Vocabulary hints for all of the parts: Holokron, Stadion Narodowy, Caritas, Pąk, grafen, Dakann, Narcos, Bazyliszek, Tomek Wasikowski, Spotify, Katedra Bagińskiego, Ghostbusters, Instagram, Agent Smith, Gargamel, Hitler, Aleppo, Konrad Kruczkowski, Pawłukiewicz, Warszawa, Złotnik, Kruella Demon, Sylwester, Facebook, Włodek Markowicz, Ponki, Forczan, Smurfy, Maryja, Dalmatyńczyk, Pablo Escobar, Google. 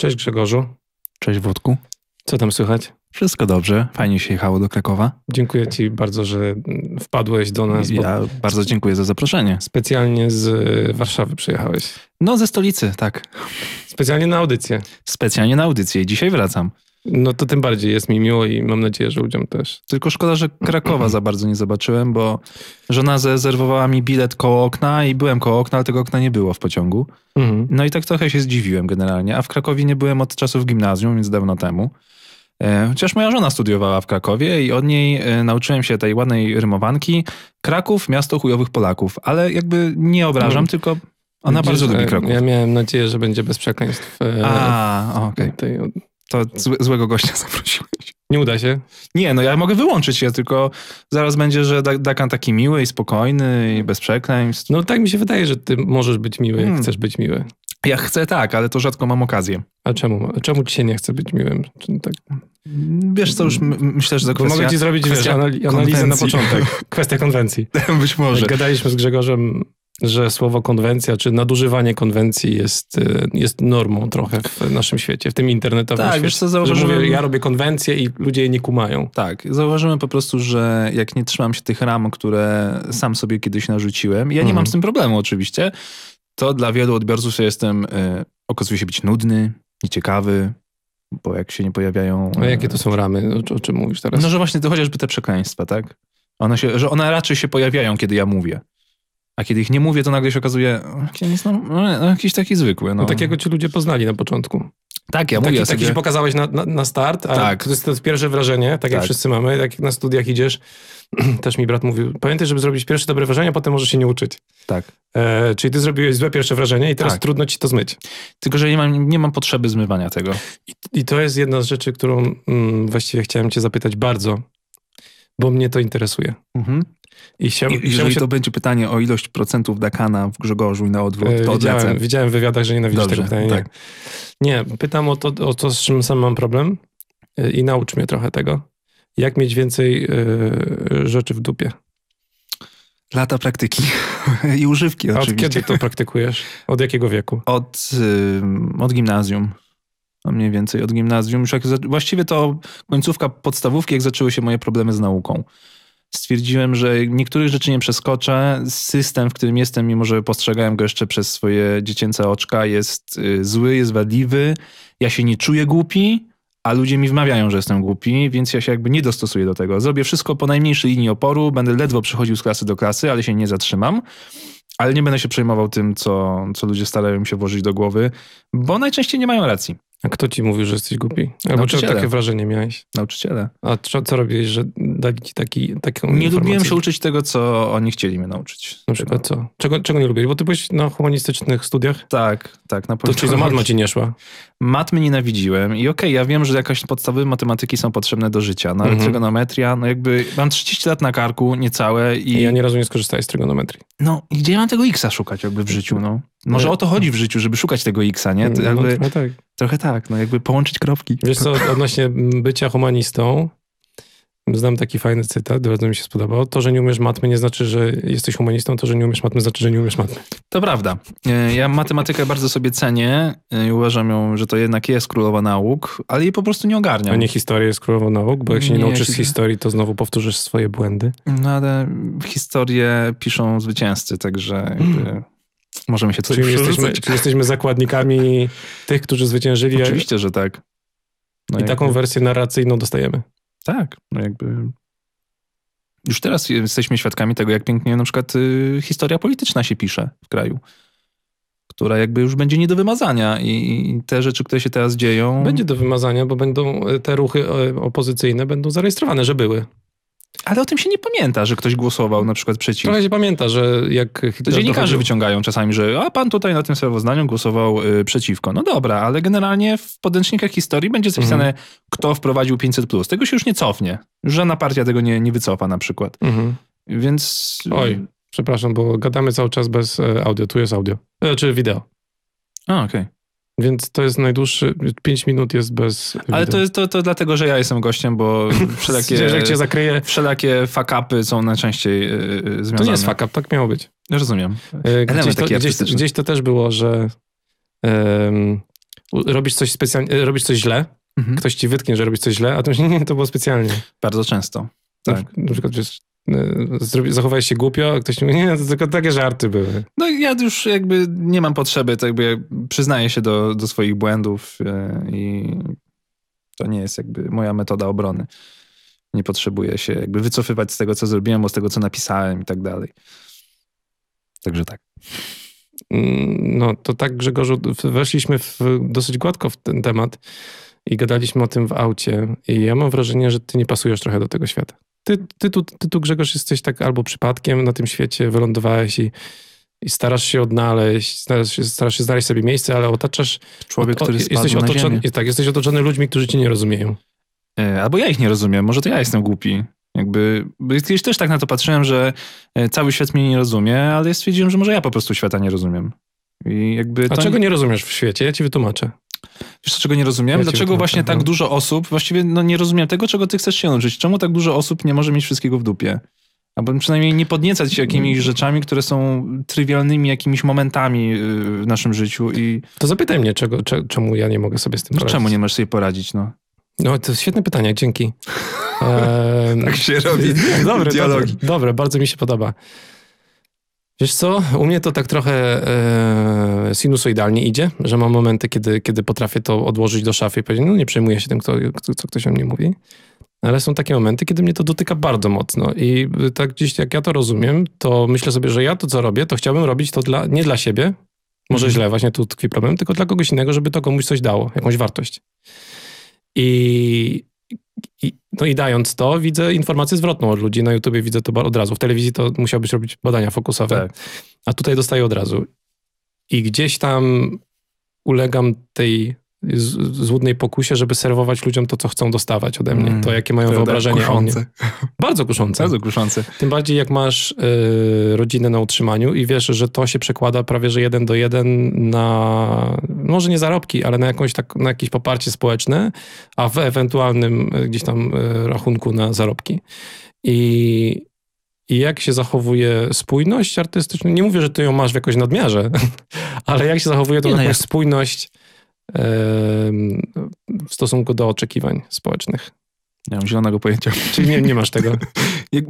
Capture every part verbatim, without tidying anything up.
Cześć Grzegorzu. Cześć Włodku. Co tam słychać? Wszystko dobrze. Fajnie się jechało do Krakowa. Dziękuję Ci bardzo, że wpadłeś do nas. Ja bardzo dziękuję za zaproszenie. Specjalnie z Warszawy przyjechałeś. No, ze stolicy, tak. Specjalnie na audycję. Specjalnie na audycję. Dzisiaj wracam. No to tym bardziej jest mi miło i mam nadzieję, że ludziom też. Tylko szkoda, że Krakowa za bardzo nie zobaczyłem, bo żona zarezerwowała mi bilet koło okna i byłem koło okna, ale tego okna nie było w pociągu. Mhm. No i tak trochę się zdziwiłem generalnie. A w Krakowie nie byłem od czasów gimnazjum, więc dawno temu. Chociaż moja żona studiowała w Krakowie i od niej nauczyłem się tej ładnej rymowanki. Kraków, miasto chujowych Polaków. Ale jakby nie obrażam, mhm. tylko... Ona Widzisz, bardzo lubi Kraków. Ja miałem nadzieję, że będzie bez przekleństw. A, okej. Okay. To zły, złego gościa zaprosiłeś. Nie uda się? Nie, no ja mogę wyłączyć się, tylko zaraz będzie, że dakann taki miły i spokojny i bez przekleństw. No tak mi się wydaje, że ty możesz być miły, hmm. jak chcesz być miły. Ja chcę tak, ale to rzadko mam okazję. A czemu? A czemu ci się nie chce być miłym? Tak? Wiesz co, już my, myślę, że to kwestia... Mogę ci zrobić kwestia, wiesz, analizę na początek. Kwestia konwencji. Być może. Jak gadaliśmy z Grzegorzem, że słowo konwencja, czy nadużywanie konwencji jest, jest normą trochę w naszym świecie, w tym internetowym tak, świecie. Wiesz co, zauważyłem... Mówię, ja robię konwencję i ludzie jej nie kumają. Tak, zauważyłem po prostu, że jak nie trzymam się tych ram, które sam sobie kiedyś narzuciłem, ja nie mhm. mam z tym problemu oczywiście, to dla wielu odbiorców ja jestem, y, okazuje się być nudny, nieciekawy, bo jak się nie pojawiają... A jakie to są ramy? O, o czym mówisz teraz? No, że właśnie to chociażby te przekleństwa, tak? One się, że one raczej się pojawiają, kiedy ja mówię. A kiedy ich nie mówię, to nagle się okazuje, no, jakiś taki zwykły. No. No takiego ci ludzie poznali na początku. Tak, ja mówię taki, sobie... Taki się pokazałeś na, na, na start, a tak. to jest to pierwsze wrażenie, tak, tak jak wszyscy mamy, jak na studiach idziesz. Też mi brat mówił, pamiętaj, żeby zrobić pierwsze dobre wrażenie, a potem możesz się nie uczyć. Tak. E, czyli ty zrobiłeś złe pierwsze wrażenie i teraz tak. trudno ci to zmyć. Tylko, że nie mam, nie mam potrzeby zmywania tego. I, i to jest jedna z rzeczy, którą mm, właściwie chciałem cię zapytać bardzo, bo mnie to interesuje. Mhm. I się, I, jeżeli się... to będzie pytanie o ilość procentów dakana w Grzegorzu i na odwrót, to widziałem, widziałem w wywiadach, że nienawidzisz Dobrze, tego pytania. Tak. Nie, pytam o to, o to, z czym sam mam problem i naucz mnie trochę tego. Jak mieć więcej yy, rzeczy w dupie? Lata praktyki i używki oczywiście. Od kiedy to praktykujesz? Od jakiego wieku? Od, yy, od gimnazjum. A mniej więcej od gimnazjum. Już jak, właściwie to końcówka podstawówki, jak zaczęły się moje problemy z nauką. Stwierdziłem, że niektórych rzeczy nie przeskoczę. System, w którym jestem, mimo że postrzegałem go jeszcze przez swoje dziecięce oczka, jest zły, jest wadliwy. Ja się nie czuję głupi, a ludzie mi wmawiają, że jestem głupi, więc ja się jakby nie dostosuję do tego. Zrobię wszystko po najmniejszej linii oporu, będę ledwo przechodził z klasy do klasy, ale się nie zatrzymam. Ale nie będę się przejmował tym, co, co ludzie starają się włożyć do głowy, bo najczęściej nie mają racji. A kto ci mówił, że jesteś głupi? Albo czy takie wrażenie miałeś? Nauczyciele. A co, co robiłeś, że dali ci taki, taką informację? Nie lubiłem się uczyć tego, co oni chcieli mnie nauczyć. Na przykład co? Czego, czego nie lubiłeś? Bo ty byłeś na humanistycznych studiach? Tak, tak. Na to czyli za matma ci nie szła? Mat mnie nienawidziłem i okej, okay, ja wiem, że jakaś podstawy matematyki są potrzebne do życia, no ale mhm. trygonometria, no jakby mam trzydzieści lat na karku, niecałe i... I ja nie razu nie skorzystałem z trygonometrii. No i gdzie ja mam tego X-a szukać jakby w życiu, no? Może no, o to chodzi w życiu, żeby szukać tego X-a, nie? To jakby, no, trochę tak. Trochę tak, no jakby połączyć kropki. Wiesz co, odnośnie bycia humanistą, znam taki fajny cytat, bardzo mi się spodobał. To, że nie umiesz matmy, nie znaczy, że jesteś humanistą. To, że nie umiesz matmy, znaczy, że nie umiesz matmy. To prawda. Ja matematykę bardzo sobie cenię i uważam ją, że to jednak jest królowa nauk, ale jej po prostu nie ogarniam. A nie historia jest królową nauk? Bo jak się nie, nie nauczysz z historii, to znowu powtórzysz swoje błędy. No ale historię piszą zwycięzcy, także jakby... Możemy się coś czyli jesteśmy, czyli jesteśmy zakładnikami tych, którzy zwyciężyli. Oczywiście, że tak. No i jakby... taką wersję narracyjną dostajemy. Tak, no jakby... Już teraz jesteśmy świadkami tego, jak pięknie na przykład y, historia polityczna się pisze w kraju, która jakby już będzie nie do wymazania i, i te rzeczy, które się teraz dzieją... Będzie do wymazania, bo będą te ruchy opozycyjne będą zarejestrowane, że były. Ale o tym się nie pamięta, że ktoś głosował na przykład przeciw. Trochę się pamięta, że jak... Hitler dziennikarze dochodził... wyciągają czasami, że a pan tutaj na tym sprawozdaniu głosował y, przeciwko. No dobra, ale generalnie w podręcznikach historii będzie zapisane, mhm. kto wprowadził pięćset plus. Tego się już nie cofnie. Żadna partia tego nie, nie wycofa na przykład. Mhm. Więc... Oj, przepraszam, bo gadamy cały czas bez audio. Tu jest audio. Znaczy wideo. A, okej. Okay. Więc to jest najdłuższy, pięć minut jest bez... Ale to, to, to dlatego, że ja jestem gościem, bo wszelakie, cię zakryje. wszelakie fuck upy są najczęściej yy, związane. To nie jest fuck up, tak miało być. Rozumiem. Yy, gdzieś, to, gdzieś, gdzieś to też było, że yy, robisz coś specjalnie, robisz coś źle, mhm. ktoś ci wytknie, że robisz coś źle, a to się nie, to było specjalnie. Bardzo często. Na, tak. na przykład wiesz, zachowałeś się głupio, a ktoś mówi, nie, to tylko takie żarty były. No ja już jakby nie mam potrzeby, to jakby przyznaję się do, do swoich błędów i to nie jest jakby moja metoda obrony. Nie potrzebuję się jakby wycofywać z tego, co zrobiłem, bo z tego, co napisałem i tak dalej. Także tak. No to tak, Grzegorzu, weszliśmy w, dosyć gładko w ten temat i gadaliśmy o tym w aucie i ja mam wrażenie, że ty nie pasujesz trochę do tego świata. Ty, ty, tu, ty tu, Grzegorz, jesteś tak albo przypadkiem na tym świecie, wylądowałeś i, i starasz się odnaleźć, starasz się, starasz się znaleźć sobie miejsce, ale otaczasz... Człowiek, od, o, który spadł na otoczony, tak, jesteś otoczony ludźmi, którzy cię nie rozumieją. Albo ja ich nie rozumiem, może to ja jestem głupi. Jakby, kiedyś też tak na to patrzyłem, że cały świat mnie nie rozumie, ale ja stwierdziłem, że może ja po prostu świata nie rozumiem. I jakby to... A czego nie rozumiesz w świecie? Ja ci wytłumaczę. Wiesz co, czego nie rozumiem? Ja Dlaczego właśnie tak dużo osób, właściwie no, nie rozumiem tego, czego ty chcesz się nauczyć. Czemu tak dużo osób nie może mieć wszystkiego w dupie? Albo przynajmniej nie podniecać się jakimiś rzeczami, które są trywialnymi jakimiś momentami w naszym życiu. I... To zapytaj mnie, czego, czemu ja nie mogę sobie z tym poradzić. No, czemu nie możesz sobie poradzić, no? No, to świetne pytanie, dzięki. Eee, tak się robi dobre, dialogi. Dobre, dobre, bardzo mi się podoba. Wiesz co, u mnie to tak trochę e, sinusoidalnie idzie, że mam momenty, kiedy, kiedy potrafię to odłożyć do szafy i powiedzieć, no nie przejmuję się tym, kto, kto, co ktoś o mnie mówi. Ale są takie momenty, kiedy mnie to dotyka bardzo mocno i tak gdzieś jak ja to rozumiem, to myślę sobie, że ja to co robię, to chciałbym robić to dla, nie dla siebie, może mm. źle, właśnie tu tkwi problem, tylko dla kogoś innego, żeby to komuś coś dało, jakąś wartość. I, i, no i dając to, widzę informację zwrotną od ludzi. Na YouTubie widzę to od razu. W telewizji to musiałbyś robić badania fokusowe. Tak. A tutaj dostaję od razu. I gdzieś tam ulegam tej złudnej pokusie, żeby serwować ludziom to, co chcą dostawać ode mnie. Mm, to, jakie mają wyobrażenie o mnie. Bardzo kuszące. Bardzo kuszące. Tym bardziej, jak masz y, rodzinę na utrzymaniu i wiesz, że to się przekłada prawie, że jeden do jeden na, może nie zarobki, ale na, jakąś tak, na jakieś poparcie społeczne, a w ewentualnym y, gdzieś tam y, rachunku na zarobki. I, I jak się zachowuje spójność artystyczna? Nie mówię, że ty ją masz w jakoś nadmiarze, ale jak się zachowuje to jakąś jak... spójność w stosunku do oczekiwań społecznych. Nie mam zielonego pojęcia. Czyli nie, nie masz tego?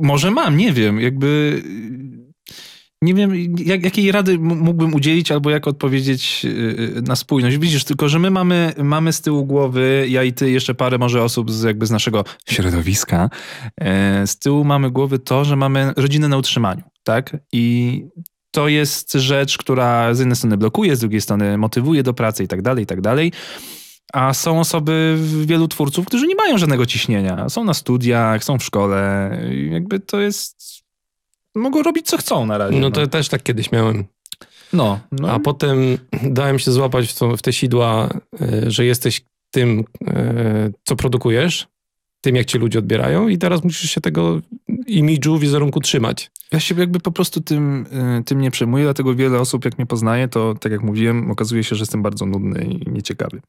Może mam, nie wiem. Jakby nie wiem, jak, jakiej rady mógłbym udzielić albo jak odpowiedzieć na spójność. Widzisz, tylko że my mamy, mamy z tyłu głowy, ja i ty, jeszcze parę może osób z, jakby z naszego środowiska, z tyłu mamy głowy to, że mamy rodzinę na utrzymaniu, tak? I to jest rzecz, która z jednej strony blokuje, z drugiej strony motywuje do pracy i tak dalej, i tak dalej. A są osoby, wielu twórców, którzy nie mają żadnego ciśnienia. Są na studiach, są w szkole. Jakby to jest... Mogą robić, co chcą na razie. No to no. też tak kiedyś miałem. No. no. A potem dałem się złapać w, to, w te sidła, że jesteś tym, co produkujesz, tym, jak ci ludzie odbierają i teraz musisz się tego imidżu, wizerunku trzymać. Ja się jakby po prostu tym, tym nie przejmuję, dlatego wiele osób, jak mnie poznaje, to tak jak mówiłem, okazuje się, że jestem bardzo nudny i nieciekawy.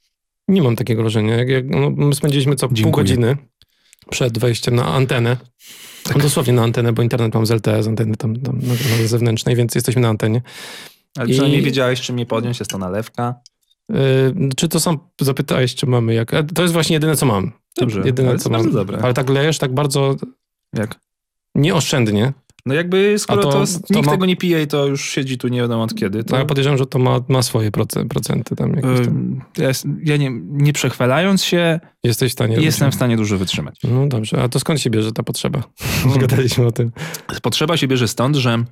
Nie mam takiego wrażenia. Jak, jak, no, my spędziliśmy co Dziękuję. pół godziny przed wejściem na antenę. Tak. No, dosłownie na antenę, bo internet mam z L T E, z anteny tam, tam na, na zewnętrznej, więc jesteśmy na antenie. Ale I... przynajmniej wiedziałeś, czym mnie podjąć, jest to nalewka. Yy, czy to sam zapytałeś, czy mamy jak... To jest właśnie jedyne, co mam. Dobrze, jedyne, ale co jest mam. Bardzo dobre. Ale tak lejesz tak bardzo... Jak? Nieoszczędnie. No jakby skoro to, to nikt to ma... tego nie pije i to już siedzi tu nie wiadomo od kiedy. To... No ja podejrzewam, że to ma, ma swoje proce, procenty tam jakieś tam. Ja, ja nie, nie przechwalając się... Jesteś w stanie... Jestem wytrzymać. w stanie dużo wytrzymać. No dobrze, a to skąd się bierze ta potrzeba? Mm. Gadaliśmy o tym. Potrzeba się bierze stąd, że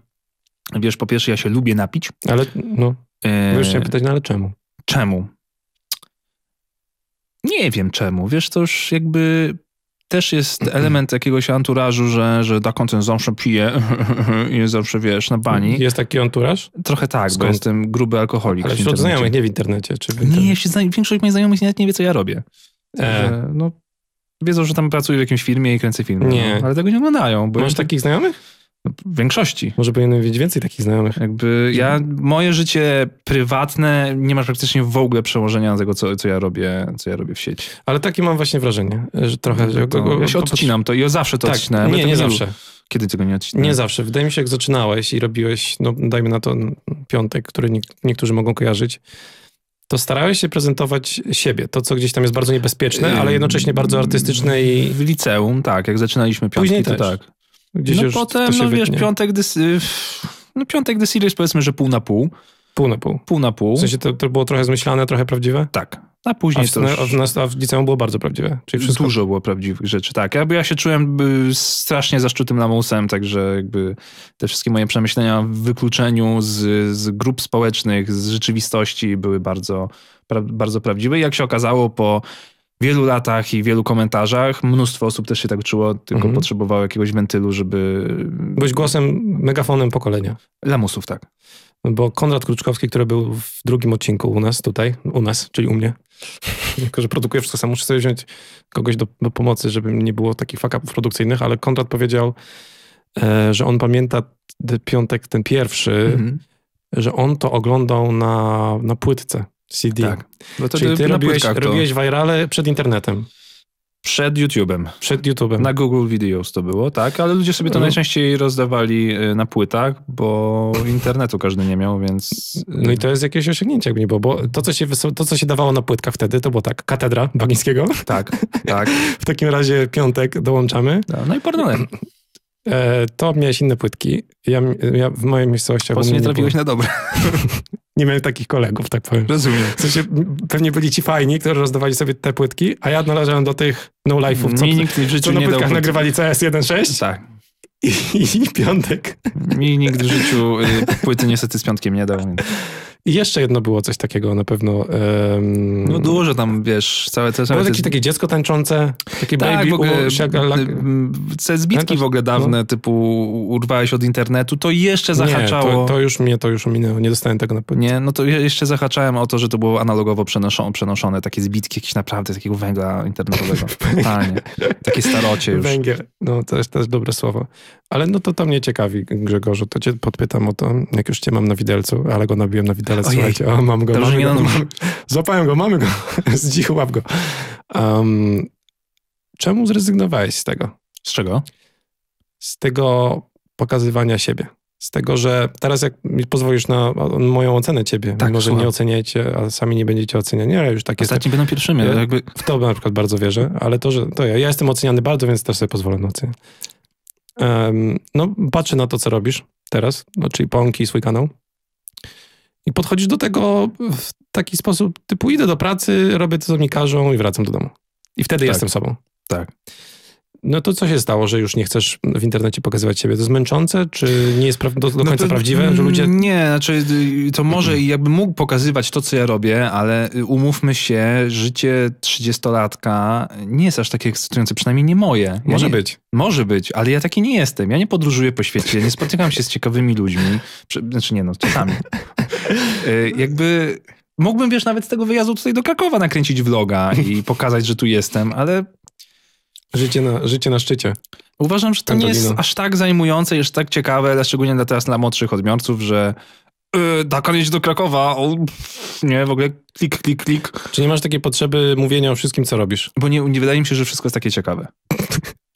wiesz, po pierwsze ja się lubię napić. Ale no, e... możesz się pytać, no ale czemu? Czemu? Nie wiem czemu. Wiesz, to już jakby... Też jest element jakiegoś anturażu, że, że Dakann ten zawsze pije i jest zawsze, wiesz, na bani. Jest taki anturaż? Trochę tak, Skąd? bo jestem gruby alkoholik. Ale wśród znajomych, nie w internecie? Czy w internecie? Nie, większość moich znajomych nawet nie wie, co ja robię. E. No, wiedzą, że tam pracuję w jakimś filmie i kręcę filmy. Nie. No, ale tego nie oglądają. Bo Masz ja... takich znajomych? W większości. Może powinienem mieć więcej takich znajomych. Jakby ja, moje życie prywatne nie ma praktycznie w ogóle przełożenia na tego, co, co, ja robię, co ja robię w sieci. Ale takie mam właśnie wrażenie, że trochę... Że to, go, ja się odcinam to i ja zawsze to tak, odcinałem. Nie, nie, nie zawsze. Był, kiedy tego nie odcinałem? Nie zawsze. Wydaje mi się, jak zaczynałeś i robiłeś, no dajmy na to piątek, który nie, niektórzy mogą kojarzyć, to starałeś się prezentować siebie. To, co gdzieś tam jest bardzo niebezpieczne, ale jednocześnie bardzo artystyczne i... W liceum, tak. Jak zaczynaliśmy piątki, później to też. Tak. Gdzieś no już potem, to się no wiesz, piątek... Dys... No piątek Desir jest powiedzmy, że pół na pół. Pół na pół. Pół na pół. W sensie to, to było trochę zmyślane, trochę prawdziwe? Tak. A później a w, to już... A w liceum było bardzo prawdziwe. Czyli wszystko... Dużo było prawdziwych rzeczy, tak. Ja, ja się czułem strasznie zaszczutym lamusem, także jakby te wszystkie moje przemyślenia w wykluczeniu z, z grup społecznych, z rzeczywistości były bardzo, pra, bardzo prawdziwe. I jak się okazało po wielu latach i wielu komentarzach, mnóstwo osób też się tak czuło, tylko mhm. potrzebowało jakiegoś wentylu, żeby... Byłeś głosem, megafonem pokolenia. Lamusów, tak. Bo Konrad Kruczkowski, który był w drugim odcinku u nas tutaj, u nas, czyli u mnie, jako że produkuję wszystko sam, muszę sobie wziąć kogoś do, do pomocy, żeby nie było takich fuck-upów produkcyjnych, ale Konrad powiedział, e, że on pamięta ten piątek, ten pierwszy, mm-hmm. że on to oglądał na, na płytce C D. Tak. No to czyli ty robiłeś, to... robiłeś virale przed internetem. Przed YouTube'em. Przed YouTube'em. Na Google Videos to było, tak, ale ludzie sobie to no. najczęściej rozdawali na płytach, bo internetu każdy nie miał, więc... No i to jest jakieś osiągnięcie, jakby nie było, bo to co, się wys... to, co się dawało na płytkach wtedy, to było tak, Katedra Bagińskiego. Tak, tak. W takim razie piątek dołączamy. No, no i Pardonem. E, to miałeś inne płytki. Ja, ja w mojej miejscowości... Po nie trafiłeś było... na dobre. Nie miałem takich kolegów, tak powiem. Rozumiem. W sensie, pewnie byli ci fajni, którzy rozdawali sobie te płytki, a ja należałem do tych no-life'ów, co, w co na nie płytkach nagrywali C S jeden sześć. Tak. I, i, I piątek. Mi nikt w życiu płyty niestety z piątkiem nie dał. I jeszcze jedno było coś takiego na pewno. Um... No dużo tam, wiesz, całe... całe było jakieś takie dziecko tańczące, takie tak, baby... w ogóle, u... siaga, lak... te zbitki w ogóle dawne, no. typu urwałeś od internetu, to jeszcze zahaczało... Nie, to, to już mnie, to już minęło, nie dostałem tego na płytce. Nie, no to jeszcze zahaczałem o to, że to było analogowo przenoszone, przenoszone takie zbitki jakieś naprawdę takiego węgla internetowego. Totalnie. Takie starocie już. Węgiel, no to jest, to jest dobre słowo. Ale no to to mnie ciekawi, Grzegorzu, to cię podpytam o to, jak już cię mam na widelcu, ale go nabiłem na widelec, ojej. Słuchajcie, o, mam go, mamy go, mamy... złapałem go, mamy go, zdzichu, łap go. Um, czemu zrezygnowałeś z tego? Z czego? Z tego pokazywania siebie. Z tego, że teraz jak pozwolisz na moją ocenę ciebie, tak, może nie oceniacie, a sami nie będziecie oceniani, ale już takie... Ostatni będą pierwszymi. Ja jakby... W to na przykład bardzo wierzę, ale to, że to ja, ja jestem oceniany bardzo, więc też sobie pozwolę na ocenę. No, patrzę na to, co robisz teraz, no, czyli Ponki i swój kanał i podchodzisz do tego w taki sposób, typu idę do pracy, robię to, co mi każą i wracam do domu. I wtedy tak. Jestem sobą. Tak. No to co się stało, że już nie chcesz w internecie pokazywać siebie? To jest męczące? Czy nie jest pra- do, do końca no to, prawdziwe, że ludzie... Nie, znaczy to może jakby mógł pokazywać to, co ja robię, ale umówmy się, życie trzydziestolatka nie jest aż takie ekscytujące, przynajmniej nie moje. Ja może nie, być. Może być, ale ja taki nie jestem. Ja nie podróżuję po świecie, nie spotykam się z ciekawymi ludźmi. Znaczy nie no, ciekawymi. Jakby mógłbym, wiesz, nawet z tego wyjazdu tutaj do Krakowa nakręcić vloga i pokazać, że tu jestem, ale... Życie na, życie na szczycie. Uważam, że to nie jest aż tak zajmujące, jeszcze tak ciekawe, szczególnie dla teraz dla młodszych odbiorców, że yy, Dakann jedzie do Krakowa, o, pff, nie, w ogóle klik, klik, klik. Czy nie masz takiej potrzeby mówienia o wszystkim, co robisz? Bo nie, nie wydaje mi się, że wszystko jest takie ciekawe.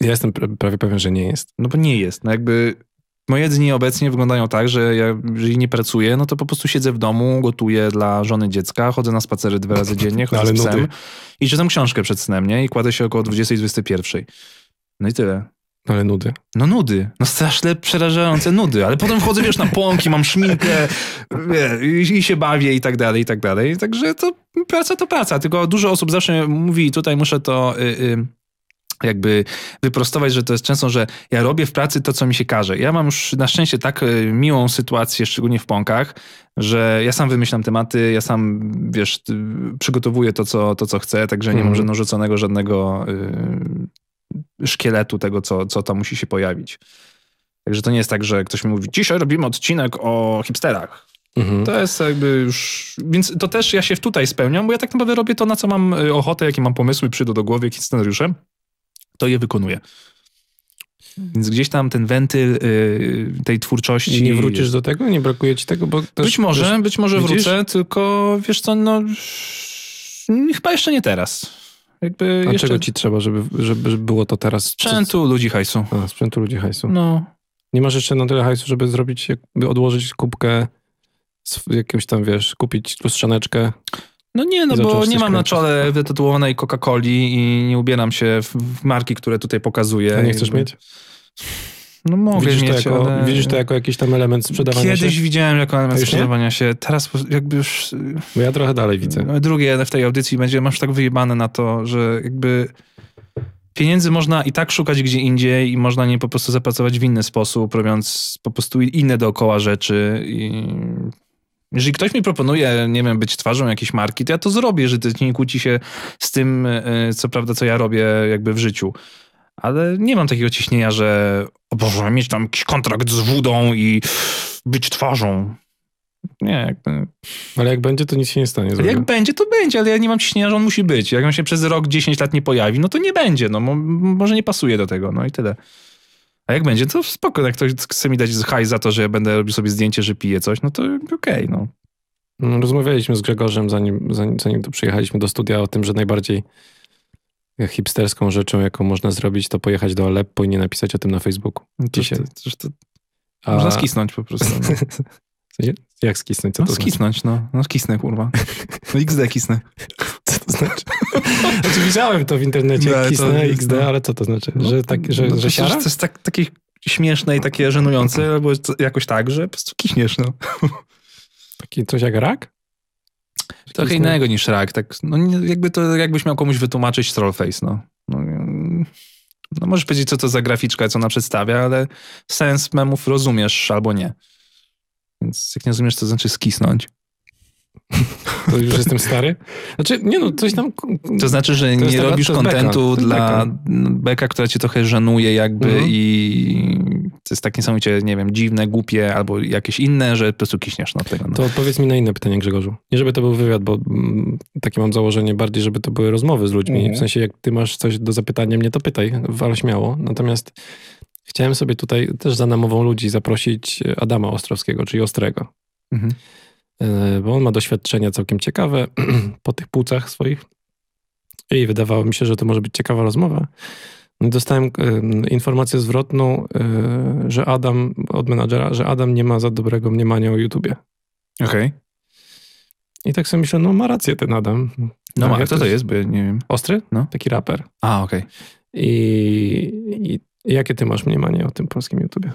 Ja jestem pra- prawie pewien, że nie jest. No bo nie jest. No jakby moje dni obecnie wyglądają tak, że ja, jeżeli nie pracuję, no to po prostu siedzę w domu, gotuję dla żony dziecka, chodzę na spacery dwa razy dziennie, chodzę ale z psem. No ty... I czytam książkę przed snem, nie? I kładę się około dwudziestej, dwudziestej pierwszej. No i tyle. Ale nudy. No nudy. No straszne, przerażające nudy. Ale potem wchodzę, wiesz, na Pąki, mam szminkę i, i się bawię i tak dalej, i tak dalej. Także to praca to praca. Tylko dużo osób zawsze mówi, tutaj muszę to... Y, y, jakby wyprostować, że to jest często, że ja robię w pracy to, co mi się każe. Ja mam już na szczęście tak miłą sytuację, szczególnie w Pąkach, że ja sam wymyślam tematy, ja sam, wiesz, przygotowuję to, co, to, co chcę, także nie mm. mam żadnego rzuconego, żadnego yy, szkieletu tego, co, co tam musi się pojawić. Także to nie jest tak, że ktoś mi mówi, dzisiaj robimy odcinek o hipsterach. Mhm. To jest jakby już... Więc to też ja się tutaj spełniam, bo ja tak naprawdę robię to, na co mam ochotę, jakie mam pomysły, przyjdą do głowy, jakie scenariusze. To je wykonuje. Więc gdzieś tam ten wentyl yy, tej twórczości... I nie wrócisz do tego? Nie brakuje ci tego? Bo też, być może, też, być może widzisz? Wrócę, tylko wiesz co, no... Chyba jeszcze nie teraz. Jakby a jeszcze... czego ci trzeba, żeby, żeby było to teraz? Sprzętu ludzi hajsu. A, sprzętu ludzi hajsu. No. Nie masz jeszcze na tyle hajsu, żeby zrobić, jakby odłożyć kubkę, jakimś tam, wiesz, kupić lustrzaneczkę... No nie, no bo nie mam na czole wytatuowanej Coca-Coli i nie ubieram się w marki, które tutaj pokazuję. A nie chcesz mieć? No mogę widzisz mieć, to jako, ale... Widzisz to jako jakiś tam element sprzedawania Kiedyś się? Kiedyś widziałem jako element sprzedawania się. Teraz jakby już... Bo ja trochę dalej widzę. Drugie w tej audycji będzie, masz tak wyjebane na to, że jakby... Pieniędzy można i tak szukać gdzie indziej i można nie po prostu zapracować w inny sposób, robiąc po prostu inne dookoła rzeczy. I jeżeli ktoś mi proponuje, nie wiem, być twarzą jakiejś marki, to ja to zrobię, że to nie kłóci się z tym, co prawda, co ja robię jakby w życiu. Ale nie mam takiego ciśnienia, że o Boże, mieć tam jakiś kontrakt z Woodą i być twarzą. Nie, jakby... Ale jak będzie, to nic się nie stanie. Ale jak będzie, to będzie, ale ja nie mam ciśnienia, że on musi być. Jak on się przez rok, dziesięć lat nie pojawi, no to nie będzie. No mo- może nie pasuje do tego, no i tyle. A jak będzie, to spoko. Jak ktoś chce mi dać hajs za to, że ja będę robił sobie zdjęcie, że piję coś, no to okej, okay, no. Rozmawialiśmy z Grzegorzem, zanim, zanim, zanim tu przyjechaliśmy do studia, o tym, że najbardziej hipsterską rzeczą, jaką można zrobić, to pojechać do Aleppo i nie napisać o tym na Facebooku. Dzisiaj. To, to, to, to... A... Można skisnąć po prostu. No. Jak skisnąć? Co no to skisnąć, znaczy? no. No skisnę, kurwa. No iks de kisnę. Co to znaczy? Znaczy widziałem to w internecie, no, kisnę, to, iks de, no. Ale co to znaczy? Że, tak, że, no, że siara? To jest tak, takie śmieszne i takie żenujące, albo jakoś tak, że po prostu kiśniesz, no. Taki coś jak rak? Że Trochę kisnę? Innego niż rak, tak. No jakby to, jakbyś miał komuś wytłumaczyć trollface, no. No, no możesz powiedzieć, co to za graficzka, co ona przedstawia, ale sens memów rozumiesz albo nie. Więc jak nie rozumiesz, to znaczy skisnąć. To już jestem stary? Znaczy, nie no, coś tam... To znaczy, że to nie robisz kontentu dla beka, która cię trochę żenuje jakby mhm. i to jest tak niesamowicie, nie wiem, dziwne, głupie albo jakieś inne, że po prostu kiśniesz na tego. No. To odpowiedz mi na inne pytanie, Grzegorzu. Nie żeby to był wywiad, bo takie mam założenie bardziej, żeby to były rozmowy z ludźmi. Mhm. W sensie, jak ty masz coś do zapytania mnie, to pytaj, ale śmiało. Natomiast... Chciałem sobie tutaj też za namową ludzi zaprosić Adama Ostrowskiego, czyli Ostrego. Mhm. Bo on ma doświadczenia całkiem ciekawe po tych płucach swoich i wydawało mi się, że to może być ciekawa rozmowa. Dostałem informację zwrotną, że Adam od menadżera, że Adam nie ma za dobrego mniemania o YouTubie. Okej. Okay. I tak sobie myślę, no ma rację ten Adam. No ma, tak, kto to jest? Bo ja nie wiem. Ostry? No. Taki raper. A, okej. Okay. I... i Jakie ty masz mniemanie o tym polskim YouTubie?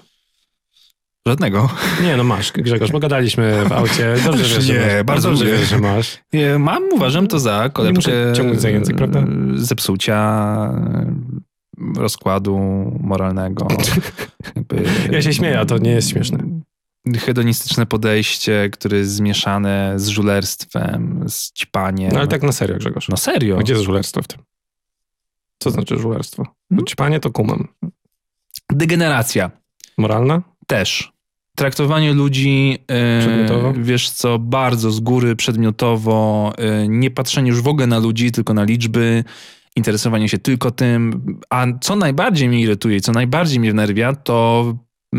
Żadnego. Nie, no masz, Grzegorz, bo gadaliśmy w aucie. Dobrze wiesz, że masz. Bardzo dobrze wiesz, że masz. Nie, mam, uważam to za kolebkę ciągnąć za język, prawda? Zepsucia, rozkładu moralnego. Jakby... Ja się śmieję, a to nie jest śmieszne. Hedonistyczne podejście, które jest zmieszane z żulerstwem, z ćpaniem. No ale tak na serio, Grzegorz. No serio? Gdzie jest żulerstwo w tym? Co znaczy żulerstwo? Hmm? Ćpanie to kumam. Degeneracja. Moralna? Też. Traktowanie ludzi, przedmiotowo? Yy, wiesz co, bardzo z góry, przedmiotowo, yy, nie patrzenie już w ogóle na ludzi, tylko na liczby, interesowanie się tylko tym, a co najbardziej mnie irytuje, co najbardziej mnie wnerwia, to yy,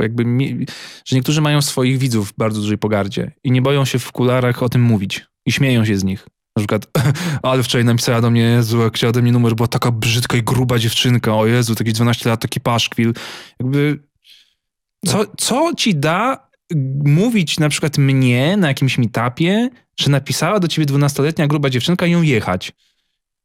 jakby, mi, że niektórzy mają swoich widzów w bardzo dużej pogardzie i nie boją się w kularach o tym mówić i śmieją się z nich. Na przykład, ale wczoraj napisała do mnie, Jezu, jak chciała ode mnie numer, była taka brzydka i gruba dziewczynka, o Jezu, takie dwanaście lat, taki paszkwil. Jakby, co, co ci da mówić na przykład mnie na jakimś meetupie, że napisała do ciebie dwunastoletnia gruba dziewczynka i ją jechać?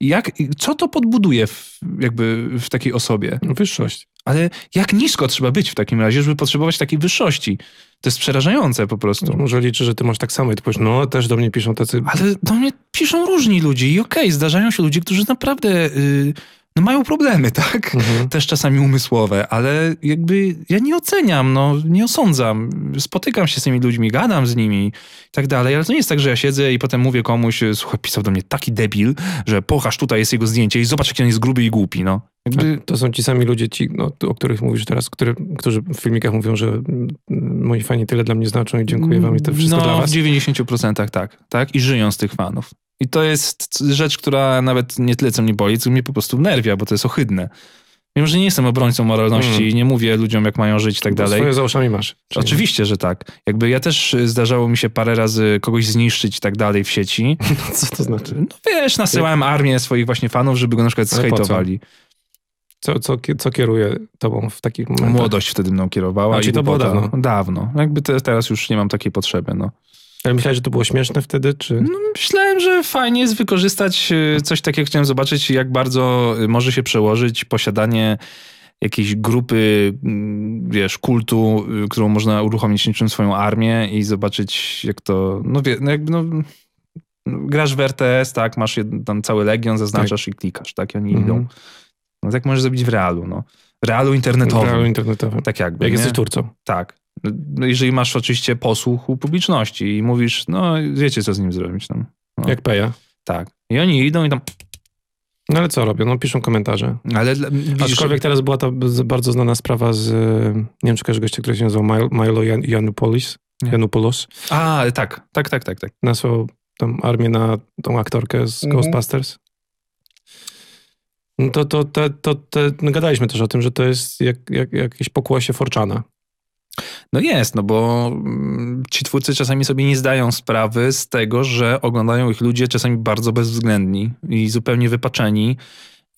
Jak, co to podbuduje w, jakby w takiej osobie? Wyższość. Ale jak nisko trzeba być w takim razie, żeby potrzebować takiej wyższości? To jest przerażające po prostu. Może liczy, że ty masz tak samo i ty powiesz, no też do mnie piszą tacy... Ale do mnie piszą różni ludzie i okej, okay, zdarzają się ludzie, którzy naprawdę yy, no mają problemy, tak? Mhm. Też czasami umysłowe, ale jakby ja nie oceniam, no nie osądzam. Spotykam się z tymi ludźmi, gadam z nimi i tak dalej, ale to nie jest tak, że ja siedzę i potem mówię komuś, słuchaj, pisał do mnie taki debil, że pokaż, tutaj jest jego zdjęcie i zobacz, jaki on jest gruby i głupi, no. To są ci sami ludzie, ci, no, o których mówisz teraz, które, którzy w filmikach mówią, że moi fani tyle dla mnie znaczą i dziękuję wam i to wszystko no, dla was. No w dziewięćdziesiąt procent tak, tak. I żyją z tych fanów. I to jest rzecz, która nawet nie tyle co mnie boli, co mnie po prostu wnerwia, bo to jest ohydne. Mimo, że nie jestem obrońcą moralności mm. i nie mówię ludziom, jak mają żyć i tak bo dalej. Swoje za uszami masz. Oczywiście, że tak. Jakby ja też zdarzało mi się parę razy kogoś zniszczyć i tak dalej w sieci. Co to znaczy? No wiesz, nasyłałem armię swoich właśnie fanów, żeby go na przykład zhejtowali. Co, co, co kieruje tobą w takich momentach? Młodość wtedy mną kierowała. A i to było dawno? Dawno. Jakby te, teraz już nie mam takiej potrzeby, no. Ale myślałeś, że to było śmieszne wtedy, czy? No, myślałem, że fajnie jest wykorzystać coś takiego. Chciałem zobaczyć, jak bardzo może się przełożyć posiadanie jakiejś grupy, wiesz, kultu, którą można uruchomić niczym swoją armię i zobaczyć, jak to... No, wie, no jakby, no... Grasz w R T S, tak, masz jed, tam cały legion, zaznaczasz tak. I klikasz, tak, i oni mhm. idą. No tak możesz zrobić w realu, no. Realu internetowym. Realu internetowym. Tak jakby, Jak nie? jesteś Turcą. Tak. No, jeżeli masz oczywiście posłuch u publiczności i mówisz, no wiecie, co z nim zrobić tam. No. Jak Peja. Tak. I oni idą i tam... No ale co robią? No piszą komentarze. Ale widzisz, aczkolwiek że... teraz była ta bardzo znana sprawa z... Nie wiem, czy kojarzysz gościa, który się nazywał Milo Jan, Janupolis. Nie. Janupoulos. A, tak. Tak, tak, tak. tak. Nasłał tam armię na tą aktorkę z mhm. Ghostbusters. No to, to, to, to, to no gadaliśmy też o tym, że to jest jak, jak, jakieś pokłosie Forczana. No jest, no bo ci twórcy czasami sobie nie zdają sprawy z tego, że oglądają ich ludzie czasami bardzo bezwzględni i zupełnie wypaczeni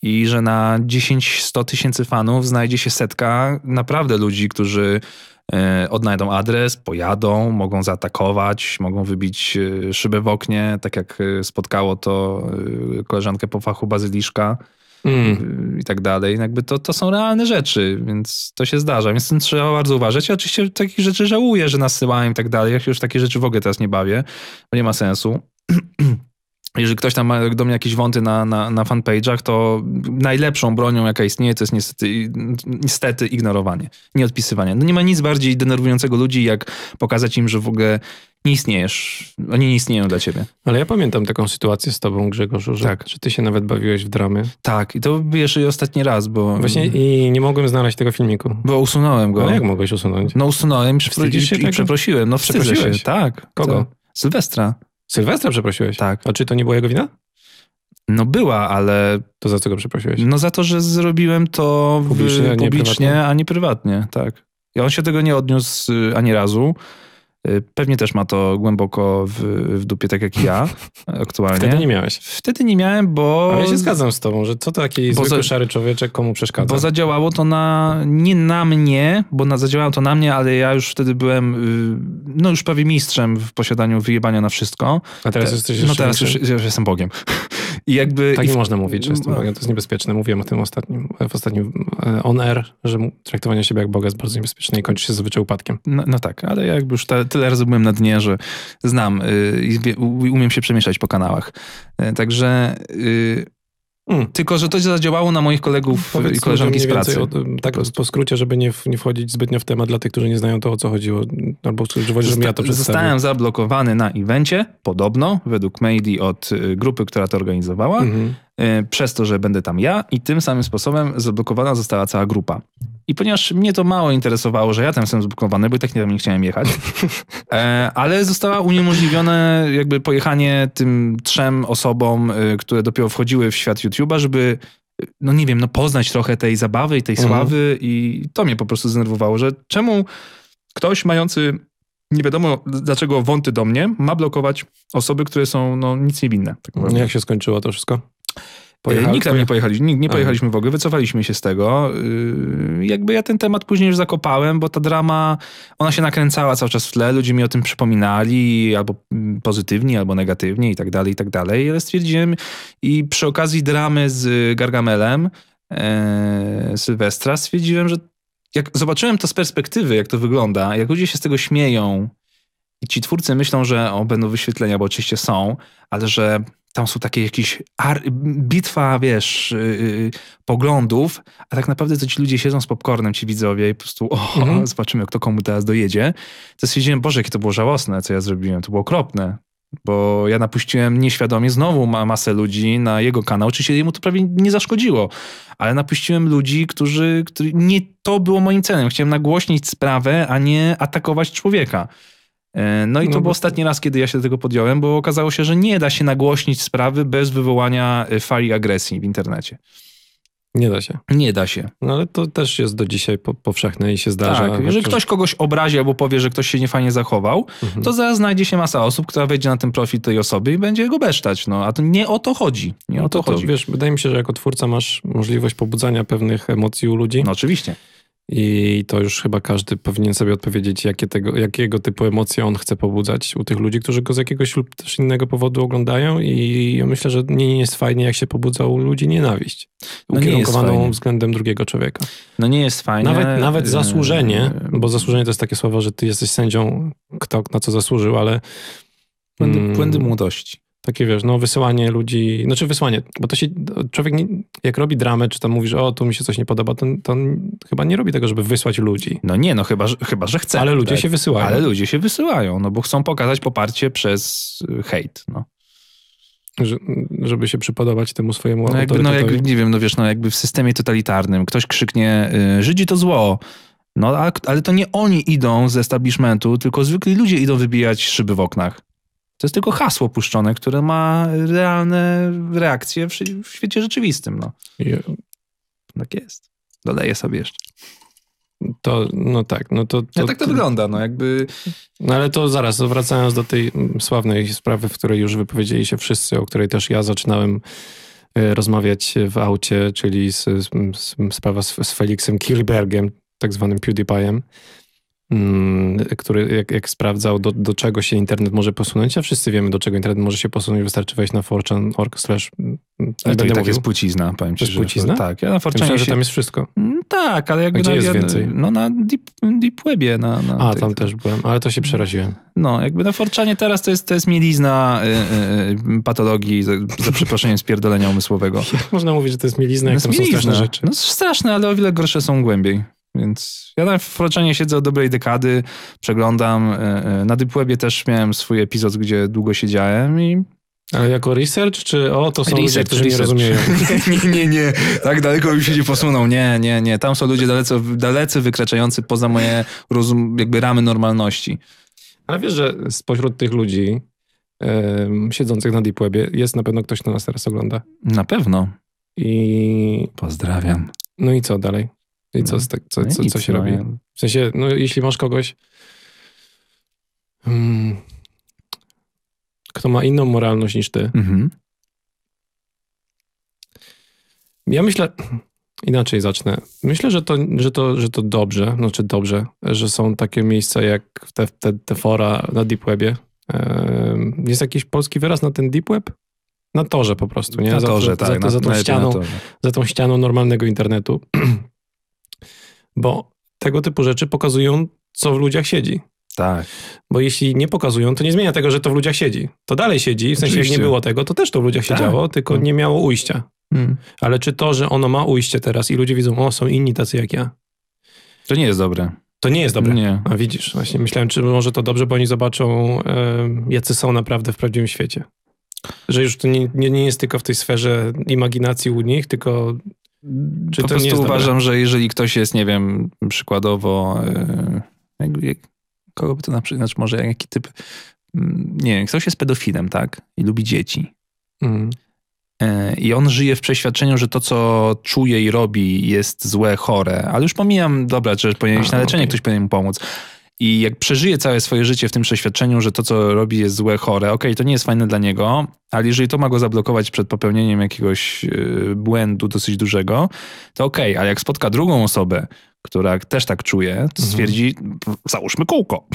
i że na dziesięć do stu tysięcy fanów znajdzie się setka naprawdę ludzi, którzy odnajdą adres, pojadą, mogą zaatakować, mogą wybić szybę w oknie, tak jak spotkało to koleżankę po fachu Bazyliszka. Mm. I tak dalej. Jakby to, to są realne rzeczy, więc to się zdarza. Więc z tym trzeba bardzo uważać. Ja oczywiście takich rzeczy żałuję, że nasyłałem i tak dalej. Ja się już takie rzeczy w ogóle teraz nie bawię, bo nie ma sensu. Jeżeli ktoś tam ma do mnie jakieś wąty na, na, na fanpage'ach, to najlepszą bronią, jaka istnieje, to jest niestety, niestety ignorowanie, nieodpisywanie. No nie ma nic bardziej denerwującego ludzi, jak pokazać im, że w ogóle nie istniejesz. Oni nie istnieją dla ciebie. Ale ja pamiętam taką sytuację z tobą, Grzegorzu, że, tak. że ty się nawet bawiłeś w dramy. Tak, i to był jeszcze ostatni raz, bo... Właśnie i nie mogłem znaleźć tego filmiku. Bo usunąłem go. Ale jak mogłeś usunąć? No usunąłem wstydzisz się i, i przeprosiłem. No wstydzę się. Tak. Kogo? Co? Sylwestra. Sylwestra przeprosiłeś? Tak. A czy to nie była jego wina? No była, ale... To za co go przeprosiłeś? No za to, że zrobiłem to publicznie, w... publicznie nie a nie prywatnie. Tak. I on się tego nie odniósł ani razu. Pewnie też ma to głęboko w, w dupie, tak jak ja aktualnie. Wtedy nie miałeś. Wtedy nie miałem, bo... Ale ja się zgadzam z tobą, że co to taki zwykły za... szary człowieczek komu przeszkadza? Bo zadziałało to na... Nie na mnie, bo na, zadziałało to na mnie, ale ja już wtedy byłem no już prawie mistrzem w posiadaniu wyjebania na wszystko. A teraz Te, jesteś jeszcze No teraz już, już jestem Bogiem. I jakby, tak nie i w... można mówić, że jestem Bogiem. To jest niebezpieczne. Mówiłem o tym ostatnim, w ostatnim on air, że traktowanie siebie jak Boga jest bardzo niebezpieczne i kończy się zwyczaj upadkiem. No, no tak, ale ja jakby już te, tyle razy byłem na dnie, że znam i yy, umiem się przemieszać po kanałach. Yy, także... Yy, mm. Tylko, że to zadziałało na moich kolegów Powiedz i koleżanki z pracy. O, tak po, po skrócie, żeby nie, w, nie wchodzić zbytnio w temat dla tych, którzy nie znają to, o co chodziło. Albo żebym Zosta- ja to przedstawił. Zostałem zablokowany na evencie, podobno, według maili od grupy, która to organizowała, mm-hmm. y, przez to, że będę tam ja i tym samym sposobem zablokowana została cała grupa. I ponieważ mnie to mało interesowało, że ja tam jestem zablokowany, bo i tak nie, nie chciałem jechać, y, ale została uniemożliwione jakby pojechanie tym trzem osobom, y, które dopiero wchodziły w świat YouTube'a, żeby no nie wiem, no poznać trochę tej zabawy i tej mhm. sławy i to mnie po prostu zdenerwowało, że czemu ktoś mający nie wiadomo dlaczego wąty do mnie ma blokować osoby, które są no nic nie winne. Tak jak się skończyło to wszystko? Pojechali? Nikt tam nie pojechali, nie, nie pojechaliśmy w ogóle, wycofaliśmy się z tego. Yy, jakby ja ten temat później już zakopałem, bo ta drama, ona się nakręcała cały czas w tle, ludzie mi o tym przypominali, albo pozytywnie, albo negatywnie i tak dalej, i tak dalej. Ale stwierdziłem i przy okazji dramy z Gargamelem yy, Sylwestra stwierdziłem, że jak zobaczyłem to z perspektywy, jak to wygląda, jak ludzie się z tego śmieją i ci twórcy myślą, że o, będą wyświetlenia, bo oczywiście są, ale że tam są takie jakieś ar- bitwa, wiesz, yy, poglądów, a tak naprawdę to ci ludzie siedzą z popcornem, ci widzowie i po prostu o, mm-hmm. zobaczymy, kto komu teraz dojedzie. To stwierdziłem, Boże, jakie to było żałosne, co ja zrobiłem. To było okropne, bo ja napuściłem nieświadomie znowu ma- masę ludzi na jego kanał. Oczywiście jemu to prawie nie zaszkodziło, ale napuściłem ludzi, którzy, którzy... nie to było moim celem. Chciałem nagłośnić sprawę, a nie atakować człowieka. No i to no, był ostatni raz, kiedy ja się do tego podjąłem, bo okazało się, że nie da się nagłośnić sprawy bez wywołania fali agresji w internecie. Nie da się. Nie da się. No ale to też jest do dzisiaj po, powszechne i się zdarza. Tak, jeżeli ktoś kogoś obrazi albo powie, że ktoś się niefajnie zachował, mhm. to zaraz znajdzie się masa osób, która wejdzie na ten profil tej osoby i będzie go besztać. No, a to nie o to chodzi. Nie no o to, to chodzi. To, wiesz, wydaje mi się, że jako twórca masz możliwość pobudzania pewnych emocji u ludzi. No oczywiście. I to już chyba każdy powinien sobie odpowiedzieć, jakie tego, jakiego typu emocje on chce pobudzać u tych ludzi, którzy go z jakiegoś lub też innego powodu oglądają. I ja myślę, że nie jest fajnie, jak się pobudza u ludzi nienawiść ukierunkowaną no nie względem drugiego człowieka. No nie jest fajnie. Nawet, nawet zasłużenie, bo zasłużenie to jest takie słowo, że ty jesteś sędzią, kto na co zasłużył, ale... Błędy, błędy młodości. Takie wiesz, no wysyłanie ludzi, znaczy wysłanie, bo to się, człowiek nie, jak robi dramę, czy tam mówisz, o tu mi się coś nie podoba, to, to chyba nie robi tego, żeby wysłać ludzi. No nie, no chyba, że, chyba, że chce. Ale ludzie tak? się wysyłają. Ale ludzie się wysyłają, no bo chcą pokazać poparcie przez hejt, no. Że, żeby się przypodobać temu swojemu no jakby, no jakby, nie wiem, no wiesz, no jakby w systemie totalitarnym ktoś krzyknie, Żydzi to zło. No a, ale to nie oni idą z establishmentu, tylko zwykli ludzie idą wybijać szyby w oknach. To jest tylko hasło puszczone, które ma realne reakcje w, w świecie rzeczywistym. No. Yeah. Tak jest. Dodaję sobie jeszcze. To, no tak. No to, to, ja tak to, to wygląda, no jakby... No ale to zaraz, wracając do tej sławnej sprawy, w której już wypowiedzieli się wszyscy, o której też ja zaczynałem rozmawiać w aucie, czyli z, z, z, sprawa z, z Felixem Kirchbergiem, tak zwanym PewDiePie'em. Hmm, który jak, jak sprawdzał, do, do czego się internet może posunąć, a wszyscy wiemy, do czego internet może się posunąć, wystarczy wejść na four chan dot org. Ale to i tak jest płcizna, powiem ci, że... Tak, ja na four chanie myślę, się... że tam jest wszystko. Tak, ale jakby... A gdzie na, jest więcej? No na Deep, deep Webie. Na, na a, tej, tam też byłem, ale to się przeraziłem. No, jakby na four chanie teraz to jest, to jest mielizna y, y, patologii, za, za przeproszeniem, spierdolenia umysłowego. Jak można mówić, że to jest mielizna, jak no tam mielizna. Są straszne rzeczy? No straszne, ale o wiele gorsze są głębiej. Więc ja na wroczenie siedzę od dobrej dekady, przeglądam. Na Deep Webie też miałem swój epizod, gdzie długo siedziałem i... Ale jako research, czy o, to są research, ludzie, którzy research. Nie rozumieją? Nie, nie, nie, nie. Tak daleko mi się nie posunął. Nie, nie, nie. Tam są ludzie dalece, dalece wykraczający poza moje rozum, jakby ramy normalności. Ale wiesz, że spośród tych ludzi um, siedzących na Deep Webie jest na pewno ktoś, kto nas teraz ogląda. Na pewno. I... Pozdrawiam. No i co dalej? I co, co, co, co, co się robi? W sensie, no jeśli masz kogoś, hmm, kto ma inną moralność niż ty. Mhm. Ja myślę, inaczej zacznę. Myślę, że to, że to, że to dobrze, znaczy dobrze, że są takie miejsca jak te, te, te fora na Deep Webie. Jest jakiś polski wyraz na ten Deep Web? Na torze po prostu, nie? Na torze, za, tak. Za, na, za, tą ścianą, za tą ścianą normalnego internetu. Bo tego typu rzeczy pokazują, co w ludziach siedzi. Tak. Bo jeśli nie pokazują, to nie zmienia tego, że to w ludziach siedzi. To dalej siedzi, w sensie Oczywiście. Jak nie było tego, to też to w ludziach tak. siedziało, tylko hmm. nie miało ujścia. Hmm. Ale czy to, że ono ma ujście teraz i ludzie widzą, o, są inni tacy jak ja? To nie jest dobre. To nie jest dobre. Nie. A widzisz, właśnie myślałem, czy może to dobrze, bo oni zobaczą, y, jacy są naprawdę w prawdziwym świecie. Że już to nie, nie, nie jest tylko w tej sferze imaginacji u nich, tylko... Czy po to prostu uważam, dobre? Że jeżeli ktoś jest, nie wiem, przykładowo jak, jak, kogo by to na przykład, znaczy może jaki typ, nie wiem, ktoś jest pedofilem, tak? I lubi dzieci. Mm. I on żyje w przeświadczeniu, że to, co czuje i robi, jest złe, chore. Ale już pomijam, dobra, że powinien iść na leczenie, okay. Ktoś powinien mu pomóc. I jak przeżyje całe swoje życie w tym przeświadczeniu, że to, co robi, jest złe, chore, okej, okay, to nie jest fajne dla niego, ale jeżeli to ma go zablokować przed popełnieniem jakiegoś błędu dosyć dużego, to okej, okay, ale jak spotka drugą osobę, która też tak czuje, to stwierdzi, mhm. załóżmy kółko.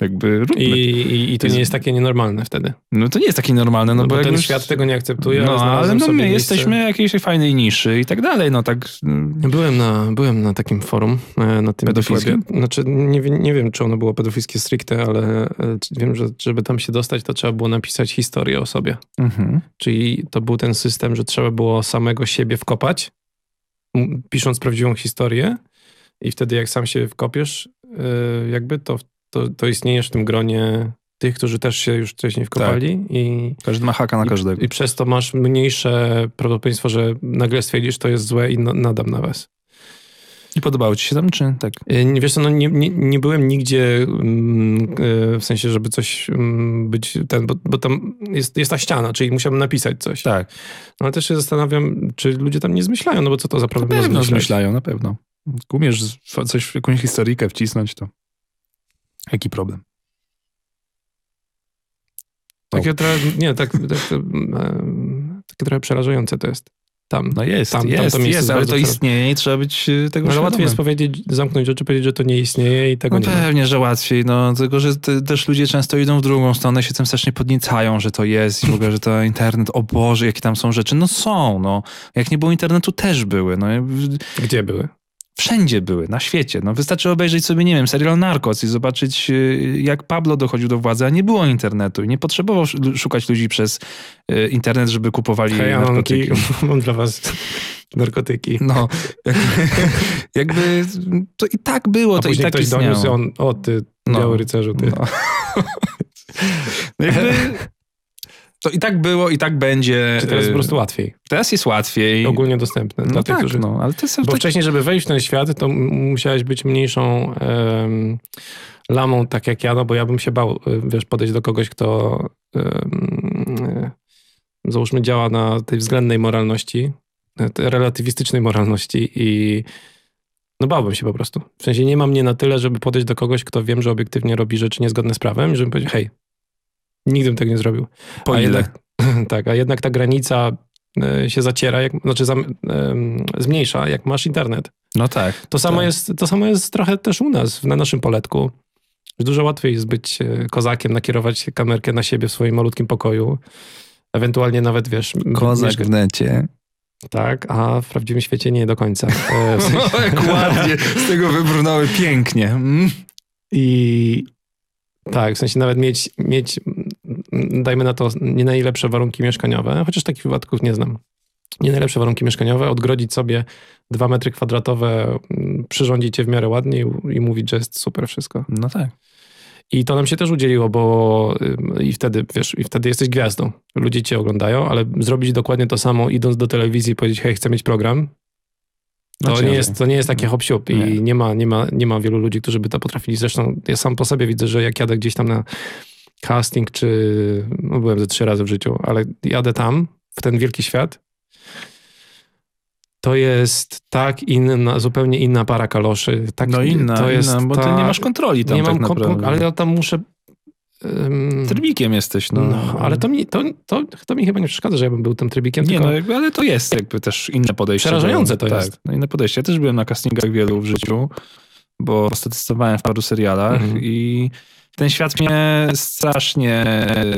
Jakby róbmy. I, i, I to nie jest takie nienormalne wtedy. No to nie jest takie normalne, no, no bo, bo ten już... świat tego nie akceptuje. No ale, ale no, my miejsce. Jesteśmy jakiejś fajnej niszy i tak dalej, no tak. Byłem na, byłem na takim forum, na tym pedofilskim. Znaczy nie, nie wiem, czy ono było pedofilskie stricte, ale wiem, że żeby tam się dostać, to trzeba było napisać historię o sobie. Mhm. Czyli to był ten system, że trzeba było samego siebie wkopać, pisząc prawdziwą historię i wtedy jak sam się wkopiesz, jakby to To, to istniejesz w tym gronie tych, którzy też się już wcześniej wkopali. Tak. I, Każdy ma haka na i, każdego. I przez to masz mniejsze prawdopodobieństwo, że nagle stwierdzisz, to jest złe i no, nadam na was. I podobało ci się tam, czy tak? Wiesz co, no nie, nie, nie byłem nigdzie w sensie, żeby coś być ten, bo, bo tam jest, jest ta ściana, czyli musiałbym napisać coś. Tak. No, ale też się zastanawiam, czy ludzie tam nie zmyślają, no bo co to za problem? Na pewno zmyślają, na pewno. Umiesz coś, jakąś historyjkę wcisnąć, to... Jaki problem? Takie trochę, nie, tak, tak, takie trochę przerażające to jest. tam. No jest, tam, jest, tam to jest, ale to istnieje i trzeba być tego świadomym. No, łatwiej jest powiedzieć, zamknąć oczy, powiedzieć, że to nie istnieje i tego no nie pewnie, ma. Że łatwiej, no tylko, że te, też ludzie często idą w drugą stronę, się tym strasznie podniecają, że to jest i w ogóle, że to internet, o Boże, jakie tam są rzeczy. No są, no. Jak nie było internetu, też były. No. Gdzie były? Wszędzie były, na świecie. No, wystarczy obejrzeć sobie, nie wiem, serial Narcos i zobaczyć, jak Pablo dochodził do władzy, a nie było internetu i nie potrzebował szukać ludzi przez internet, żeby kupowali Hej, narkotyki. Mam dla was narkotyki. No, jakby to i tak było, a to i tak ktoś istniało. Doniósł on, o ty, no. biały rycerzu, ty. No. No jakby... To i tak było, i tak będzie. Czy teraz jest po prostu łatwiej? Teraz jest łatwiej. Ogólnie dostępne. No dla tak, tych, którzy... no, ale to jest... Bo wcześniej, żeby wejść w ten świat, to musiałeś być mniejszą um, lamą, tak jak ja, no bo ja bym się bał, wiesz, podejść do kogoś, kto um, załóżmy działa na tej względnej moralności, tej relatywistycznej moralności i no bałbym się po prostu. W sensie nie ma mnie na tyle, żeby podejść do kogoś, kto wiem, że obiektywnie robi rzeczy niezgodne z prawem, żeby powiedzieć, hej, nigdy bym tak nie zrobił. Po a ile? Jednak, tak, a jednak ta granica się zaciera, jak, znaczy zam, zmniejsza, jak masz internet. No tak. To samo, tak. Jest, to samo jest trochę też u nas, na naszym poletku. Dużo łatwiej jest być kozakiem, nakierować kamerkę na siebie w swoim malutkim pokoju. Ewentualnie nawet, wiesz... Kozak w necie. Tak, a w prawdziwym świecie nie do końca. No, jak ładnie z tego wybrnąły pięknie. Mm. I... Tak, w sensie nawet mieć, mieć, dajmy na to, nie najlepsze warunki mieszkaniowe, chociaż takich wypadków nie znam. Nie najlepsze warunki mieszkaniowe, odgrodzić sobie dwa metry kwadratowe, przyrządzić je w miarę ładnie i, i mówić, że jest super wszystko. No tak. I to nam się też udzieliło, bo i wtedy, wiesz, i wtedy jesteś gwiazdą. Ludzie cię oglądają, ale zrobić dokładnie to samo, idąc do telewizji i powiedzieć, hej, chcę mieć program, to, znaczy, nie jest, to nie jest takie hop-siup i nie. Nie, ma, nie, ma, nie ma wielu ludzi, którzy by to potrafili. Zresztą ja sam po sobie widzę, że jak jadę gdzieś tam na casting, czy no byłem ze trzy razy w życiu, ale jadę tam, w ten wielki świat, to jest tak inna, zupełnie inna para kaloszy. Tak, no inna, to jest inna, bo ta... ty nie masz kontroli tam nie tak mam kontroli, ale ja tam muszę... Um, trybikiem jesteś, no. no ale to mi, to, to, to mi chyba nie przeszkadza, że ja bym był tym trybikiem. Nie, tylko... no jakby, ale to jest jakby też inne podejście. Przerażające to jest. Tak, no inne podejście. Ja też byłem na castingach wielu w życiu, bo statystowałem w paru serialach mhm. i ten świat mnie strasznie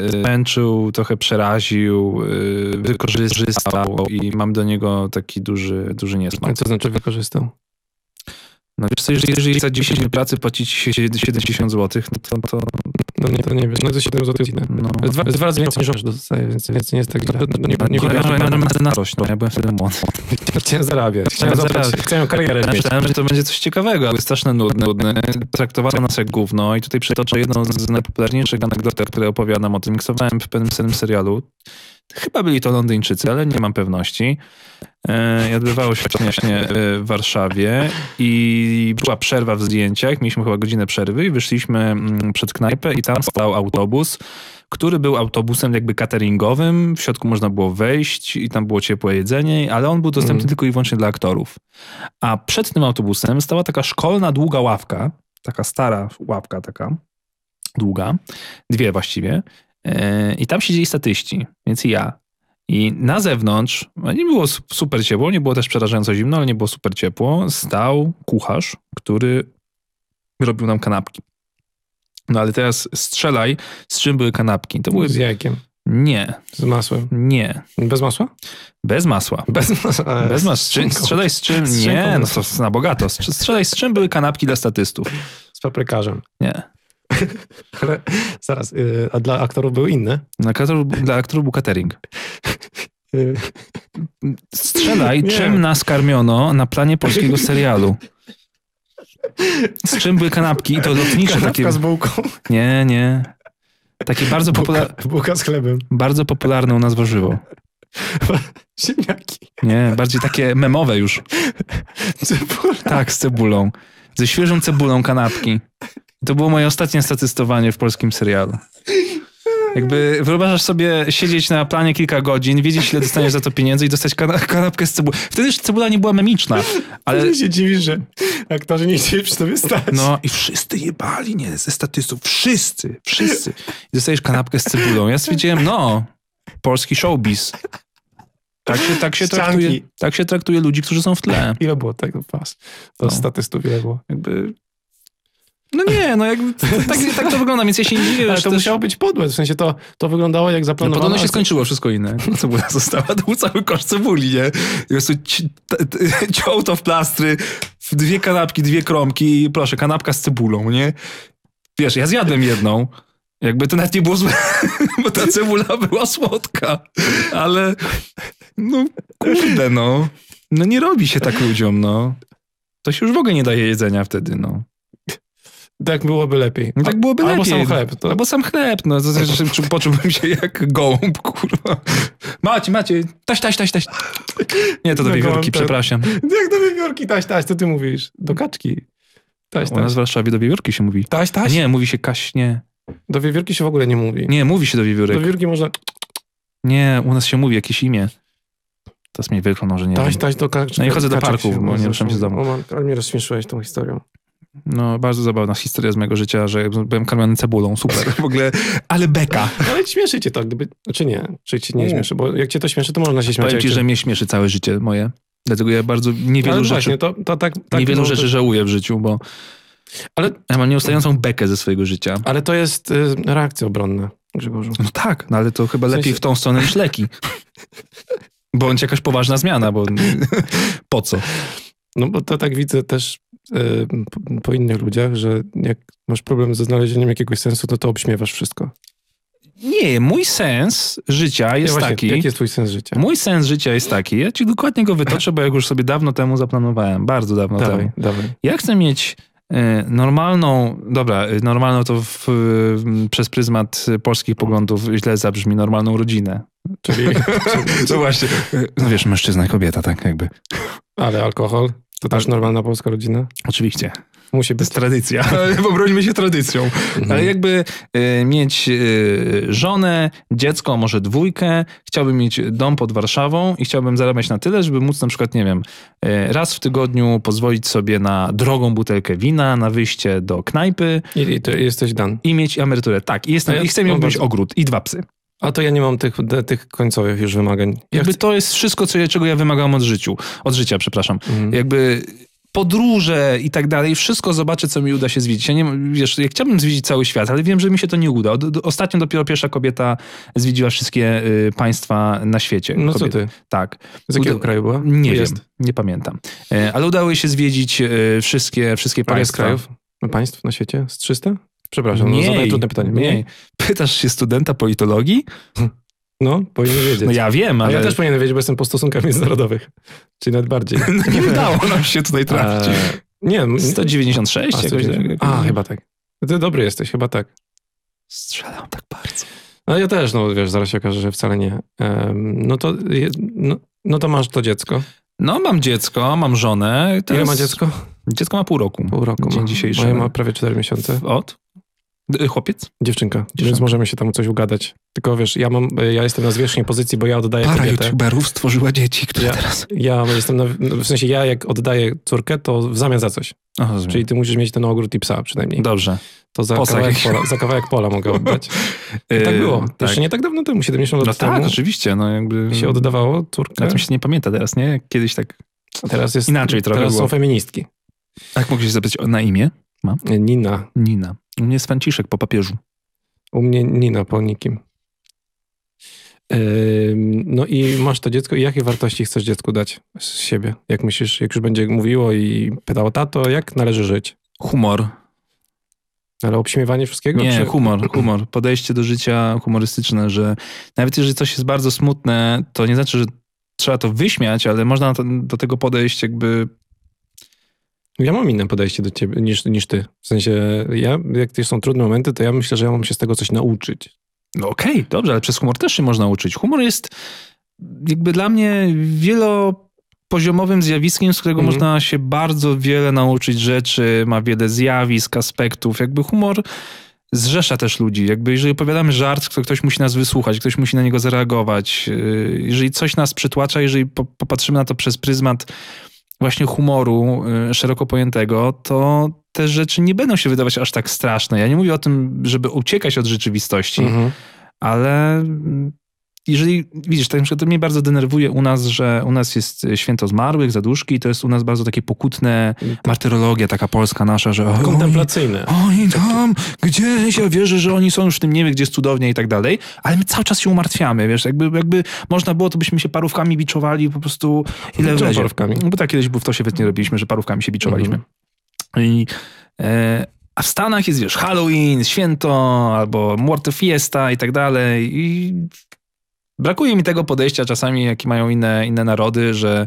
zmęczył, trochę przeraził, wykorzystał i mam do niego taki duży, duży niesmak. A co znaczy wykorzystał? No wiesz co, jeżeli, jeżeli za dziesięć pracy płacić siedemdziesiąt złotych, no to... to... No nie, to nie wiesz, no to siedem złotych inne. No. Dwa, dwa razy więcej niż dostaję, więc, więc nie jest tak źle. Nie, nie, nie, nie, ja byłem na coś, no ja byłem wtedy młody. Chciałem zarabiać, chciałem zarabiać, chciałem karierę mieć. Myślałem, że to będzie coś ciekawego, ale jest strasznie nudne, nudne. Traktowano nas jak gówno i tutaj przytoczę jedną z najpopularniejszych anegdotek, które opowiadam o tym. Miksowałem w pewnym serialu. Chyba byli to Londyńczycy, ale nie mam pewności. E, odbywało się właśnie w Warszawie i była przerwa w zdjęciach. Mieliśmy chyba godzinę przerwy i wyszliśmy przed knajpę i tam stał autobus, który był autobusem jakby cateringowym. W środku można było wejść i tam było ciepłe jedzenie, ale on był dostępny mm. tylko i wyłącznie dla aktorów. A przed tym autobusem stała taka szkolna, długa ławka. Taka stara ławka, taka długa. Dwie właściwie. I tam siedzieli statyści, więc i ja. I na zewnątrz, nie było super ciepło, nie było też przerażająco zimno, ale nie było super ciepło, stał kucharz, który robił nam kanapki. No ale teraz strzelaj, z czym były kanapki. To były... Z jajkiem. Nie. Z masłem? Nie. Bez masła? Bez masła. Bez masła. Bez masła. Strzelaj z czym? Nie, no to na bogato. Strzelaj z czym były kanapki dla statystów? Z paprykarzem. Nie. Ale zaraz, a dla aktorów były inne? Dla aktorów, dla aktorów był catering. Strzelaj, nie. Czym nas karmiono na planie polskiego serialu? Z czym były kanapki? I to lotnicze kanapka takie... z bułką? Nie, nie. Takie bardzo popularne... Bułka z chlebem. Bardzo popularne u nas warzywo. Ziemniaki. Nie, bardziej takie memowe już. Cebula. Tak, z cebulą. Ze świeżą cebulą kanapki. To było moje ostatnie statystowanie w polskim serialu. Jakby wyobrażasz sobie siedzieć na planie kilka godzin, wiedzieć ile dostaniesz za to pieniędzy i dostać kana- kanapkę z cebulą. Wtedy już cebula nie była memiczna. Ale ty się dziwisz, że aktorzy nie chcieli przy tobie stać. No i wszyscy jebali, nie, ze statystów. Wszyscy, wszyscy. I dostajesz kanapkę z cebulą. Ja stwierdziłem, no, polski showbiz. Tak się, tak, się traktuje, tak się traktuje ludzi, którzy są w tle. Ile było tego was? To no. statystów ile było? Jakby... No nie, no jakby tak, tak to wygląda, więc ja się nie dziwię. Ale to też... musiało być podłe, w sensie to, to wyglądało jak zaplanowane. No podobno się skończyło wszystko inne. Cebula została, to był cały kosz cebuli, nie? I po prostu ciął to w plastry, w dwie kanapki, dwie kromki i proszę, kanapka z cebulą, nie? Wiesz, ja zjadłem jedną. Jakby to nawet nie było złe, bo ta cebula była słodka. Ale no kurde, no. No nie robi się tak ludziom, no. To się już w ogóle nie daje jedzenia wtedy, no. Tak byłoby lepiej. No tak byłoby Albo lepiej. Sam chleb, to... Albo sam chleb. No to znaczy, poczułbym się jak gołąb, kurwa. Macie, macie. Taś, taś, taś, taś. Nie, to do wiewiórki, no, przepraszam. Jak do wiewiórki, taś, taś, co ty mówisz? Do kaczki. Taś, taś. U nas w Warszawie do wiewiórki się mówi. Taś, taś? Nie, mówi się kaś, nie. Do wiewiórki się w ogóle nie mówi. Nie, mówi się do wiewiórek. Do wiewiórki można... Nie, u nas się mówi jakieś imię. To jest mnie wielką, że nie taś, wiem. Taś, do kaczki. No i chodzę do parków, bo nie ruszam się z domu. Ale mnie rozśmieszyłeś tą historią. No, bardzo zabawna historia z mojego życia, że byłem karmiony cebulą, super, w ogóle, ale beka. Ale śmieszy cię to, gdyby, czy nie, czy cię nie śmieszy, bo jak cię to śmieszy, to można się śmiać. Powiem ci, że mnie śmieszy całe życie moje, dlatego ja bardzo niewielu no, rzeczy, właśnie, to, to tak, tak niewielu to... rzeczy żałuję w życiu, bo ale... ja mam nieustającą bekę ze swojego życia. Ale to jest y, reakcja obronna, Grzegorzu. No tak, no ale to chyba w sensie... lepiej w tą stronę niż leki, bądź jakaś poważna zmiana, bo po co? No bo to tak widzę też y, po, po innych ludziach, że jak masz problem ze znalezieniem jakiegoś sensu, to to obśmiewasz wszystko. Nie, mój sens życia jest ja właśnie, taki... Jaki jest twój sens życia? Mój sens życia jest taki, ja ci dokładnie go wytoczę, bo ja już sobie dawno temu zaplanowałem, bardzo dawno dawaj, temu. Dawaj. Ja chcę mieć y, normalną, dobra, normalną to w, y, przez pryzmat polskich poglądów źle zabrzmi, normalną rodzinę. Czyli... no właśnie, no wiesz, mężczyzna i kobieta, tak jakby... Ale alkohol? To też normalna polska rodzina? Oczywiście. Musi być. To jest tradycja. Obrońmy się tradycją. Mhm. Ale jakby y, mieć y, żonę, dziecko, może dwójkę. Chciałbym mieć dom pod Warszawą i chciałbym zarabiać na tyle, żeby móc na przykład, nie wiem, y, raz w tygodniu pozwolić sobie na drogą butelkę wina, na wyjście do knajpy. I, i to jesteś dan. I mieć emeryturę. Tak. I, jestem, ja, i chcę mieć bardzo... ogród i dwa psy. A to ja nie mam tych, tych końcowych już wymagań. Ja Jakby chcę... to jest wszystko, co ja, czego ja wymagam od życiu. Od życia, przepraszam. Mhm. Jakby podróże i tak dalej. Wszystko zobaczę, co mi uda się zwiedzić. Ja nie wiesz, ja chciałbym zwiedzić cały świat, ale wiem, że mi się to nie uda. Ostatnio dopiero pierwsza kobieta zwiedziła wszystkie y, państwa na świecie. No kobieta. Co ty? Tak. Z jakiego uda... kraju była? Nie wiem, jest. nie pamiętam. E, ale udało jej się zwiedzić y, wszystkie, wszystkie państwa. Krajów? Państw na świecie? Z trzysta? Przepraszam, mniej, no zadaję trudne pytanie. Mniej. Mniej. Pytasz się studenta politologii? No, powinien wiedzieć. No ja wiem, ale... A ja też powinienem wiedzieć, bo jestem po stosunkach międzynarodowych. Czyli nawet bardziej. No nie udało nam się tutaj trafić. A... Nie, sto dziewięćdziesiąt sześć? A, jakoś... A, chyba tak. Ty dobry jesteś, chyba tak. Strzelam tak bardzo. No ja też, no wiesz, zaraz się okaże, że wcale nie. Um, no, to, no, no to masz to dziecko. No mam dziecko, mam żonę. Ile jest... ma dziecko? Dziecko ma pół roku. Pół roku Dzień ma. dzisiejszy. Moje ma prawie cztery miesiące. Od? Chłopiec? Dziewczynka. Dziewczynka. Więc możemy się tam coś ugadać. Tylko wiesz, ja mam, ja jestem na zwierzchniej pozycji, bo ja oddaję Para kobietę. Para youtuberów stworzyła dzieci, które ja, teraz... Ja jestem na, w sensie ja jak oddaję córkę, to w zamian za coś. Aha, czyli ty musisz mieć ten ogród i psa przynajmniej. Dobrze. To za kawałek, pola, za kawałek pola mogę oddać. I tak było. Yy, Jeszcze tak. nie tak dawno temu, siedemdziesiąt lat no temu. Tak, oczywiście. No jakby... Się oddawało córkę. Na tym się nie pamięta teraz, nie? Kiedyś tak... Teraz jest, inaczej trochę Teraz było. Są feministki. Tak mogę się zapytać o, na imię? Mam? Nina. Nina. U mnie jest Franciszek po papieżu. U mnie Nina po nikim. Yy, no i masz to dziecko i jakie wartości chcesz dziecku dać z siebie? Jak myślisz, jak już będzie mówiło i pytało tato, jak należy żyć? Humor. Ale obśmiewanie wszystkiego? Nie, czy... humor, humor. Podejście do życia humorystyczne, że nawet jeżeli coś jest bardzo smutne, to nie znaczy, że trzeba to wyśmiać, ale można do tego podejść jakby... Ja mam inne podejście do ciebie niż, niż ty. W sensie, ja, jak też są trudne momenty, to ja myślę, że ja mam się z tego coś nauczyć. No okej, okay, dobrze, ale przez humor też się można uczyć. Humor jest jakby dla mnie wielopoziomowym zjawiskiem, z którego mm. można się bardzo wiele nauczyć rzeczy, ma wiele zjawisk, aspektów. Jakby humor zrzesza też ludzi. Jakby jeżeli opowiadamy żart, to ktoś musi nas wysłuchać, ktoś musi na niego zareagować. Jeżeli coś nas przytłacza, jeżeli popatrzymy na to przez pryzmat właśnie humoru szeroko pojętego, to te rzeczy nie będą się wydawać aż tak straszne. Ja nie mówię o tym, żeby uciekać od rzeczywistości, mhm. ale jeżeli, widzisz, tak na przykład to mnie bardzo denerwuje u nas, że u nas jest święto zmarłych, zaduszki, to jest u nas bardzo takie pokutne, tak, martyrologia taka polska nasza, że oj, kontemplacyjne. Oni tam gdzieś, ja wierzę, że oni są już w tym niebie, gdzie jest cudownie i tak dalej, ale my cały czas się umartwiamy, wiesz, jakby, jakby można było, to byśmy się parówkami biczowali po prostu ile w parówkami? Bo tak kiedyś w to się wytnie robiliśmy, że parówkami się biczowaliśmy. Mhm. I... E, a w Stanach jest, wiesz, Halloween, święto, albo Muerto Fiesta i tak dalej. I brakuje mi tego podejścia czasami, jakie mają inne, inne narody, że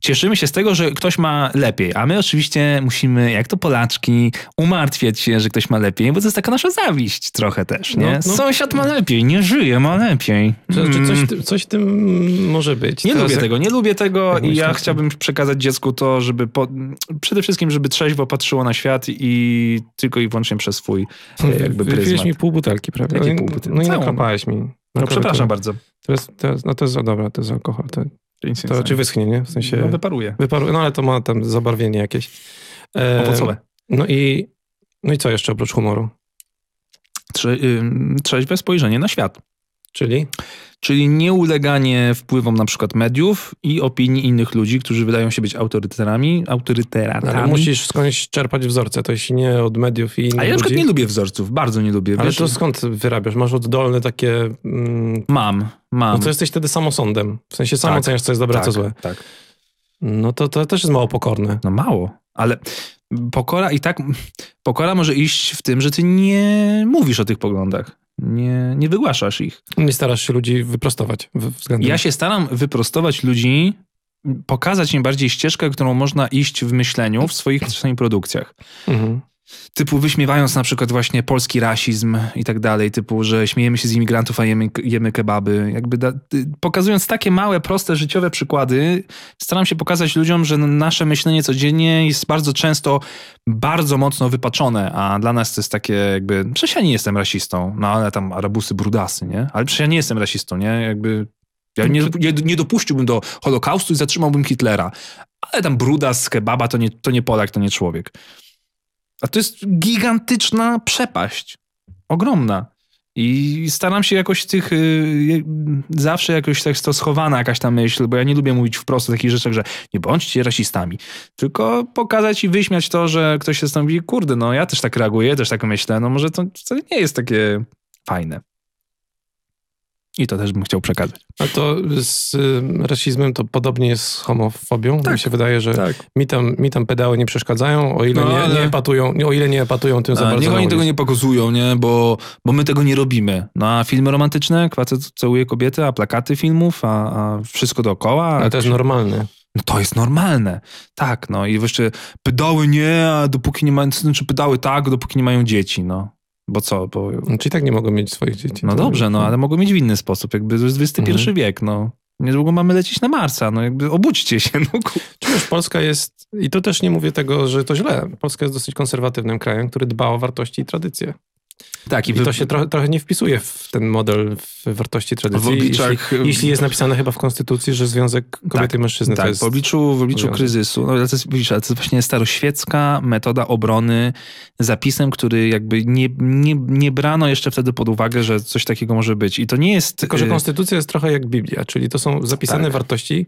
cieszymy się z tego, że ktoś ma lepiej. A my oczywiście musimy, jak to Polaczki, umartwiać się, że ktoś ma lepiej, bo to jest taka nasza zawiść trochę też, nie? No, no. Sąsiad ma lepiej, nie żyje, ma lepiej. Mm. Czy coś, coś tym może być. Nie Teraz lubię jak... tego, nie lubię tego tak i ja chciałbym przekazać dziecku to, żeby po... przede wszystkim, żeby trzeźwo patrzyło na świat i tylko i wyłącznie przez swój jakby pryzmat. Wypiłeś mi pół butelki, prawda? Jakie pół butelki? No i nakłapałeś mi. No przepraszam bardzo. To jest, to jest, no to jest za dobra, to jest alkohol. To... To czy wyschnie, nie? W sensie... No wyparuje. Wyparuje. No ale to ma tam zabarwienie jakieś. E, Owocowe. No i, no i co jeszcze oprócz humoru? Trze, y, trzeźwe spojrzenie na świat. Czyli? Czyli nieuleganie wpływom na przykład mediów i opinii innych ludzi, którzy wydają się być autoryterami. autoryterami. Ale musisz skądś czerpać wzorce, to jeśli nie od mediów i innych ludzi. A ja na przykład nie lubię wzorców, bardzo nie lubię. Ale wiesz? To skąd wyrabiasz? Masz oddolne takie... Mm, mam, mam. No to jesteś wtedy samosądem. W sensie sam oceniasz, tak, co jest dobre, tak, co złe. Tak. No to, to też jest mało pokorne. No mało, ale... Pokora i tak, pokora może iść w tym, że ty nie mówisz o tych poglądach. Nie, nie wygłaszasz ich. Nie starasz się ludzi wyprostować. Względem. Ja się staram wyprostować ludzi, pokazać im bardziej ścieżkę, którą można iść w myśleniu, w swoich czasami produkcjach. Mhm. Typu wyśmiewając na przykład właśnie polski rasizm i tak dalej, typu, że śmiejemy się z imigrantów, a jemy, jemy kebaby. Jakby da, pokazując takie małe, proste, życiowe przykłady, staram się pokazać ludziom, że nasze myślenie codziennie jest bardzo często bardzo mocno wypaczone, a dla nas to jest takie jakby, przecież ja nie jestem rasistą, no ale tam arabusy, brudasy, nie? Ale przecież ja nie jestem rasistą, nie? Jakby ja nie, nie, nie dopuściłbym do Holokaustu i zatrzymałbym Hitlera. Ale tam brudas, kebaba to nie, to nie Polak, to nie człowiek. A to jest gigantyczna przepaść. Ogromna. I staram się jakoś tych... Yy, zawsze jakoś tak to schowana jakaś ta myśl, bo ja nie lubię mówić wprost o takich rzeczach, że nie bądźcie rasistami. Tylko pokazać i wyśmiać to, że ktoś się stanowi, kurde, no ja też tak reaguję, też tak myślę, no może to, to nie jest takie fajne. I to też bym chciał przekazać. A to z y, rasizmem to podobnie jest z homofobią. Tak. Mi się wydaje, że tak. mi, tam, mi tam pedały nie przeszkadzają, o ile, no, nie, ale... nie epatują, o ile nie epatują tym a, za bardzo. Niech oni tego nie pokazują, nie? Bo, bo my tego nie robimy. No a filmy romantyczne, facet całuje kobiety, a plakaty filmów, a, a wszystko dookoła. Ale to jest normalne. No to jest normalne. Tak, no i jeszcze pedały nie, a dopóki nie mają, znaczy pedały tak, dopóki nie mają dzieci, no. Bo co? Bo... Czyli tak nie mogą mieć swoich dzieci. No dobrze, no ale mogą mieć w inny sposób. Jakby to jest dwudziesty pierwszy mhm. wiek, no. Niedługo mamy lecieć na Marsa, no jakby obudźcie się. No. Czy już Polska jest, i to też nie mówię tego, że to źle, Polska jest dosyć konserwatywnym krajem, który dba o wartości i tradycje. Tak, i, wy... I to się trochę, trochę nie wpisuje w ten model w wartości tradycji. W obliczach... jeśli, jeśli jest napisane chyba w konstytucji, że związek kobiety tak, i mężczyzny tak, to jest... Tak, w obliczu, w obliczu kryzysu. No, ale to, jest, ale to jest właśnie staroświecka metoda obrony zapisem, który jakby nie, nie, nie brano jeszcze wtedy pod uwagę, że coś takiego może być. I to nie jest... Tylko, że konstytucja jest trochę jak Biblia, czyli to są zapisane tak. wartości...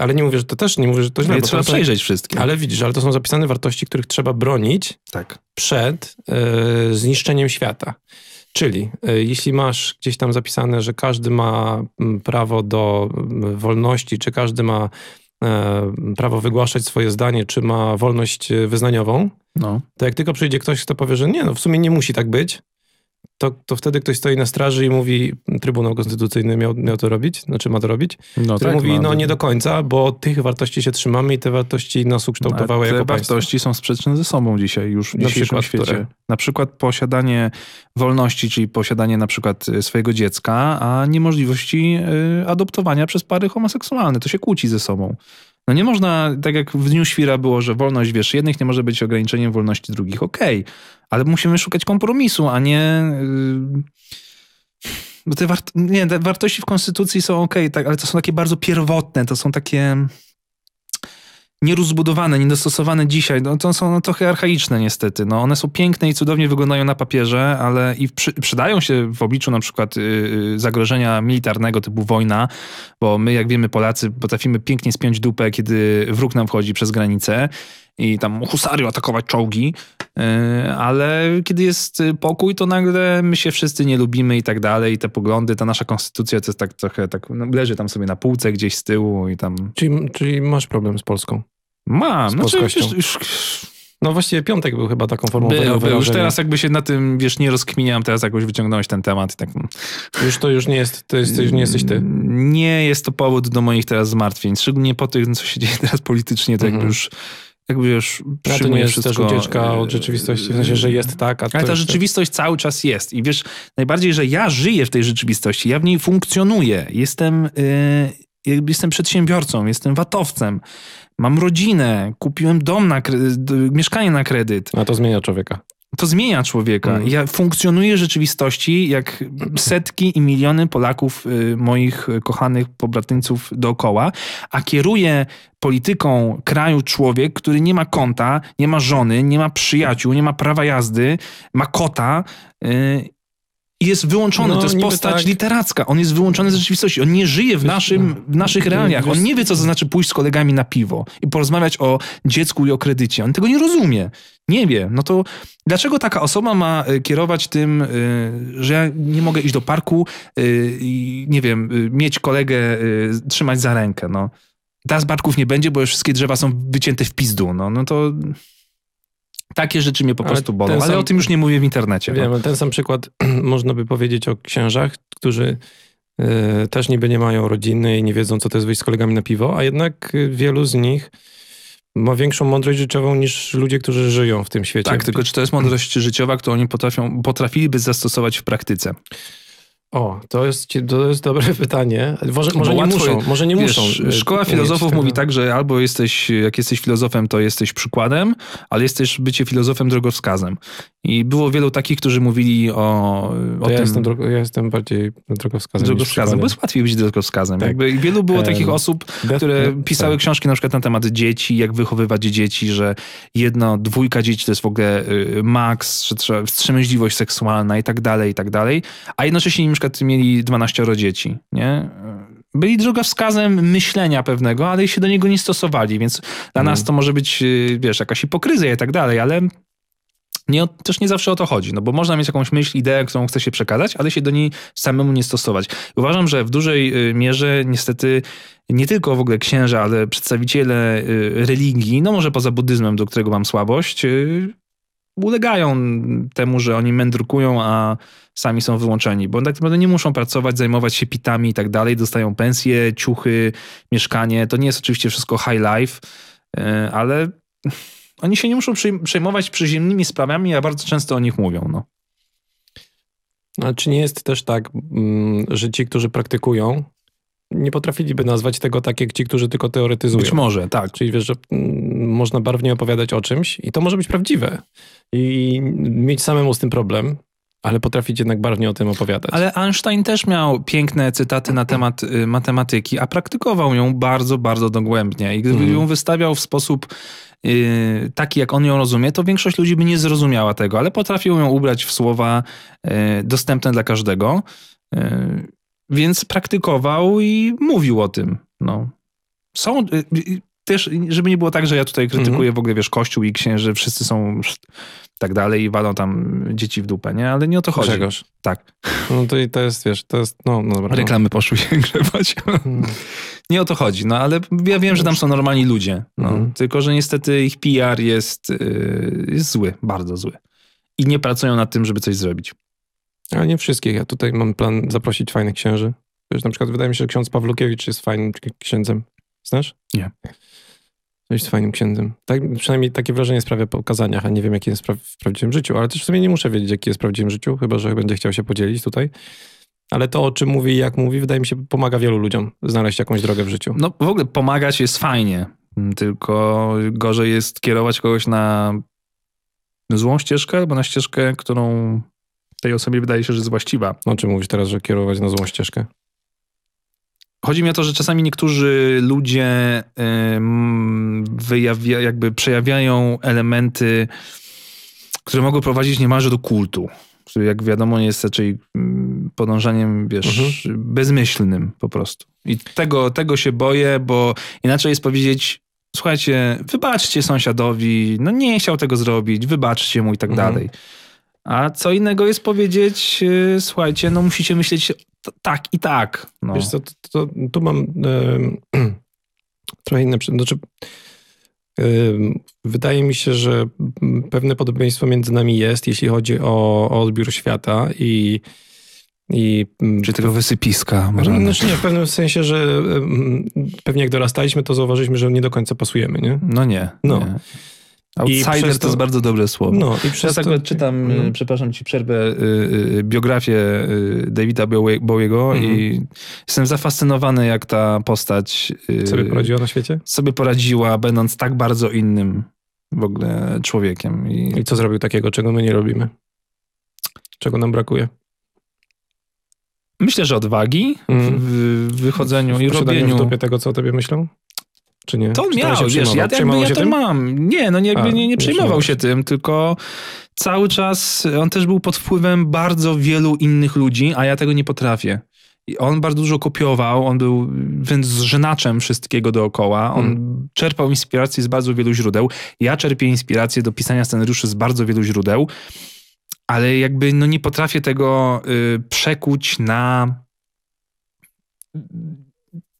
Ale nie mówię, że to też, nie mówię, że to źle. Trzeba to, przejrzeć wszystkie. Ale widzisz, ale to są zapisane wartości, których trzeba bronić tak. przed y, zniszczeniem świata. Czyli y, jeśli masz gdzieś tam zapisane, że każdy ma prawo do wolności, czy każdy ma y, prawo wygłaszać swoje zdanie, czy ma wolność wyznaniową, no. to jak tylko przyjdzie ktoś, kto powie, że nie, no w sumie nie musi tak być, To, to wtedy ktoś stoi na straży i mówi, Trybunał Konstytucyjny miał, miał to robić, znaczy ma to robić, no który tak, mówi, ma, no nie do końca, bo tych wartości się trzymamy i te wartości nas ukształtowały jako państwo. Te wartości są sprzeczne ze sobą dzisiaj już w na dzisiejszym świecie. Które? Na przykład posiadanie wolności, czyli posiadanie na przykład swojego dziecka, a niemożliwości adoptowania przez pary homoseksualne. To się kłóci ze sobą. No nie można, tak jak w Dniu Świra było, że wolność, wiesz, jednych nie może być ograniczeniem wolności drugich. Okej, okay, ale musimy szukać kompromisu, a nie... Yy, bo te, wart- nie, te wartości w Konstytucji są okej, okay, tak, ale to są takie bardzo pierwotne, to są takie... nierozbudowane, niedostosowane dzisiaj, no to są no, trochę archaiczne niestety. No, one są piękne i cudownie wyglądają na papierze, ale i przy, przydają się w obliczu na przykład yy, zagrożenia militarnego typu wojna, bo my, jak wiemy, Polacy potrafimy pięknie spiąć dupę, kiedy wróg nam wchodzi przez granicę i tam husario atakować czołgi, yy, ale kiedy jest pokój, to nagle my się wszyscy nie lubimy i tak dalej, i te poglądy, ta nasza konstytucja to jest tak trochę, tak no, leży tam sobie na półce gdzieś z tyłu i tam... Czyli, czyli masz problem z Polską? Mam. Z znaczy, polskością. Już, już... No właściwie Piątek był chyba taką formą by, tego by, Już teraz jakby się na tym, wiesz, nie rozkminiam, teraz jakoś wyciągnąłeś ten temat i tak... Już to już nie jest, to jest, to już nie jesteś ty. Nie jest to powód do moich teraz zmartwień, szczególnie po tym, co się dzieje teraz politycznie, to mhm. jakby już... Jakby już ja to nie jest wszystko... też ucieczka od rzeczywistości, w sensie, że jest tak, a to ale ta rzeczywistość tak. cały czas jest. I wiesz, najbardziej, że ja żyję w tej rzeczywistości, ja w niej funkcjonuję, jestem, yy, jestem przedsiębiorcą, jestem watowcem, mam rodzinę, kupiłem dom, na kredy- mieszkanie na kredyt. A to zmienia człowieka. To zmienia człowieka. Mm. Ja funkcjonuję w rzeczywistości jak setki i miliony Polaków, y, moich kochanych pobratyńców dookoła, a kieruje polityką kraju człowiek, który nie ma konta, nie ma żony, nie ma przyjaciół, nie ma prawa jazdy, ma kota y, i jest wyłączony. No, to jest postać tak. literacka. On jest wyłączony z rzeczywistości. On nie żyje w, naszym, w naszych realiach. On nie wie, co to znaczy pójść z kolegami na piwo i porozmawiać o dziecku i o kredycie. On tego nie rozumie. Nie wie. No to dlaczego taka osoba ma kierować tym, że ja nie mogę iść do parku i, nie wiem, mieć kolegę, trzymać za rękę? No. Teraz barków nie będzie, bo już wszystkie drzewa są wycięte w pizdu. No, no to... Takie rzeczy mnie po prostu bolą, ale sam, o tym już nie mówię w internecie. Wiem, no. Ten sam przykład można by powiedzieć o księżach, którzy y, też niby nie mają rodziny i nie wiedzą, co to jest wyjść z kolegami na piwo, a jednak wielu z nich ma większą mądrość życiową niż ludzie, którzy żyją w tym świecie. Tak, tylko czy to jest mądrość życiowa, którą oni potrafią, potrafiliby zastosować w praktyce? O, to jest, to jest dobre pytanie. Może, może nie łatwo, muszą. Może nie wiesz, muszą. Szkoła filozofów mówi tak, że albo jesteś, jak jesteś filozofem, to jesteś przykładem, ale jesteś bycie filozofem drogowskazem. I było wielu takich, którzy mówili o, o ja tym... Jestem drogo, ja jestem bardziej drogowskazem. Drogowskazem, bo jest łatwiej być drogowskazem. Tak. Jakby wielu było takich e, osób, de, które de, pisały tak. książki na przykład na temat dzieci, jak wychowywać dzieci, że jedno, dwójka dzieci to jest w ogóle y, maks, że wstrzemięźliwość seksualna i tak dalej, i tak dalej. A jednocześnie im na przykład mieli dwanaścioro dzieci, nie? Byli drogowskazem myślenia pewnego, ale się do niego nie stosowali, więc dla nas to może być, wiesz, jakaś hipokryzja i tak dalej, ale nie, też nie zawsze o to chodzi, no bo można mieć jakąś myśl, ideę, którą chce się przekazać, ale się do niej samemu nie stosować. Uważam, że w dużej mierze niestety nie tylko w ogóle księża, ale przedstawiciele religii, no może poza buddyzmem, do którego mam słabość, ulegają temu, że oni mędrkują, a sami są wyłączeni, bo tak naprawdę nie muszą pracować, zajmować się pitami i tak dalej, dostają pensje, ciuchy, mieszkanie. To nie jest oczywiście wszystko high life, ale oni się nie muszą przejmować przyziemnymi sprawami, a bardzo często o nich mówią. No. A czy nie jest też tak, że ci, którzy praktykują, nie potrafiliby nazwać tego tak, jak ci, którzy tylko teoretyzują? Być może, tak. Czyli wiesz, że można barwnie opowiadać o czymś i to może być prawdziwe i mieć samemu z tym problem, ale potrafić jednak barwnie o tym opowiadać. Ale Einstein też miał piękne cytaty na temat y, matematyki, a praktykował ją bardzo, bardzo dogłębnie. I gdyby mm. ją wystawiał w sposób y, taki, jak on ją rozumie, to większość ludzi by nie zrozumiała tego, ale potrafił ją ubrać w słowa y, dostępne dla każdego. Y, więc praktykował i mówił o tym. No. Są... Y, y, Też, żeby nie było tak, że ja tutaj krytykuję mm-hmm. w ogóle, wiesz, Kościół i księży, wszyscy są tak dalej i walą tam dzieci w dupę, nie? Ale nie o to chodzi. Grzegorz. Tak. No to i to jest, wiesz, to jest, no, no dobra. Reklamy no. poszły się grzebać. Mm. Nie o to chodzi, no ale ja wiem, że tam są normalni ludzie, no. Mm. Tylko że niestety ich P R jest, yy, jest zły, bardzo zły. I nie pracują nad tym, żeby coś zrobić. Ale nie wszystkich. Ja tutaj mam plan zaprosić fajnych księży. Wiesz, na przykład wydaje mi się, że ksiądz Pawłukiewicz jest fajnym księdzem. Znasz? Nie. Jest fajnym księdzem. Tak, przynajmniej takie wrażenie sprawia po kazaniach, a nie wiem, jaki jest pra- w prawdziwym życiu. Ale też w sumie nie muszę wiedzieć, jaki jest w prawdziwym życiu, chyba że będzie chciał się podzielić tutaj. Ale to, o czym mówi i jak mówi, wydaje mi się, pomaga wielu ludziom znaleźć jakąś drogę w życiu. No w ogóle pomagać jest fajnie, tylko gorzej jest kierować kogoś na złą ścieżkę albo na ścieżkę, którą tej osobie wydaje się, że jest właściwa. O czym mówisz teraz, że kierować na złą ścieżkę? Chodzi mi o to, że czasami niektórzy ludzie wyjawia, jakby przejawiają elementy, które mogą prowadzić niemalże do kultu, który jak wiadomo jest raczej podążaniem, wiesz, uh-huh. bezmyślnym po prostu. I tego, tego się boję, bo inaczej jest powiedzieć, słuchajcie, wybaczcie sąsiadowi, no nie chciał tego zrobić, wybaczcie mu i tak uh-huh. dalej. A co innego jest powiedzieć, słuchajcie, no musicie myśleć t- tak i tak. No. Wiesz co, to, to, to, tu mam yy, trochę inne... Znaczy, yy, wydaje mi się, że pewne podobieństwo między nami jest, jeśli chodzi o, o odbiór świata i... I, Czy tego wysypiska? Marane. Znaczy nie, w pewnym sensie, że pewnie jak dorastaliśmy, to zauważyliśmy, że nie do końca pasujemy, nie? No nie. No. nie. Outsider to, to jest bardzo dobre słowo. No, i przez ja to... tak czytam, no. przepraszam ci, przerwę, biografię Davida Bowiego mhm. i jestem zafascynowany, jak ta postać sobie poradziła na świecie? Sobie poradziła, będąc tak bardzo innym w ogóle człowiekiem. I, I co zrobił takiego, czego my nie robimy? Czego nam brakuje? Myślę, że odwagi mm. w wychodzeniu w i robieniu. W tobie tego, co o tobie myślą? Czy nie? To miał, wiesz, ja, jakby, ja to tym? mam. Nie, no nie, jakby, A, nie, nie przejmował się tym, tylko cały czas on też był pod wpływem bardzo wielu innych ludzi, a ja tego nie potrafię. I on bardzo dużo kopiował, on był więc zżynaczem wszystkiego dookoła, on hmm. czerpał inspirację z bardzo wielu źródeł. Ja czerpię inspirację do pisania scenariuszy z bardzo wielu źródeł. Ale jakby no nie potrafię tego y, przekuć na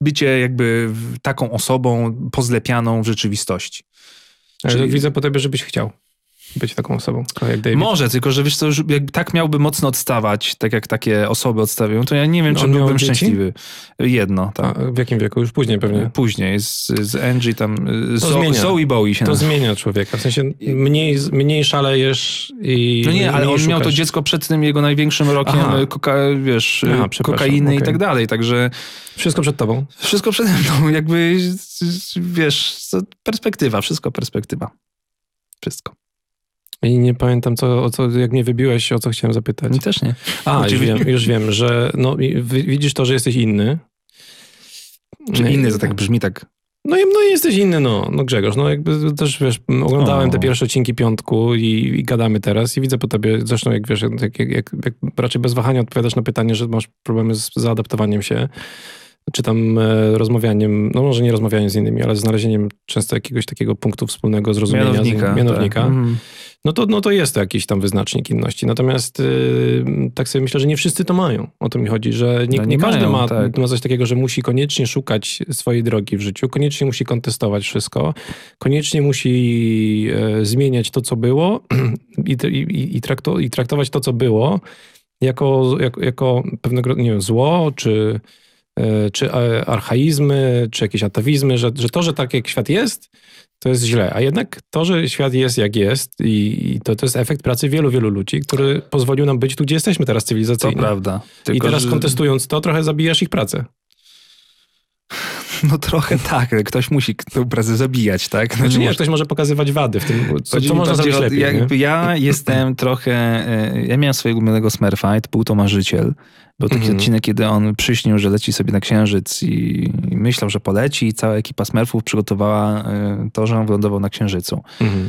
bycie jakby taką osobą pozlepianą w rzeczywistości. Ale czyli... widzę po tobie, żebyś chciał być taką osobą, jak David. Może, tylko że wiesz co, jak tak miałby mocno odstawać, tak jak takie osoby odstawiają, to ja nie wiem, czy on byłbym szczęśliwy. Jedno. Tak. A w jakim wieku? Już później pewnie. Później. Z, z Angie tam... Zoe so, so Bowie się. To nazywa. Zmienia człowieka. W sensie mniej, mniej szalejesz i... No nie, ale on szukasz. Miał to dziecko przed tym jego największym rokiem koka, wiesz, Aha, kokainy okay. i tak dalej, także... Wszystko przed tobą. Wszystko przede mną. Jakby, wiesz, perspektywa. Wszystko perspektywa. Wszystko. I nie pamiętam, co, o co, jak mnie wybiłeś, o co chciałem zapytać. I też nie. A, już wiem, już wiem, że no, widzisz to, że jesteś inny. Czy inny, to tak brzmi, tak... No, no jesteś inny, no, no Grzegorz, no jakby też, wiesz, oglądałem o. te pierwsze odcinki Piątku i, i gadamy teraz i widzę po tobie, zresztą jak wiesz, jak, jak, jak, jak raczej bez wahania odpowiadasz na pytanie, że masz problemy z zaadaptowaniem się, czy tam e, rozmawianiem, no może nie rozmawianiem z innymi, ale znalezieniem często jakiegoś takiego punktu wspólnego zrozumienia, mianownika. Z, mianownika. Tak. Mhm. No to, no to jest to jakiś tam wyznacznik inności. Natomiast yy, tak sobie myślę, że nie wszyscy to mają. O to mi chodzi, że nie, no nie, nie każdy mają, ma, tak. ma coś takiego, że musi koniecznie szukać swojej drogi w życiu, koniecznie musi kontestować wszystko, koniecznie musi yy, zmieniać to, co było i, i, i, traktu, i traktować to, co było jako, jako, jako pewnego, nie wiem, zło, czy, yy, czy archaizmy, czy jakieś atawizmy, że, że to, że tak jak świat jest, to jest źle, a jednak to, że świat jest jak jest i to, to jest efekt pracy wielu, wielu ludzi, który pozwolił nam być tu, gdzie jesteśmy teraz cywilizacyjnie. To prawda. Tylko, i teraz kontestując to, trochę zabijasz ich pracę. No trochę tak, ktoś musi tę pracę zabijać, tak? Znaczy, znaczy nie, może... ktoś może pokazywać wady w tym, co, co można zrobić lepiej. Jakby ja jestem trochę, ja miałem swojego ulubionego Smurfa i to był Tomasz Życiel. Był taki mm-hmm. odcinek, kiedy on przyśnił, że leci sobie na Księżyc i myślał, że poleci i cała ekipa Smurfów przygotowała to, że on wylądował na Księżycu. Mm-hmm.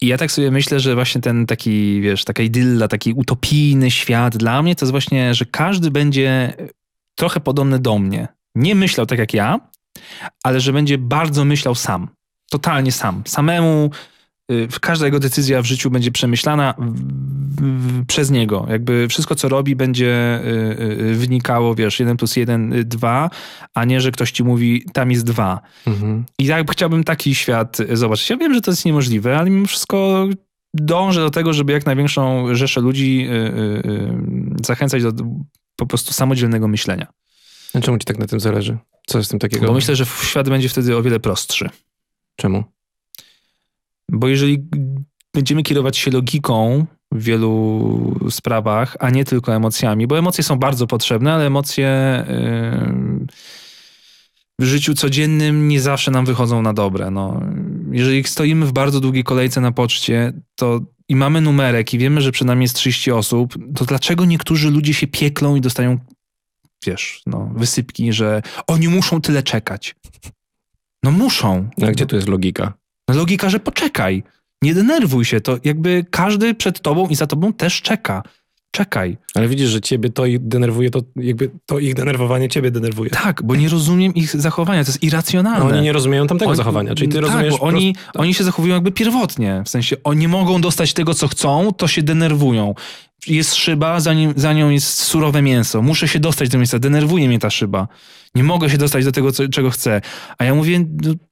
I ja tak sobie myślę, że właśnie ten taki, wiesz, taka idylla, taki utopijny świat dla mnie to jest właśnie, że każdy będzie trochę podobny do mnie. Nie myślał tak jak ja, ale że będzie bardzo myślał sam. Totalnie sam. Samemu yy, każda jego decyzja w życiu będzie przemyślana w, w, przez niego. Jakby wszystko, co robi, będzie yy, yy, wynikało, wiesz, jeden plus jeden, yy, dwa, a nie, że ktoś ci mówi, tam jest dwa. Mhm. I tak chciałbym taki świat zobaczyć. Ja wiem, że to jest niemożliwe, ale mimo wszystko dążę do tego, żeby jak największą rzeszę ludzi yy, yy, zachęcać do po prostu samodzielnego myślenia. Czemu ci tak na tym zależy? Co jest z tym takiego? Bo myślę, że świat będzie wtedy o wiele prostszy. Czemu? Bo jeżeli będziemy kierować się logiką w wielu sprawach, a nie tylko emocjami, bo emocje są bardzo potrzebne, ale emocje w życiu codziennym nie zawsze nam wychodzą na dobre. No, jeżeli stoimy w bardzo długiej kolejce na poczcie, to i mamy numerek i wiemy, że przed nami jest trzydzieści osób, to dlaczego niektórzy ludzie się pieklą i dostają wiesz, no, wysypki, że oni muszą tyle czekać. No muszą. A gdzie tu jest logika? No logika, że poczekaj. Nie denerwuj się. To jakby każdy przed tobą i za tobą też czeka. Czekaj. Ale widzisz, że ciebie to ich denerwuje, to jakby to ich denerwowanie ciebie denerwuje. Tak, bo nie rozumiem ich zachowania, to jest irracjonalne. No oni nie rozumieją tamtego oni, zachowania, czyli ty tak, rozumiesz... Bo oni, prost... oni się zachowują jakby pierwotnie, w sensie oni nie mogą dostać tego, co chcą, to się denerwują. Jest szyba, za, nim, za nią jest surowe mięso, muszę się dostać do miejsca, denerwuje mnie ta szyba. Nie mogę się dostać do tego, co, czego chcę. A ja mówię,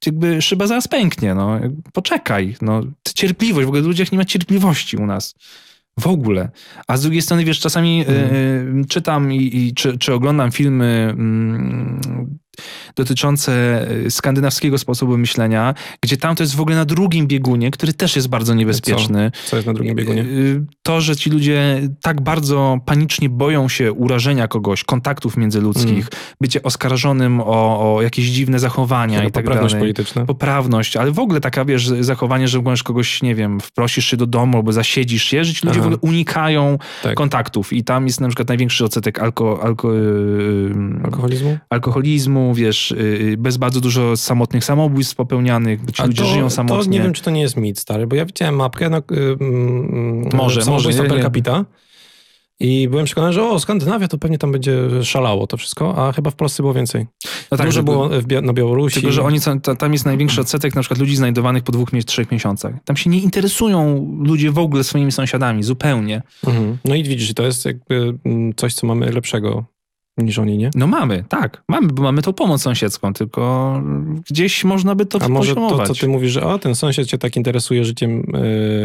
jakby szyba zaraz pęknie, no, poczekaj, no, cierpliwość, w ogóle w ludziach nie ma cierpliwości u nas. W ogóle. A z drugiej strony, wiesz, czasami mm. y, czytam i, i czy, czy oglądam filmy mm, dotyczące skandynawskiego sposobu myślenia, gdzie tam to jest w ogóle na drugim biegunie, który też jest bardzo niebezpieczny. Co, Co jest na drugim biegunie? To, że ci ludzie tak bardzo panicznie boją się urażenia kogoś, kontaktów międzyludzkich, mm. bycie oskarżonym o, o jakieś dziwne zachowania Taka i tak poprawność dalej. Poprawność polityczna. Poprawność, ale w ogóle taka, wiesz, zachowanie, że możesz kogoś, nie wiem, wprosisz się do domu albo zasiedzisz się, że ci ludzie Aha. w ogóle unikają tak. kontaktów i tam jest na przykład największy odsetek alko, alko, alkoholizmu, alkoholizmu wiesz, bez bardzo dużo samotnych samobójstw popełnianych, bo ci A ludzie to, żyją samotnie. To nie wiem, czy to nie jest mit, stary, bo ja widziałem mapkę na mm, może, samobójstwa per capita i byłem przekonany, że o, Skandynawia to pewnie tam będzie szalało to wszystko, a chyba w Polsce było więcej. No tak, dużo było w Bia na Białorusi. Tylko, że oni są, tam jest największy odsetek na przykład ludzi znajdowanych po dwóch, trzech miesiącach. Tam się nie interesują ludzie w ogóle swoimi sąsiadami, zupełnie. Mhm. No i widzisz, to jest jakby coś, co mamy lepszego niż oni, nie? No mamy, tak. Mamy, bo mamy tą pomoc sąsiedzką, tylko gdzieś można by to wypoziomować. A może to, co ty mówisz, że o, ten sąsiad się tak interesuje życiem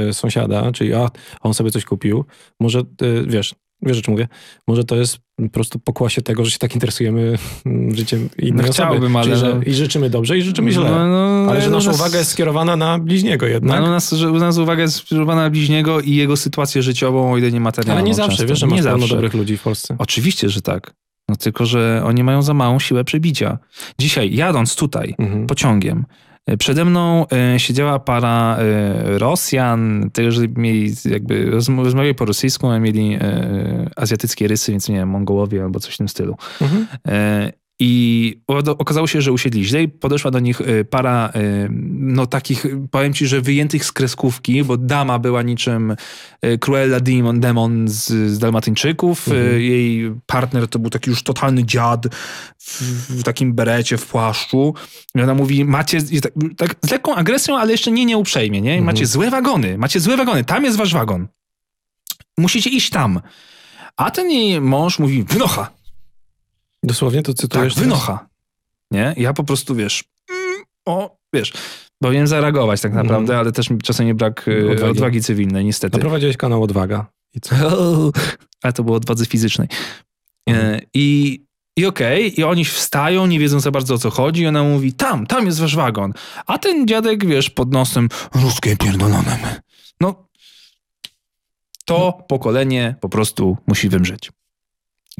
yy, sąsiada, czyli a, on sobie coś kupił. Może, yy, wiesz, wiesz, o czym mówię? Może to jest po prostu pokłosie tego, że się tak interesujemy życiem innej no chciałbym, osoby. Czyli, ale... że i życzymy dobrze, i życzymy źle. No, no, ale że nasza nas... uwaga jest skierowana na bliźniego jednak. No, no nas, że u nas uwaga jest skierowana na bliźniego i jego sytuację życiową, o ile nie materialną. Ale nie zawsze, często. Wiesz, że masz pełno dobrych ludzi w Polsce. Oczywiście, że tak. No tylko, że oni mają za małą siłę przebicia. Dzisiaj, jadąc tutaj mhm. pociągiem, przede mną y, siedziała para y, Rosjan, którzy mieli jakby, rozmawiali po rosyjsku, a mieli y, azjatyckie rysy, więc nie wiem, Mongołowie albo coś w tym stylu. Mhm. Y, I okazało się, że usiedli źle i podeszła do nich para no takich, powiem ci, że wyjętych z kreskówki, bo dama była niczym Kruella Demon, Demon z, z Dalmatyńczyków. Mhm. Jej partner to był taki już totalny dziad w, w takim berecie, w płaszczu. I ona mówi, macie, tak, tak z lekką agresją, ale jeszcze nie nieuprzejmie, nie? Macie mhm. złe wagony, macie złe wagony, tam jest wasz wagon. Musicie iść tam. A ten jej mąż mówi, wynocha. Dosłownie to cytujesz? Tak, wynocha. Nie? Ja po prostu, wiesz, mm, o, wiesz, bo wiem zareagować tak naprawdę, mm. ale też czasem nie brak odwagi, odwagi cywilnej, niestety. Naprowadziłeś kanał Odwaga. I co? Ale to było odwadze fizycznej. Mm. I, i okej, okay, i oni wstają, nie wiedzą za bardzo o co chodzi i ona mówi, tam, tam jest wasz wagon. A ten dziadek, wiesz, pod nosem, ruskie pierdolone. No, to pokolenie po prostu musi wymrzeć.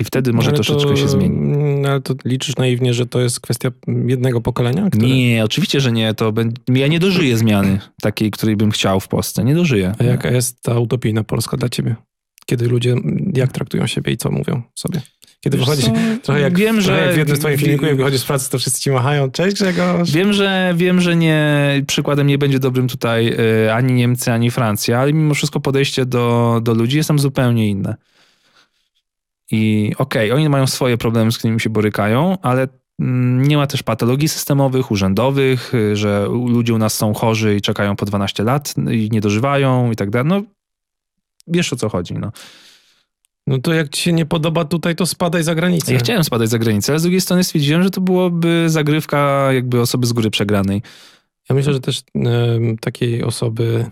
I wtedy może ale troszeczkę to, się zmieni. Ale to liczysz naiwnie, że to jest kwestia jednego pokolenia? Które... Nie, oczywiście, że nie. To ben... Ja nie dożyję zmiany takiej, której bym chciał w Polsce. Nie dożyję. A jaka jest ta utopijna Polska dla ciebie? Kiedy ludzie jak traktują siebie i co mówią sobie? Kiedy wychodzi trochę jak, wiem, trochę że, jak w jednym z twoich filmików, jak wychodzisz z pracy, to wszyscy ci machają. Cześć Grzegorz. Wiem, że, wiem, że nie, przykładem nie będzie dobrym tutaj y, ani Niemcy, ani Francja, ale mimo wszystko podejście do, do ludzi jest tam zupełnie inne. I okej, okay, oni mają swoje problemy, z którymi się borykają, ale nie ma też patologii systemowych, urzędowych, że ludzie u nas są chorzy i czekają po dwanaście lat i nie dożywają i tak dalej. No, wiesz o co chodzi, no. No to jak ci się nie podoba tutaj, to spadaj za granicę. Ja chciałem spadać za granicę, ale z drugiej strony stwierdziłem, że to byłoby zagrywka jakby osoby z góry przegranej. Ja myślę, że też yy, takiej osoby...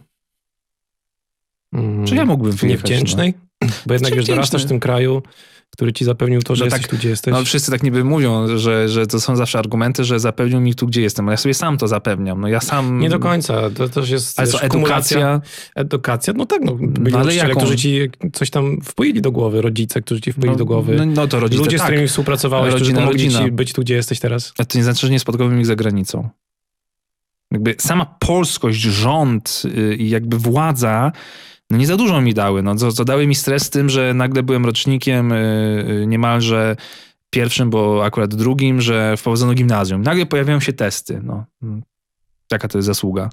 Czy ja mógłbym wyjechać? Niewdzięcznej? No. Bo jednak już dorastasz w tym kraju, który ci zapewnił to, że no jesteś tak, tu, gdzie jesteś. No wszyscy tak niby mówią, że, że to są zawsze argumenty, że zapewnił mi tu, gdzie jestem. Ale ja sobie sam to zapewniam. No ja sam... Nie do końca. To też jest... Ale co, edukacja? Edukacja? No tak, no. Byli no, ale jaką? Którzy ci coś tam wpoili do głowy. Rodzice, którzy ci wpoili no, do głowy. No, no to rodzice, Ludzie, tak. z którymi współpracowałeś, rodzina, którzy pomogli rodzina. Ci być tu, gdzie jesteś teraz. A to nie znaczy, że nie spotkałbym ich za granicą. Jakby sama polskość, rząd i jakby władza no nie za dużo mi dały. No, zadały mi stres tym, że nagle byłem rocznikiem niemalże pierwszym, bo akurat drugim, że wprowadzono gimnazjum. Nagle pojawiają się testy. No, taka to jest zasługa.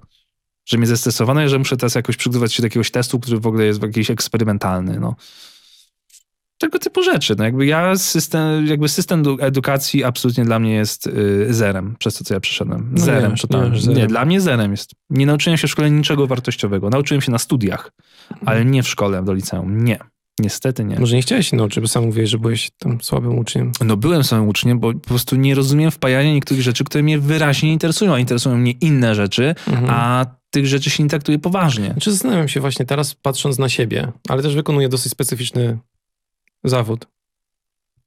Że mnie zestresowano, że muszę teraz jakoś przygotować się do jakiegoś testu, który w ogóle jest jakiś eksperymentalny. No. Tego typu rzeczy. No, jakby ja system, jakby system edukacji absolutnie dla mnie jest y, zerem, przez to, co ja przeszedłem. Zerem. No nie, to, nie, zerem. Nie, dla mnie zerem jest. Nie nauczyłem się w szkole niczego wartościowego. Nauczyłem się na studiach, mhm. ale nie w szkole, do liceum. Nie. Niestety nie. Może nie chciałeś się nauczyć, bo sam mówiłeś, że byłeś tam słabym uczniem. No byłem słabym uczniem, bo po prostu nie rozumiem wpajania niektórych rzeczy, które mnie wyraźnie interesują, a interesują mnie inne rzeczy, mhm. a tych rzeczy się nie traktuje poważnie. Znaczy zastanawiam się właśnie teraz, patrząc na siebie, ale też wykonuję dosyć specyficzny zawód.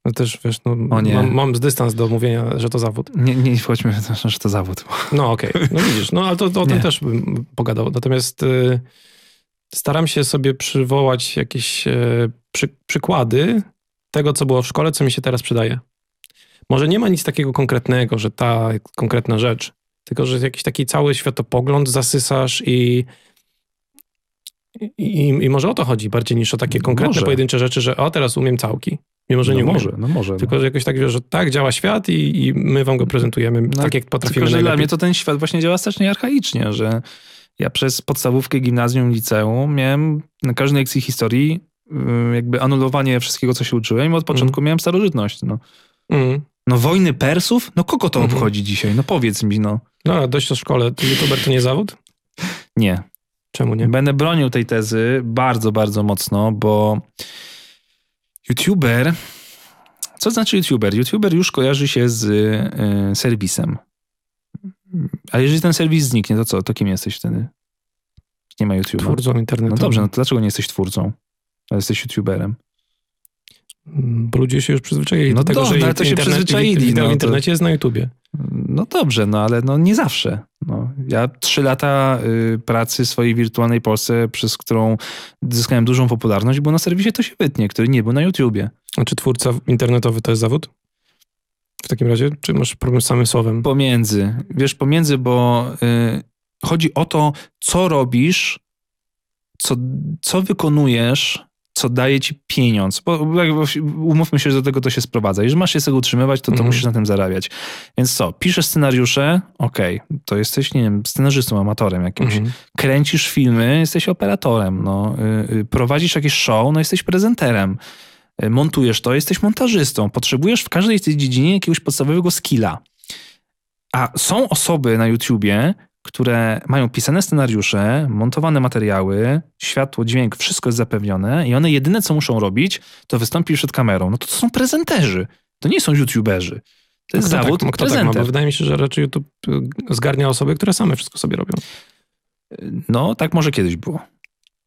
No też wiesz, no, mam, mam dystans do mówienia, że to zawód. Nie, nie wchodźmy w to, że to zawód. No okej, okay. No widzisz, no ale to, to o tym też bym pogadał. Natomiast y, staram się sobie przywołać jakieś y, przy, przykłady tego, co było w szkole, co mi się teraz przydaje. Może nie ma nic takiego konkretnego, że ta konkretna rzecz, tylko że jakiś taki cały światopogląd zasysasz i I, I może o to chodzi bardziej niż o takie konkretne, może. pojedyncze rzeczy, że o, teraz umiem całki. Mimo, że no nie umiem. Może, no może. Tylko, że jakoś tak, że tak działa świat i, i my wam go prezentujemy no, tak, jak potrafimy tylko, że najlepiej. Dla mnie to ten świat właśnie działa strasznie archaicznie, że ja przez podstawówkę, gimnazjum, liceum miałem na każdej lekcji historii jakby anulowanie wszystkiego, co się uczyłem i od początku mm. miałem starożytność. No. Mm. No wojny Persów? No kogo to mm. obchodzi dzisiaj? No powiedz mi, no. No, dość o szkole. YouTuber to nie zawód? Nie. Czemu nie? Będę bronił tej tezy bardzo, bardzo mocno, bo YouTuber... Co znaczy YouTuber? YouTuber już kojarzy się z y, serwisem. A jeżeli ten serwis zniknie, to co? To kim jesteś wtedy? Nie ma YouTube'a. Twórcą internetu. No dobrze, no to dlaczego nie jesteś twórcą? Ale jesteś YouTuberem. Bo ludzie się już przyzwyczaili no do tego, dobrze, że ale to się przyzwyczaili. No, w internecie to... jest na YouTubie. No dobrze, no ale no nie zawsze. No, ja trzy lata y, pracy swojej wirtualnej Polsce, przez którą zyskałem dużą popularność, bo na serwisie to się wytnie, który nie był na YouTubie. A czy twórca internetowy to jest zawód? W takim razie? Czy masz problem z samym słowem? Pomiędzy. Wiesz, pomiędzy, bo y, chodzi o to, co robisz, co, co wykonujesz, co daje ci pieniądz. Bo, umówmy się, że do tego to się sprowadza. Jeżeli masz się z tego utrzymywać, to, to mm. musisz na tym zarabiać. Więc co? Piszesz scenariusze, okej, okay, to jesteś, nie wiem, scenarzystą, amatorem jakimś. Mm. Kręcisz filmy, jesteś operatorem. No. Prowadzisz jakieś show, no jesteś prezenterem. Montujesz to, jesteś montażystą. Potrzebujesz w każdej tej dziedzinie jakiegoś podstawowego skilla. A są osoby na YouTubie, które mają pisane scenariusze, montowane materiały, światło, dźwięk, wszystko jest zapewnione i one jedyne, co muszą robić, to wystąpić przed kamerą. No to, to są prezenterzy. To nie są YouTuberzy. To jest zawód tak, prezenter. Tak ma, bo wydaje mi się, że raczej YouTube zgarnia osoby, które same wszystko sobie robią. No, tak może kiedyś było.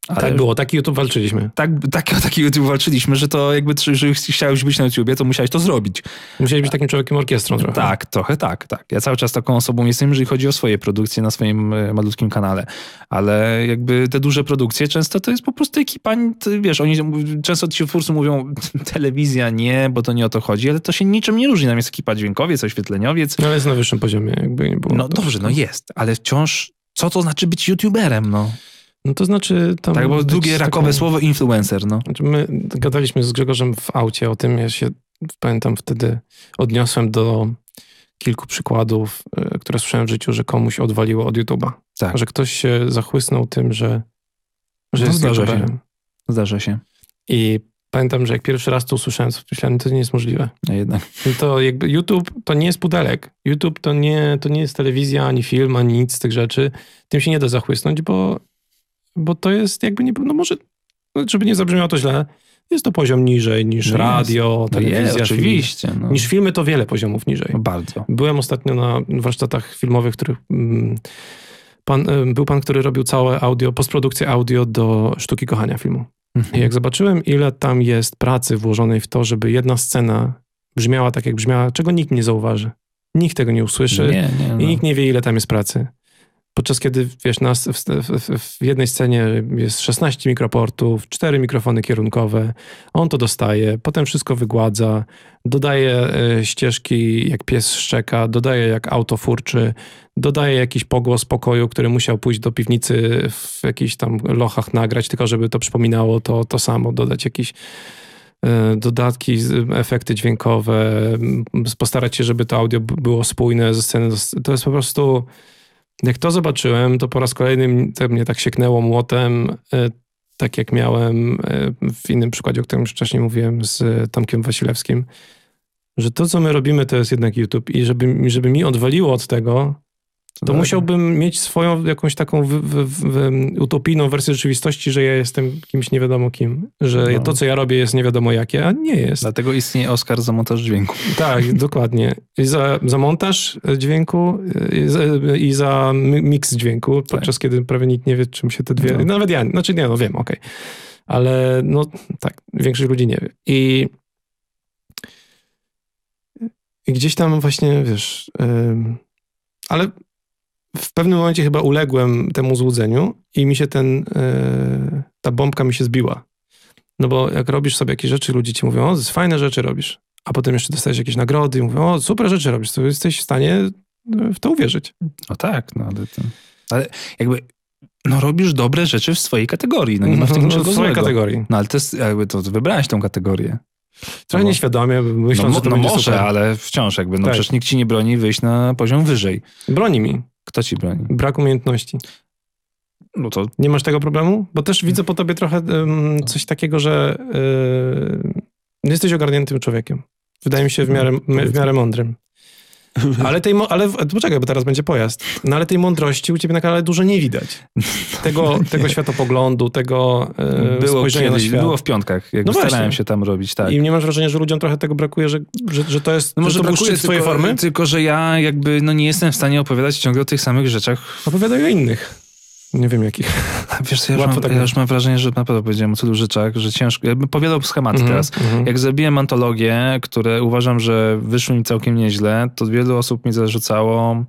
Ale tak było, taki YouTube walczyliśmy. Tak, tak, taki YouTube walczyliśmy, że to jakby, jeżeli chciałeś być na YouTubie, to musiałeś to zrobić. Musiałeś być takim człowiekiem orkiestrą trochę. Tak, trochę tak, tak. Ja cały czas taką osobą jestem, jeżeli chodzi o swoje produkcje na swoim malutkim kanale. Ale jakby te duże produkcje często to jest po prostu ekipa, wiesz, oni często ci twórcy mówią, telewizja nie, bo to nie o to chodzi, ale to się niczym nie różni. Tam jest ekipa dźwiękowiec, oświetleniowiec. No ale jest na wyższym poziomie, jakby nie było. No to. Dobrze, no jest, ale wciąż co to znaczy być YouTuberem, no? No to znaczy... Tam tak, bo drugie rakowe taką... słowo influencer, no. Znaczy my gadaliśmy z Grzegorzem w aucie o tym, ja się pamiętam wtedy odniosłem do kilku przykładów, które słyszałem w życiu, że komuś odwaliło od YouTube'a. Tak. Że ktoś się zachłysnął tym, że, że no jest zdarza YouTuberem. Się. Zdarza się. I pamiętam, że jak pierwszy raz to usłyszałem, myślałem, to nie jest możliwe. No jednak. To jakby YouTube to nie jest pudelek. YouTube to nie, to nie jest telewizja, ani film, ani nic z tych rzeczy. Tym się nie da zachłysnąć, bo Bo to jest jakby, nie, no może, żeby nie zabrzmiało to źle, jest to poziom niżej niż no radio, jest. telewizja. Jest, oczywiście. Film. No. Niż filmy to wiele poziomów niżej. No bardzo. Byłem ostatnio na warsztatach filmowych, których pan, był pan, który robił całe audio, postprodukcję audio do sztuki kochania filmu. Mhm. I jak zobaczyłem, ile tam jest pracy włożonej w to, żeby jedna scena brzmiała tak, jak brzmiała, czego nikt nie zauważy. Nikt tego nie usłyszy nie, nie, no. i nikt nie wie, ile tam jest pracy. Podczas kiedy, wiesz, nas w, w, w jednej scenie jest szesnaście mikroportów, cztery mikrofony kierunkowe, on to dostaje, potem wszystko wygładza, dodaje ścieżki, jak pies szczeka, dodaje jak auto furczy, dodaje jakiś pogłos pokoju, który musiał pójść do piwnicy w jakichś tam lochach nagrać, tylko żeby to przypominało to, to samo, dodać jakiś dodatki, efekty dźwiękowe, postarać się, żeby to audio było spójne ze sceny. To jest po prostu, jak to zobaczyłem, to po raz kolejny mnie tak sieknęło młotem, tak jak miałem w innym przykładzie, o którym już wcześniej mówiłem, z Tomkiem Wasilewskim, że to, co my robimy, to jest jednak YouTube i żeby, żeby mi odwaliło od tego, to tak. Musiałbym mieć swoją jakąś taką w, w, w utopijną wersję rzeczywistości, że ja jestem kimś nie wiadomo kim, że no. to, co ja robię, jest nie wiadomo jakie, a nie jest. Dlatego istnieje Oscar za montaż dźwięku. Tak, dokładnie. I za, za montaż dźwięku i za, i za miks dźwięku, tak. Podczas kiedy prawie nikt nie wie, czym się te dwie... No. Nawet ja, znaczy nie, no wiem, okej. Okay. Ale no tak, większość ludzi nie wie. I... I gdzieś tam właśnie, wiesz... Yy... Ale... W pewnym momencie chyba uległem temu złudzeniu i mi się ten, yy, ta bombka mi się zbiła. No bo jak robisz sobie jakieś rzeczy, ludzie ci mówią, o, fajne rzeczy robisz. A potem jeszcze dostajesz jakieś nagrody i mówią, o, super rzeczy robisz, to jesteś w stanie w to uwierzyć. No tak, no ale, to, ale jakby no robisz dobre rzeczy w swojej kategorii. No nie ma w tym niczego złego. W swojej kategorii. No ale to jest, jakby to, to wybrałeś tą kategorię. Trochę no, nieświadomie, myśląc, no, że to no może, super. Ale wciąż jakby, no tak. Przecież nikt ci nie broni wyjść na poziom wyżej. Broni mi. Kto ci broni? Brak umiejętności. No to... Nie masz tego problemu? Bo też widzę po tobie trochę um, coś takiego, że yy, jesteś ogarniętym człowiekiem. Wydaje mi się w miarę, w miarę mądrym. Ale tej, ale poczekaj, bo teraz będzie pojazd. No ale tej mądrości u ciebie na kanale dużo nie widać. Tego, tego światopoglądu, tego yy, było spojrzenia kiedyś, na świat. Było w piątkach, jakby no starałem się tam robić, tak. I nie masz wrażenia, że ludziom trochę tego brakuje, że, że, że to jest... No może brakuje twojej formy? Tylko, że ja jakby no nie jestem w stanie opowiadać ciągle o tych samych rzeczach. Opowiadaj o innych. Nie wiem jakich. Wiesz co, ja, już mam, tak ja już mam wrażenie, że naprawdę powiedziałem o tylu rzeczach, że ciężko... Ja bym powiadał schemat mm-hmm, teraz. Mm-hmm. Jak zrobiłem antologię, które uważam, że wyszły mi całkiem nieźle, to wielu osób mi zarzucało,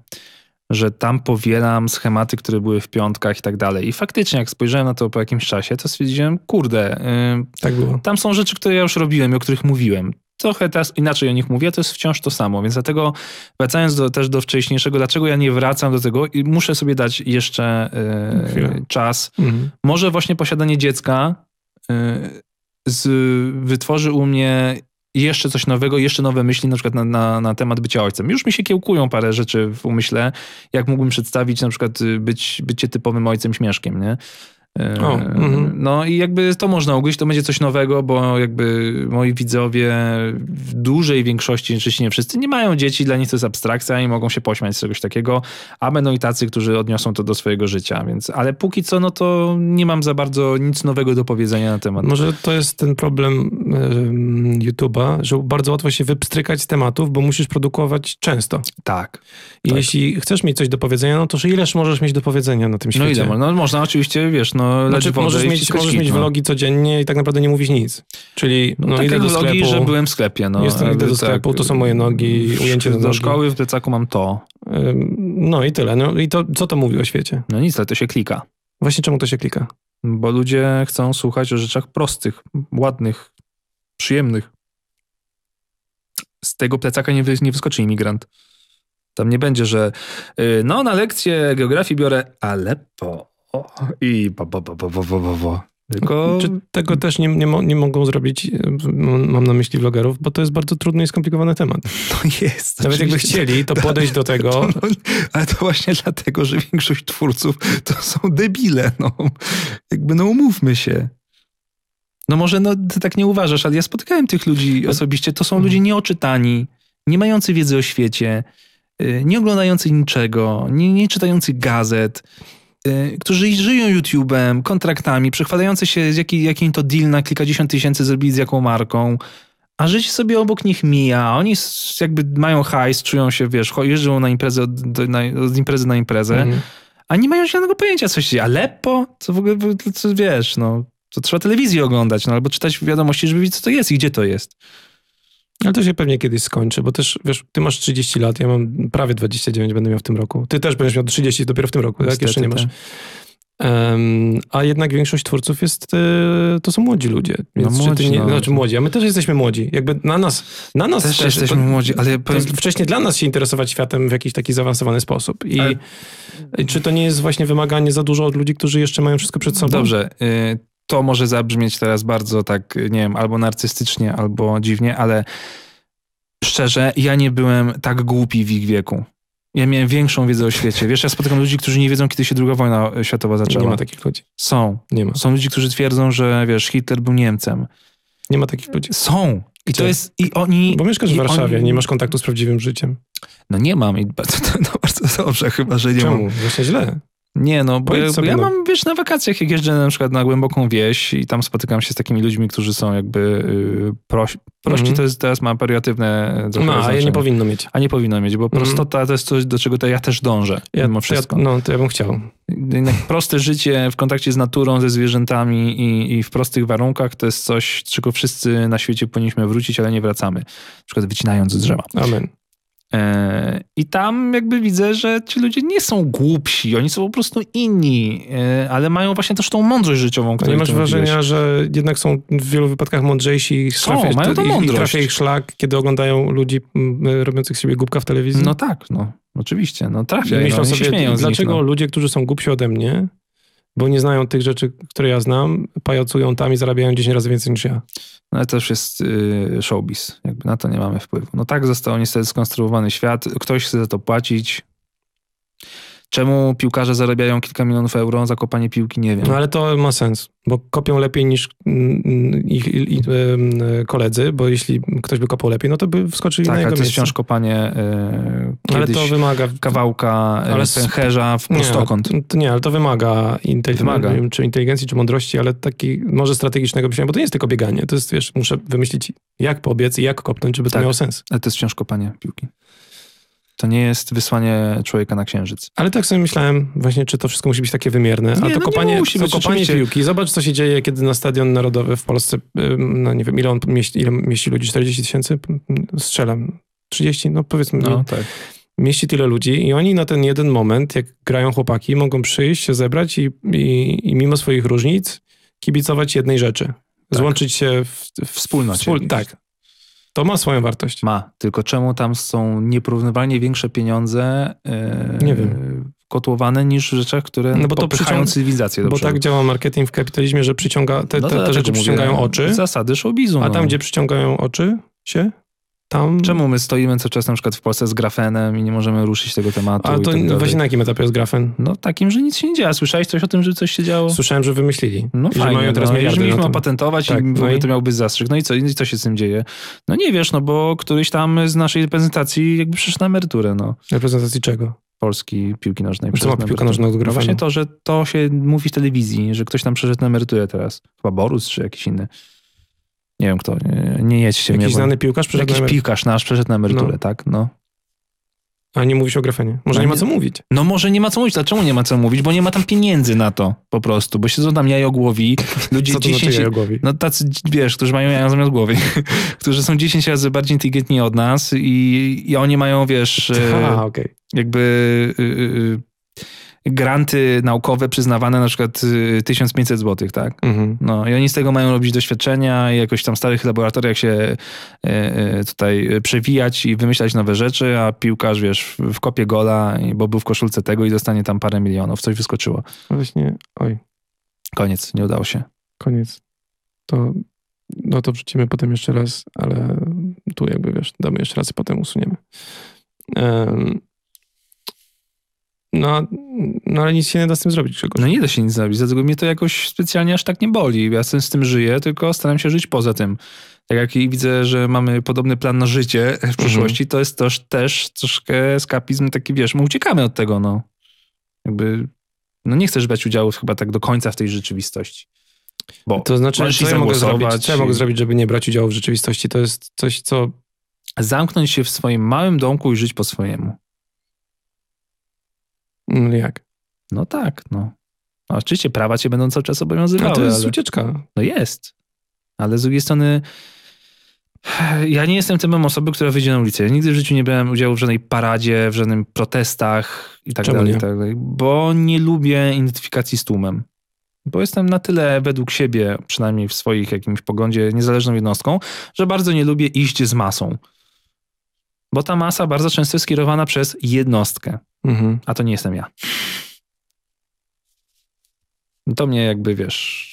że tam powielam schematy, które były w piątkach i tak dalej. I faktycznie, jak spojrzałem na to po jakimś czasie, to stwierdziłem, kurde, yy, tak było. Tam są rzeczy, które ja już robiłem i o których mówiłem. Trochę teraz inaczej o nich mówię, to jest wciąż to samo, więc dlatego wracając do, też do wcześniejszego, dlaczego ja nie wracam do tego i muszę sobie dać jeszcze yy, czas. Mhm. Może właśnie posiadanie dziecka yy, z, wytworzy u mnie jeszcze coś nowego, jeszcze nowe myśli na przykład na, na, na temat bycia ojcem. Już mi się kiełkują parę rzeczy w umyśle, jak mógłbym przedstawić na przykład być, bycie typowym ojcem śmieszkiem, nie? O, mm-hmm. No i jakby to można ugryźć, to będzie coś nowego, bo jakby moi widzowie w dużej większości, oczywiście nie wszyscy, nie mają dzieci, dla nich to jest abstrakcja i mogą się pośmiać z czegoś takiego, a będą i tacy, którzy odniosą to do swojego życia, więc, ale póki co, no to nie mam za bardzo nic nowego do powiedzenia na temat. Może to jest ten problem y, YouTube'a, że bardzo łatwo się wypstrykać z tematów, bo musisz produkować często. Tak. I tak. Jeśli chcesz mieć coś do powiedzenia, no to że ileż możesz mieć do powiedzenia na tym świecie? No ile, no można oczywiście, wiesz, no No, znaczy, możesz mieć, możesz mieć no. vlogi codziennie i tak naprawdę nie mówisz nic. Czyli no, no, idę do sklepu. Vlogi, że byłem w sklepie. No, jestem, idę do sklepu, tak, to są moje nogi, ujęcie do szkoły, w plecaku mam to. No i tyle. No, i to, co to mówi o świecie? No nic, ale to się klika. Właśnie czemu to się klika? Bo ludzie chcą słuchać o rzeczach prostych, ładnych, przyjemnych. Z tego plecaka nie, nie wyskoczy imigrant. Tam nie będzie, że no na lekcję geografii biorę Aleppo. O, i bo, bo, bo, bo, bo, bo, bo. Tylko... Czy tego też nie, nie, mo, nie mogą zrobić, mam na myśli vlogerów, bo to jest bardzo trudny i skomplikowany temat. To jest. Nawet jakby chcieli, to podejść do tego. To, no, ale to właśnie dlatego, że większość twórców to są debile. No. Jakby no umówmy się. No może no, ty tak nie uważasz, ale ja spotykałem tych ludzi osobiście. To są ludzie nieoczytani, nie mający wiedzy o świecie, nie oglądający niczego, nie, nie czytający gazet, którzy żyją YouTube'em, kontraktami, przechwalający się, jaki, jaki to deal na kilkadziesiąt tysięcy zrobili z jaką marką, a życie sobie obok nich mija. Oni jakby mają hajs, czują się, wiesz, jeżdżą na imprezę, do, na, od imprezy na imprezę, mm-hmm. a nie mają żadnego pojęcia, co się dzieje. Aleppo? Co w ogóle, co, wiesz, no, to trzeba telewizję oglądać, no, albo czytać wiadomości, żeby wiedzieć, co to jest i gdzie to jest. Ale to się pewnie kiedyś skończy, bo też, wiesz, ty masz trzydzieści lat, ja mam prawie dwadzieścia dziewięć, będę miał w tym roku. Ty też będziesz miał trzydzieści dopiero w tym roku, tak? Jeszcze nie masz. Um, a jednak większość twórców jest, to są młodzi ludzie. Więc no młodzi, czy ty nie, no. Znaczy młodzi, a my też jesteśmy młodzi. Jakby na nas, na nas też, też jesteśmy to, młodzi, ale... Powiem... Wcześniej dla nas się interesować światem w jakiś taki zaawansowany sposób. I ale... czy to nie jest właśnie wymaganie za dużo od ludzi, którzy jeszcze mają wszystko przed sobą? Dobrze, y- to może zabrzmieć teraz bardzo tak, nie wiem, albo narcystycznie, albo dziwnie, ale szczerze, ja nie byłem tak głupi w ich wieku. Ja miałem większą wiedzę o świecie. Wiesz, ja spotykam ludzi, którzy nie wiedzą, kiedy się druga wojna światowa zaczęła. Nie ma takich ludzi. Są. Nie ma. Są ludzie, którzy twierdzą, że wiesz, Hitler był Niemcem. Nie ma takich ludzi. Są. I Gdzie? to jest, i oni... Bo mieszkasz w Warszawie, oni... nie masz kontaktu z prawdziwym życiem. No nie mam i bardzo, no, bardzo dobrze chyba, że nie Czemu? mam. Czemu? Właśnie źle. Nie no, bo, ja, bo ja mam, wiesz, na wakacjach, jak jeżdżę na przykład na głęboką wieś i tam spotykam się z takimi ludźmi, którzy są jakby yy, proś, prości, mm-hmm. to jest teraz ma periatywne trochę No, a ja nie powinno mieć. A nie powinno mieć, bo mm-hmm. prostota to jest coś, do czego to ja też dążę, ja, mimo wszystko. Ja, no, to ja bym chciał. Proste życie w kontakcie z naturą, ze zwierzętami i, i w prostych warunkach to jest coś, czego wszyscy na świecie powinniśmy wrócić, ale nie wracamy. Na przykład wycinając drzewa. Amen. I tam jakby widzę, że ci ludzie nie są głupsi, oni są po prostu inni, ale mają właśnie też tą mądrość życiową. Nie masz wrażenia, mówiłeś. że jednak są w wielu wypadkach mądrzejsi i trafia, mają to mądrość. I trafia ich szlak, kiedy oglądają ludzi robiących z siebie głupka w telewizji? No tak, no oczywiście, no trafia. Myślą no, sobie, dlaczego nich, no. ludzie, którzy są głupsi ode mnie, bo nie znają tych rzeczy, które ja znam, pajacują tam i zarabiają dziesięć razy więcej niż ja. No ale to już jest yy, showbiz. Jakby na to nie mamy wpływu. No tak został niestety skonstruowany świat. Ktoś chce za to płacić. Czemu piłkarze zarabiają kilka milionów euro za kopanie piłki? Nie wiem. No ale to ma sens, bo kopią lepiej niż ich y, y, y, koledzy, bo jeśli ktoś by kopał lepiej, no to by wskoczyli tak, na jego miejsce. Tak, to jest wciąż kopanie y, ale to wymaga kawałka ale pęcherza w prostokąt. Nie, nie, ale to wymaga, inteligen- wymaga. Wiem, czy inteligencji, czy mądrości, ale taki może strategicznego myślenia, bo to nie jest tylko bieganie. To jest, wiesz, muszę wymyślić jak pobiec i jak kopnąć, żeby tak, to miało sens. Ale to jest wciąż kopanie piłki. To nie jest wysłanie człowieka na księżyc. Ale tak sobie myślałem właśnie, czy to wszystko musi być takie wymierne. Nie, a to no kopanie, nie musi być, to kopanie piłki. Zobacz, co się dzieje, kiedy na Stadion Narodowy w Polsce, no nie wiem, ile on mieści, ile mieści ludzi? czterdzieści tysięcy? Strzelam. trzydzieści? No powiedzmy. No, tak. Mieści tyle ludzi i oni na ten jeden moment, jak grają chłopaki, mogą przyjść, się zebrać i, i, i mimo swoich różnic kibicować jednej rzeczy. Tak. Złączyć się w, w wspólnocie. Wspól- tak. To ma swoją wartość. Ma. Tylko czemu tam są nieporównywalnie większe pieniądze yy, nie wiem. kotłowane niż w rzeczach, które no bo to popychają przycią... cywilizację. Bo tak działa marketing w kapitalizmie, że przyciąga te, no te, te rzeczy przyciągają oczy. Zasady showbizu. A no. tam, gdzie przyciągają oczy się, tam... Czemu my stoimy co czas na przykład w Polsce z grafenem i nie możemy ruszyć tego tematu? A to tak właśnie na jakim etapie jest grafen? No takim, że nic się nie dzieje. Słyszałeś coś o tym, że coś się działo? Słyszałem, że wymyślili. No fajnie, że mają teraz no, miliardy na tym. patentować tak, i w ogóle no to miałby zastrzyk. No i co, i co się z tym dzieje? No nie wiesz, no bo któryś tam z naszej reprezentacji jakby przyszedł na emeryturę, no. Reprezentacji czego? Polski piłki nożnej. Co ma piłka nożna do grafenu? No właśnie to, że to się mówi w telewizji, że ktoś tam przeszedł na emeryturę teraz. Chyba Borus czy jakiś inny. Nie wiem kto, nie, nie jedźcie. Jakiś mnie, znany piłkarz przeszedł Jakiś na emeryturę. piłkarz nasz przeszedł na emeryturę, no. tak? No. A nie mówisz o grafenie. Może no nie, nie ma co mówić. No może nie ma co mówić. Dlaczego nie ma co mówić? Bo nie ma tam pieniędzy na to po prostu. Bo siedzą tam jajogłowi. Ludzie co to dziesięć... znaczy jajogłowi? No tacy, wiesz, którzy mają jaja zamiast głowy. Którzy są dziesięć razy bardziej inteligentni od nas i, i oni mają, wiesz, Aha, okay. jakby... Y, y, granty naukowe przyznawane na przykład tysiąc pięćset złotych, tak? Mhm. No i oni z tego mają robić doświadczenia i jakoś tam w starych laboratoriach się y, y, tutaj przewijać i wymyślać nowe rzeczy, a piłkarz, wiesz, wkopie gola, bo był w koszulce tego i dostanie tam parę milionów. Coś wyskoczyło. Właśnie, oj. Koniec, nie udało się. Koniec. To, no to wrzucimy potem jeszcze raz, ale tu jakby, wiesz, damy jeszcze raz i potem usuniemy. Um. No, no ale nic się nie da z tym zrobić, Grzegorz. No nie da się nic zrobić, dlatego mnie to jakoś specjalnie aż tak nie boli. Ja z tym żyję, tylko staram się żyć poza tym. Tak jak i widzę, że mamy podobny plan na życie w przyszłości, mm-hmm. to jest też, też troszkę eskapizm taki, wiesz, my uciekamy od tego, no. Jakby, no nie chcesz brać udziału chyba tak do końca w tej rzeczywistości. Bo to znaczy, możesz co ja mogę zrobić, co ja mogę zrobić, żeby nie brać udziału w rzeczywistości? To jest coś, co... Zamknąć się w swoim małym domku i żyć po swojemu. No jak? No tak, no. no. Oczywiście prawa cię będą cały czas obowiązywały. A to jest ale... ucieczka. No jest. Ale z drugiej strony ja nie jestem typem osoby, która wyjdzie na ulicę. Ja nigdy w życiu nie brałem udziału w żadnej paradzie, w żadnym protestach i tak Czemu dalej, nie? i tak dalej. Bo nie lubię identyfikacji z tłumem. Bo jestem na tyle według siebie, przynajmniej w swoich jakimś poglądzie, niezależną jednostką, że bardzo nie lubię iść z masą. Bo ta masa bardzo często jest skierowana przez jednostkę. Mhm. A to nie jestem ja. To mnie jakby, wiesz...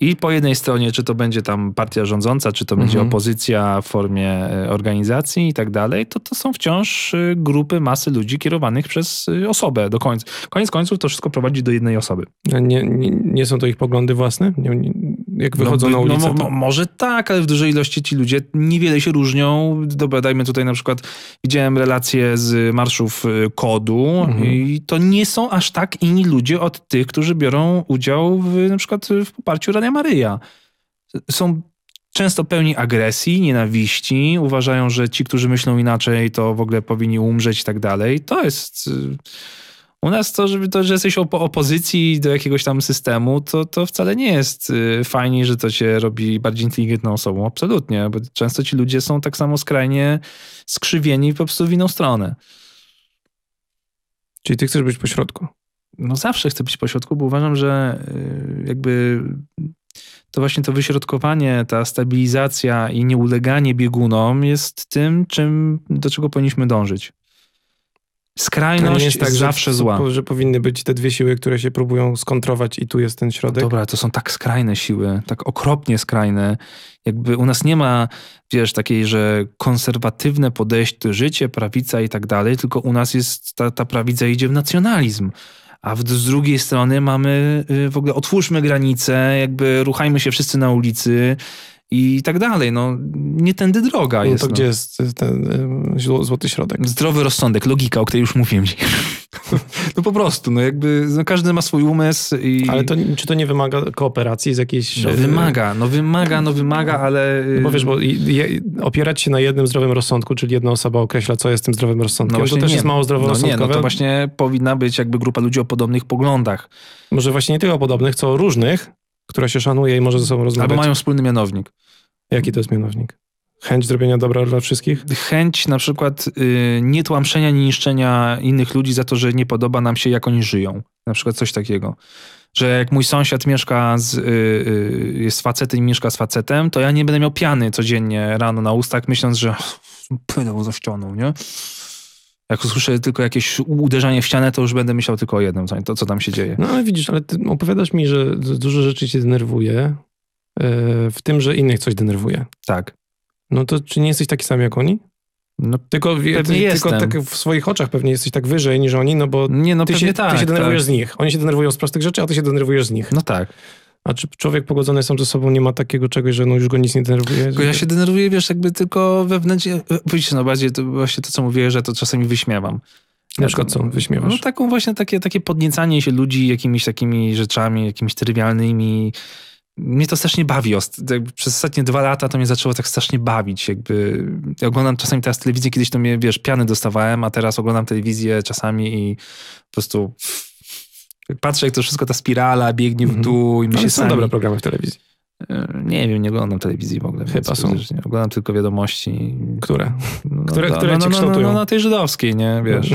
I, I po jednej stronie, czy to będzie tam partia rządząca, czy to mhm. będzie opozycja w formie organizacji i tak dalej, to to są wciąż grupy, masy ludzi kierowanych przez osobę do końca. Koniec końców to wszystko prowadzi do jednej osoby. A nie, nie, nie są to ich poglądy własne? Nie, nie, jak wychodzą no, na ulicę? No, to... no, może tak, ale w dużej ilości ci ludzie niewiele się różnią. Dobra, dajmy tutaj na przykład, widziałem relacje z marszów KOD-u mhm. i to nie są aż tak inni ludzie od tych, którzy biorą udział w, na przykład w poparciu Radia Maryja. Są często pełni agresji, nienawiści, uważają, że ci, którzy myślą inaczej, to w ogóle powinni umrzeć i tak dalej. To jest... U nas to, żeby to, że jesteś opo- opozycji do jakiegoś tam systemu, to, to wcale nie jest fajnie, że to cię robi bardziej inteligentną osobą. Absolutnie, bo często ci ludzie są tak samo skrajnie skrzywieni po prostu w inną stronę. Czyli ty chcesz być pośrodku? No zawsze chcę być pośrodku, bo uważam, że jakby to właśnie to wyśrodkowanie, ta stabilizacja i nieuleganie biegunom jest tym, czym, do czego powinniśmy dążyć. Skrajność jest tak, zawsze że, zła. Że powinny być te dwie siły, które się próbują skontrować i tu jest ten środek. Dobra, to są tak skrajne siły, tak okropnie skrajne. Jakby u nas nie ma, wiesz, takiej, że konserwatywne podejście, życie, prawica i tak dalej, tylko u nas jest, ta, ta prawica idzie w nacjonalizm. A w, z drugiej strony mamy w ogóle otwórzmy granice, jakby ruchajmy się wszyscy na ulicy i tak dalej. No, nie tędy droga no jest. To no. Gdzie jest ten złoty środek? Zdrowy rozsądek, logika, o której już mówiłem. No po prostu, no jakby no każdy ma swój umysł. I... Ale to, czy to nie wymaga kooperacji z jakiejś... No wymaga, no wymaga, no wymaga, ale... No bo wiesz, bo opierać się na jednym zdrowym rozsądku, czyli jedna osoba określa, co jest tym zdrowym rozsądkiem, no to też nie. Jest mało zdroworozsądkowe. No nie, no to właśnie powinna być jakby grupa ludzi o podobnych poglądach. Może właśnie nie tylko o podobnych, co o różnych, która się szanuje i może ze sobą rozmawiać. Albo mają wspólny mianownik. Jaki to jest mianownik? Chęć zrobienia dobra dla wszystkich? Chęć na przykład y, nie tłamszenia, nie niszczenia innych ludzi za to, że nie podoba nam się, jak oni żyją. Na przykład coś takiego. Że jak mój sąsiad mieszka z, y, y, jest facetem i mieszka z facetem, to ja nie będę miał piany codziennie rano na ustach, myśląc, że płynął za ścianą, nie? Jak usłyszę tylko jakieś uderzanie w ścianę, to już będę myślał tylko o jednym, to co tam się dzieje. No ale widzisz, ale ty opowiadasz mi, że dużo rzeczy cię denerwuje, yy, w tym, że innych coś denerwuje. Tak. No to czy nie jesteś taki sam jak oni? No tylko, pewnie ty, jestem. Tylko tak w swoich oczach pewnie jesteś tak wyżej niż oni, no bo nie, no, ty, się, tak, ty się denerwujesz tak. z nich. Oni się denerwują z prostych rzeczy, a ty się denerwujesz z nich. No tak. A czy człowiek pogodzony sam ze sobą nie ma takiego czegoś, że no już go nic nie denerwuje? Tylko ja się denerwuję, wiesz, jakby tylko wewnętrznie... Widzisz, no bardziej to, właśnie to, co mówię, że to czasami wyśmiewam. Na przykład co wyśmiewasz? No taką właśnie takie, takie podniecanie się ludzi jakimiś takimi rzeczami, jakimiś trywialnymi. Mnie to strasznie bawi. Przez ostatnie dwa lata to mnie zaczęło tak strasznie bawić. Jakby ja oglądam czasami teraz telewizję, kiedyś to mnie, wiesz, piany dostawałem, a teraz oglądam telewizję czasami i po prostu... Patrzę, jak to wszystko, ta spirala biegnie w dół. Mm-hmm. I my się są sami... dobre programy w telewizji. Nie wiem, nie oglądam telewizji w ogóle. Chyba są. Oglądam tylko wiadomości. Które? No, które, no, które no, cię no, kształtują? No, no, na tej żydowskiej, nie? Wiesz.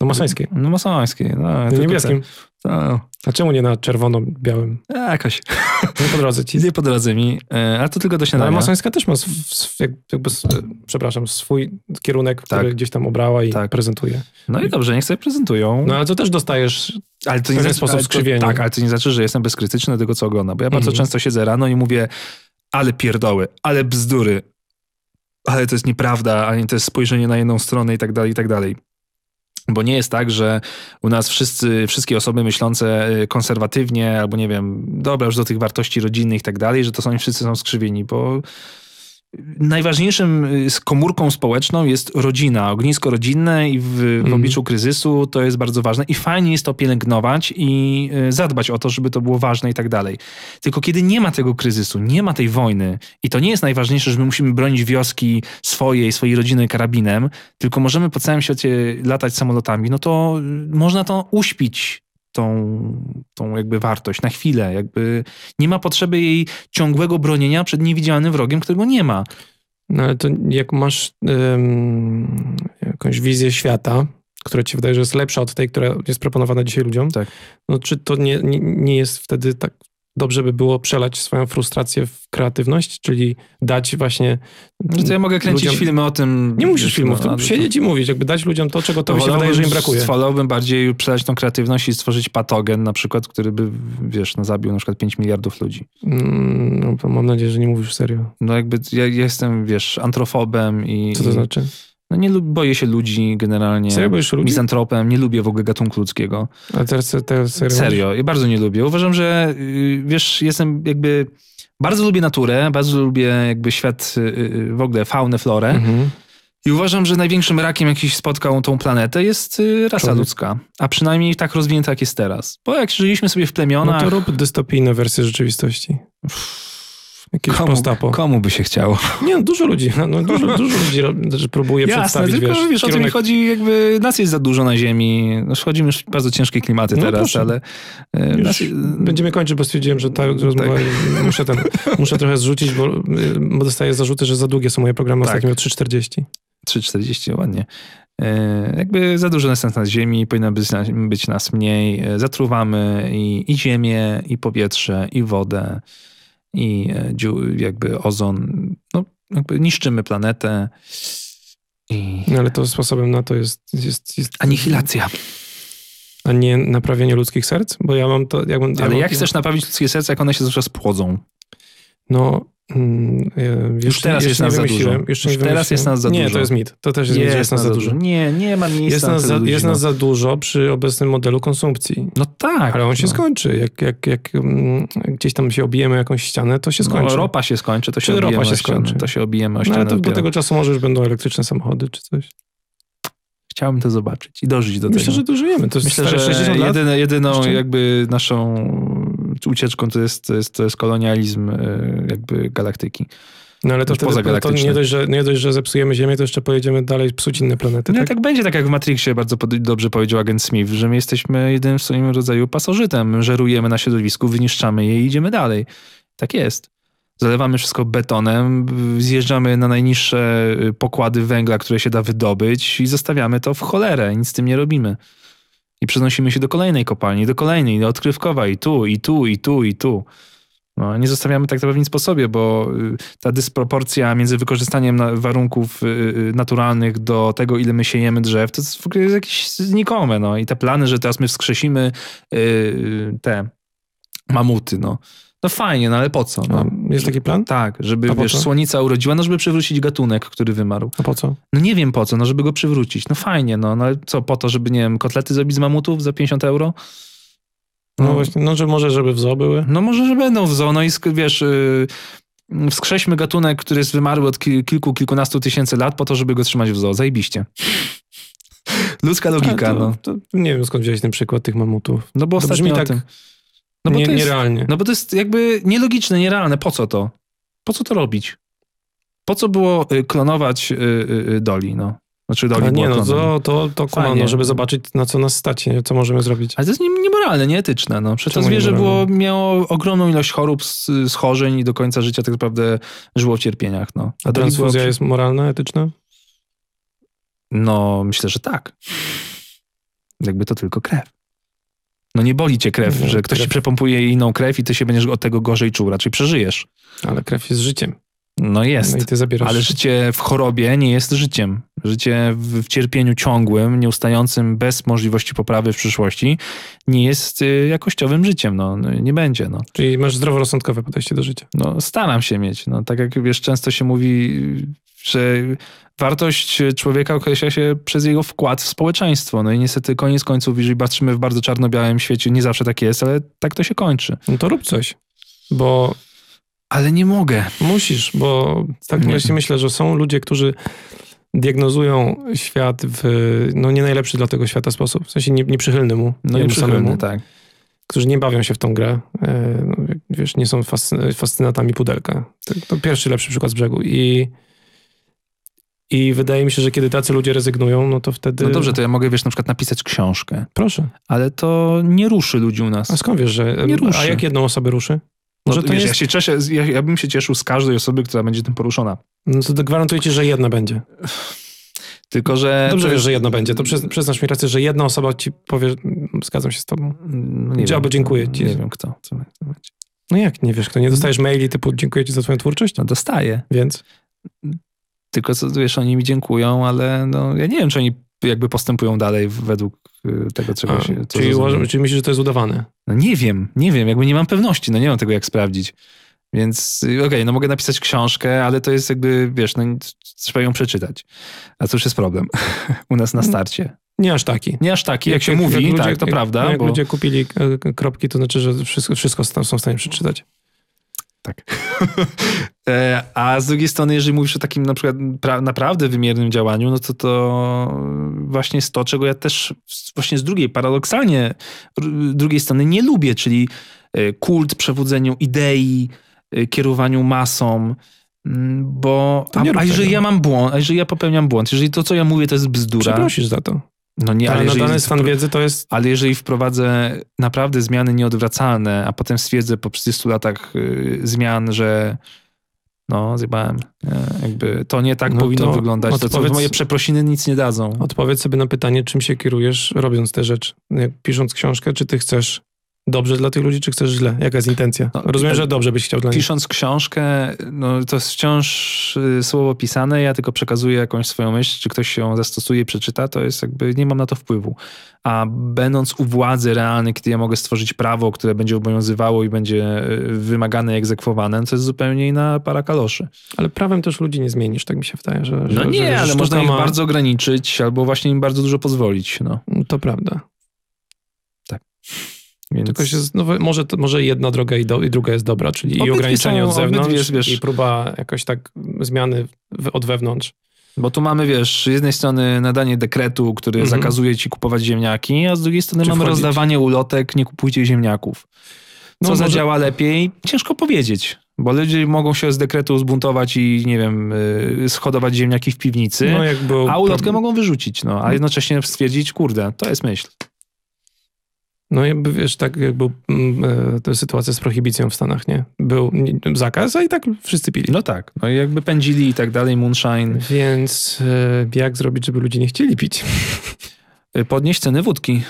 No masońskiej. No masońskiej. No, no niebieskim. Te... No. A czemu nie na czerwono-białym? A, jakoś. Nie po drodze ci. Nie po drodze mi. Ale to tylko do śniadania. Ale masońska też ma sw- jakby, przepraszam, swój kierunek, tak. który gdzieś tam obrała i tak. prezentuje. No i dobrze, niech sobie prezentują. No ale to też dostajesz... Ale to nie znaczy, sposób skrzywienia. Tak, ale to nie znaczy, że jestem bezkrytyczny do tego, co oglądam. Bo ja bardzo mm. często siedzę rano i mówię, ale pierdoły, ale bzdury, ale to jest nieprawda, ani to jest spojrzenie na jedną stronę i tak dalej, i tak dalej. Bo nie jest tak, że u nas wszyscy, wszystkie osoby myślące konserwatywnie, albo nie wiem, dobra już do tych wartości rodzinnych i tak dalej, że to są wszyscy są skrzywieni, bo... Najważniejszym komórką społeczną jest rodzina, ognisko rodzinne i w, mm. w obliczu kryzysu to jest bardzo ważne i fajnie jest to pielęgnować i zadbać o to, żeby to było ważne i tak dalej. Tylko kiedy nie ma tego kryzysu, nie ma tej wojny i to nie jest najważniejsze, że my musimy bronić wioski swojej, swojej rodziny karabinem, tylko możemy po całym świecie latać samolotami, no to można to uśpić. Tą, tą jakby wartość na chwilę. Jakby nie ma potrzeby jej ciągłego bronienia przed niewidzialnym wrogiem, którego nie ma. No ale to jak masz ym, jakąś wizję świata, która ci wydaje, że jest lepsza od tej, która jest proponowana dzisiaj ludziom, tak. No czy to nie, nie, nie jest wtedy tak dobrze by było przelać swoją frustrację w kreatywność, czyli dać właśnie... To ja mogę kręcić ludziom... filmy o tym... Nie musisz filmów, no, to siedzieć i mówić, jakby dać ludziom to, czego to mi się wydaje, że im brakuje. Wolałbym bardziej przelać tą kreatywność i stworzyć patogen na przykład, który by, wiesz, no, zabił na przykład pięć miliardów ludzi. Mm, no, to mam nadzieję, że nie mówisz serio. No jakby ja jestem, wiesz, antrofobem i... Co to znaczy? No nie boję się ludzi generalnie. Serio boisz ludzi? Mizantropem, nie lubię w ogóle gatunku ludzkiego. A teraz, teraz serio? Serio, ja bardzo nie lubię. Uważam, że wiesz, jestem jakby... Bardzo lubię naturę, bardzo lubię jakby świat w ogóle, faunę, florę. Mhm. I uważam, że największym rakiem, jaki spotkał tą planetę, jest rasa Człowiek. ludzka. A przynajmniej tak rozwinięta, jak jest teraz. Bo jak żyliśmy sobie w plemionach... No to rób dystopijne wersje rzeczywistości. Uff. Komu, postapo. komu by się chciało? Nie, no, dużo ludzi. No, dużo, dużo ludzi próbuje Jasne, przedstawić. Tylko, wiesz, wiesz kierunek... o tym chodzi, jakby nas jest za dużo na ziemi. No, wchodzimy już w bardzo ciężkie klimaty no, teraz, proszę. ale... Nas... Będziemy kończyć, bo stwierdziłem, że ta rozmowa... Tak. Muszę, ten, muszę trochę zrzucić, bo, bo dostaję zarzuty, że za długie są moje programy ostatnio tak. o trzy czterdzieści. trzy czterdzieści, ładnie. Jakby za dużo nas jest na ziemi, powinno być, być nas mniej. Zatruwamy i, i ziemię, i powietrze, i wodę. I jakby ozon, no jakby niszczymy planetę. I... No ale to sposobem na to jest... jest, jest... Anihilacja. A nie naprawienie ludzkich serc? Bo ja mam to... Ja mam, ale ja jak mam... chcesz naprawić ludzkie serca, jak one się zawsze spłodzą? No... Mm, już, już teraz jest nas za dużo. Już teraz jest nas za dużo. Nie, to jest mit. To też jest, jest, mit, jest nas za dużo. dużo. Nie, nie ma miejsca. Jest, na nas, za, ludzi, jest no. nas za dużo przy obecnym modelu konsumpcji. No tak. Ale on się no. skończy. Jak, jak, jak gdzieś tam się obijemy jakąś ścianę, to się skończy. No, ropa się skończy, to się czy obijemy ropa się skończy. Ścianę, to się obijemy o ścianę. No, ale to do tego czasu może już będą elektryczne samochody czy coś. Chciałbym to zobaczyć i dożyć do Myślę, tego. Myślę, że dożyjemy. To jest Myślę, że sześćdziesiąt lat. Jedyne, jedyną jeszcze? jakby naszą... ucieczką to jest, to, jest, to jest kolonializm jakby galaktyki. No ale to, wtedy, to nie, dość, że, nie dość, że zepsujemy Ziemię, to jeszcze pojedziemy dalej psuć inne planety. No tak? tak będzie, tak jak w Matrixie bardzo pod, dobrze powiedział agent Smith, że my jesteśmy jedynym w swoim rodzaju pasożytem. Żerujemy na środowisku, wyniszczamy je i idziemy dalej. Tak jest. Zalewamy wszystko betonem, zjeżdżamy na najniższe pokłady węgla, które się da wydobyć i zostawiamy to w cholerę. Nic z tym nie robimy. I przenosimy się do kolejnej kopalni, do kolejnej, do odkrywkowa i tu, i tu, i tu, i tu. No, nie zostawiamy tak naprawdę nic po sobie, bo ta dysproporcja między wykorzystaniem warunków naturalnych do tego, ile my siejemy drzew, to jest w ogóle jakieś znikome. No. I te plany, że teraz my wskrzesimy yy, te mamuty, no. No fajnie, no ale po co? No? Jest taki plan? Tak, żeby wiesz, słonica urodziła, no żeby przywrócić gatunek, który wymarł. A po co? No nie wiem po co, no żeby go przywrócić. No fajnie, no, no ale co, po to, żeby, nie wiem, kotlety zrobić z mamutów za pięćdziesiąt euro? No, no właśnie, no że może, żeby w zoo były? No może, że będą w zoo, no i wiesz... Yy... Wskrześmy gatunek, który jest wymarły od kilku, kilkunastu tysięcy lat po to, żeby go trzymać w zoo. Zajebiście. Ludzka logika, to, no. To nie wiem, skąd wziąłeś ten przykład tych mamutów. No bo ostatnio tak... Tym. No bo, nie, to jest, nierealnie. no bo to jest jakby nielogiczne, nierealne. Po co to? Po co to robić? Po co było klonować y, y, Doli? No. Znaczy Doli nie, no to, to, to kumano, żeby zobaczyć, na co nas stać, nie? Co możemy zrobić. Ale to jest niemoralne, nieetyczne. No. Przecież to zwierzę było, miało ogromną ilość chorób, schorzeń i do końca życia tak naprawdę żyło w cierpieniach. No. A, A transfuzja było... jest moralna, etyczna? No, myślę, że tak. Jakby to tylko krew. No nie boli cię krew, no, że ktoś krew. ci przepompuje inną krew i ty się będziesz od tego gorzej czuł. Raczej przeżyjesz. Ale krew jest życiem. No jest. No i ty zabierasz. Ale życie w chorobie nie jest życiem. Życie w, w cierpieniu ciągłym, nieustającym, bez możliwości poprawy w przyszłości nie jest y, jakościowym życiem. No, nie będzie. No. Czyli masz zdroworozsądkowe podejście do życia. No staram się mieć. No, tak jak wiesz, często się mówi, że wartość człowieka określa się przez jego wkład w społeczeństwo. No i niestety koniec końców, jeżeli patrzymy w bardzo czarno-białym świecie, nie zawsze tak jest, ale tak to się kończy. No to rób coś, bo... Ale nie mogę. Musisz, bo tak właśnie myślę, że są ludzie, którzy diagnozują świat w no nie najlepszy dla tego świata sposób. W sensie nieprzychylny mu. No nieprzychylny, samemu, tak. Którzy nie bawią się w tą grę. No, wiesz, nie są fascynatami pudelka. To pierwszy lepszy przykład z brzegu. I... I wydaje mi się, że kiedy tacy ludzie rezygnują, no to wtedy... No dobrze, to ja mogę, wiesz, na przykład napisać książkę. Proszę. Ale to nie ruszy ludzi u nas. A skąd wiesz, że... Nie ruszy. A jak jedną osobę ruszy? Może no, to wiesz, jest... ja, się cieszę, ja, ja bym się cieszył z każdej osoby, która będzie tym poruszona. No to, to gwarantuję ci, że jedna będzie. Tylko, że... Dobrze wiesz, że jedna będzie. To przyznasz mi rację, że jedna osoba ci powie... Zgadzam się z tobą. No nie Dzień, wiem. Albo dziękuję ci. Nie wiem kto. No jak nie wiesz, kto nie dostajesz maili typu dziękuję ci za twoją twórczość? No dostaję. Więc? Tylko co, wiesz, oni mi dziękują, ale no, ja nie wiem, czy oni jakby postępują dalej według tego, czego A, się... Co czyli, uważam, czyli myślisz, że to jest udawane? No nie wiem, nie wiem, jakby nie mam pewności, no nie mam tego jak sprawdzić. Więc okej, okay, no mogę napisać książkę, ale to jest jakby, wiesz, no trzeba ją przeczytać. A cóż jest problem u nas na starcie? Nie aż taki. Nie aż taki, jak, jak się jak mówi, jak ludzie, tak, to jak, prawda. Jak bo... ludzie kupili kropki, to znaczy, że wszystko, wszystko są w stanie przeczytać. Tak. A z drugiej strony, jeżeli mówisz o takim na przykład pra- naprawdę wymiernym działaniu, no to to właśnie jest to, czego ja też właśnie z drugiej, paradoksalnie drugiej strony nie lubię, czyli kult przewodzeniu idei, kierowaniu masą, bo... A, a jeżeli ja mam błąd, a jeżeli ja popełniam błąd, jeżeli to, co ja mówię, to jest bzdura... Przeprosisz za to. No nie, ale, ale jeżeli, dany stan wiedzy to jest... Ale jeżeli wprowadzę naprawdę zmiany nieodwracalne, a potem stwierdzę po trzydziestu latach y, zmian, że no zjebałem, e, jakby to nie tak no powinno to wyglądać, to co moje przeprosiny nic nie dadzą. Odpowiedz sobie na pytanie, czym się kierujesz robiąc te rzeczy, pisząc książkę, czy ty chcesz dobrze dla tych ludzi, czy chcesz źle? Jaka jest intencja? No, rozumiem, że dobrze byś chciał dla nich. Pisząc książkę, no to jest wciąż słowo pisane, ja tylko przekazuję jakąś swoją myśl, czy ktoś ją zastosuje, przeczyta, to jest jakby, nie mam na to wpływu. A będąc u władzy realnej, kiedy ja mogę stworzyć prawo, które będzie obowiązywało i będzie wymagane i egzekwowane, to jest zupełnie inna para kaloszy. Ale prawem też ludzi nie zmienisz, tak mi się wydaje, że... że no nie, że, że ale można ma... ich bardzo ograniczyć, albo właśnie im bardzo dużo pozwolić. No. To prawda. Tak. Więc... Tylko się, no, może, może jedna droga i, do, i druga jest dobra, czyli obydwie i ograniczenie są, od zewnątrz wiesz, i próba jakoś tak zmiany w, od wewnątrz. Bo tu mamy, wiesz, z jednej strony nadanie dekretu, który mm-hmm. zakazuje ci kupować ziemniaki, a z drugiej strony Czy mamy wchodzić? rozdawanie ulotek, nie kupujcie ziemniaków. Co no, zadziała może... lepiej? Ciężko powiedzieć. Bo ludzie mogą się z dekretu zbuntować i, nie wiem, yy, schodować ziemniaki w piwnicy, no, jak był... a ulotkę Pem... mogą wyrzucić, no, a jednocześnie stwierdzić, kurde, to jest myśl. No jakby, wiesz, tak jakby to jest sytuacja z prohibicją w Stanach, nie? Był zakaz, a i tak wszyscy pili. No tak, no i jakby pędzili i tak dalej, moonshine. Więc jak zrobić, żeby ludzie nie chcieli pić? Podnieść ceny wodki.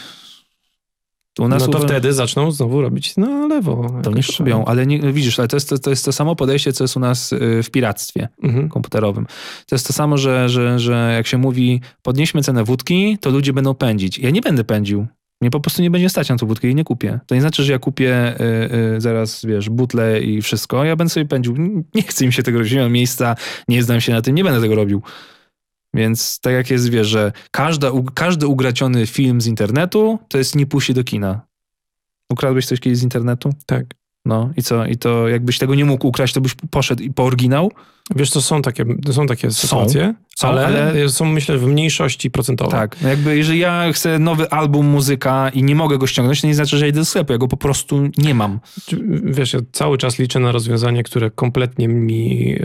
U nas no to uwa- wtedy zaczną znowu robić na lewo. To nie szubią, ale nie, widzisz, ale to jest to, to jest to samo podejście, co jest u nas w piractwie mhm. komputerowym. To jest to samo, że, że, że jak się mówi, podnieśmy cenę wódki, to ludzie będą pędzić. Ja nie będę pędził. Mnie po prostu nie będzie stać na tą wódkę i nie kupię. To nie znaczy, że ja kupię yy, yy, zaraz, wiesz, butle i wszystko. Ja będę sobie pędził. Nie chcę im się tego robić. Nie mam miejsca, nie znam się na tym, nie będę tego robił. Więc tak jak jest, wiesz, że każda, u, każdy ugraciony film z internetu to jest nie pójście do kina. Ukradłeś coś kiedyś z internetu? Tak. No i co? I to jakbyś tego nie mógł ukraść, to byś poszedł i po oryginał? Wiesz, to są takie, są takie są, sytuacje, są, ale, ale są, myślę, w mniejszości procentowej. Tak, jakby jeżeli ja chcę nowy album, muzyka i nie mogę go ściągnąć, to nie znaczy, że ja idę do sklepu, ja go po prostu nie mam. Wiesz, ja cały czas liczę na rozwiązanie, które kompletnie mi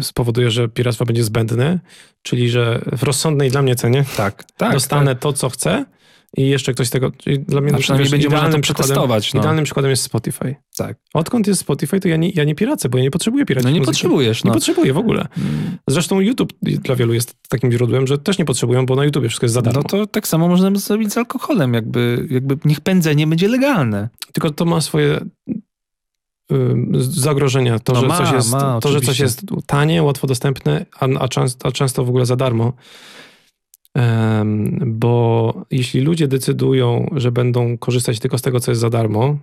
spowoduje, że piractwo będzie zbędne, czyli że w rozsądnej dla mnie cenie tak, tak, dostanę tak. to, co chcę. I jeszcze ktoś tego... Dla mnie przynajmniej będzie można to przetestować. No. Idealnym przykładem jest Spotify. Tak. Odkąd jest Spotify, to ja nie, ja nie piracę, bo ja nie potrzebuję piracić. No nie muzyki. Potrzebujesz. No. Nie potrzebuję w ogóle. Zresztą YouTube dla wielu jest takim źródłem, że też nie potrzebują, bo na YouTubie wszystko jest za darmo. No to tak samo można zrobić z alkoholem. Jakby, jakby niech pędzenie będzie legalne. Tylko to ma swoje yy, zagrożenia. To, no że, ma, coś jest, ma, to że coś jest tanie, łatwo dostępne, a, a, często, a często w ogóle za darmo. Um, bo jeśli ludzie decydują, że będą korzystać tylko z tego, co jest za darmo,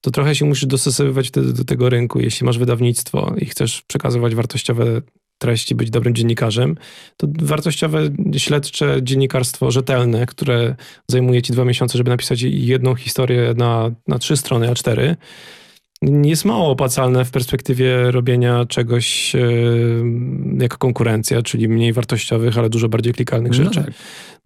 to trochę się musisz dostosowywać wtedy do tego rynku. Jeśli masz wydawnictwo i chcesz przekazywać wartościowe treści, być dobrym dziennikarzem, to wartościowe, śledcze dziennikarstwo rzetelne, które zajmuje ci dwa miesiące, żeby napisać jedną historię na, na trzy strony, a cztery, jest mało opłacalne w perspektywie robienia czegoś yy, jako konkurencja, czyli mniej wartościowych, ale dużo bardziej klikalnych no rzeczy. Tak.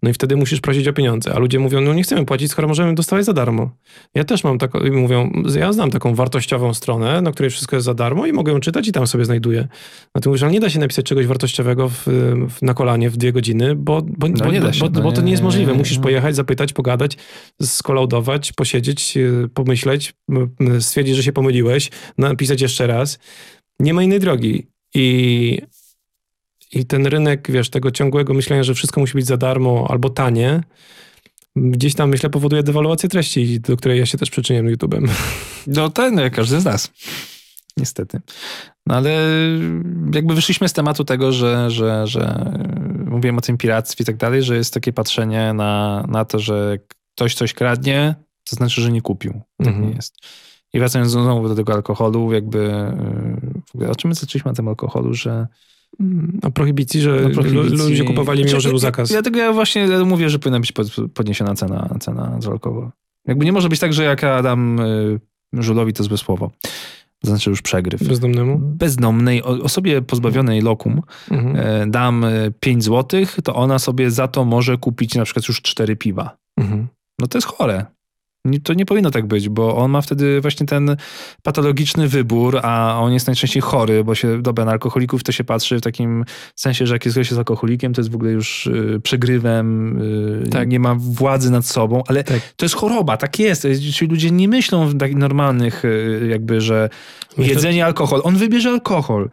No i wtedy musisz prosić o pieniądze. A ludzie mówią, no nie chcemy płacić, skoro możemy dostawać za darmo. Ja też mam taką, mówią, ja znam taką wartościową stronę, na której wszystko jest za darmo i mogę ją czytać i tam sobie znajduję. No ty mówisz, ale nie da się napisać czegoś wartościowego w, w, na kolanie w dwie godziny, bo, bo, no bo, nie da się, bo, bo, no bo to nie, nie jest możliwe. Musisz pojechać, zapytać, pogadać, skolaudować, posiedzieć, pomyśleć, stwierdzić, że się pomyliłeś, napisać jeszcze raz. Nie ma innej drogi. I... I ten rynek, wiesz, tego ciągłego myślenia, że wszystko musi być za darmo albo tanie, gdzieś tam, myślę, powoduje dewaluację treści, do której ja się też przyczyniłem YouTube'em. No ten, jak każdy z nas. Niestety. No ale jakby wyszliśmy z tematu tego, że, że, że mówiłem o tym piractwie i tak dalej, że jest takie patrzenie na, na to, że ktoś coś kradnie, to znaczy, że nie kupił. Tak mhm. nie jest. I wracając znowu do tego alkoholu, jakby w ogóle, o czym my zaczęliśmy na tym alkoholu, że o prohibicji, że no prohibicji. ludzie kupowali, mimo że był zakaz. Dlatego ja właśnie mówię, że powinna być podniesiona cena, cena za alkohol. Jakby nie może być tak, że jak ja dam żulowi to złe słowo. To znaczy już przegryw. Bezdomnemu? Bezdomnej, osobie pozbawionej lokum mhm. dam pięć złotych, to ona sobie za to może kupić na przykład już cztery piwa. Mhm. No to jest chore. To nie powinno tak być, bo on ma wtedy właśnie ten patologiczny wybór, a on jest najczęściej chory, bo się, dobra, na alkoholików to się patrzy w takim sensie, że jak jest ktoś jest alkoholikiem, to jest w ogóle już y, przegrywem, y, tak. nie ma władzy nad sobą, ale tak. to jest choroba, tak jest. Ci ludzie nie myślą w takich normalnych y, jakby, że jedzenie, alkohol. On wybierze alkohol.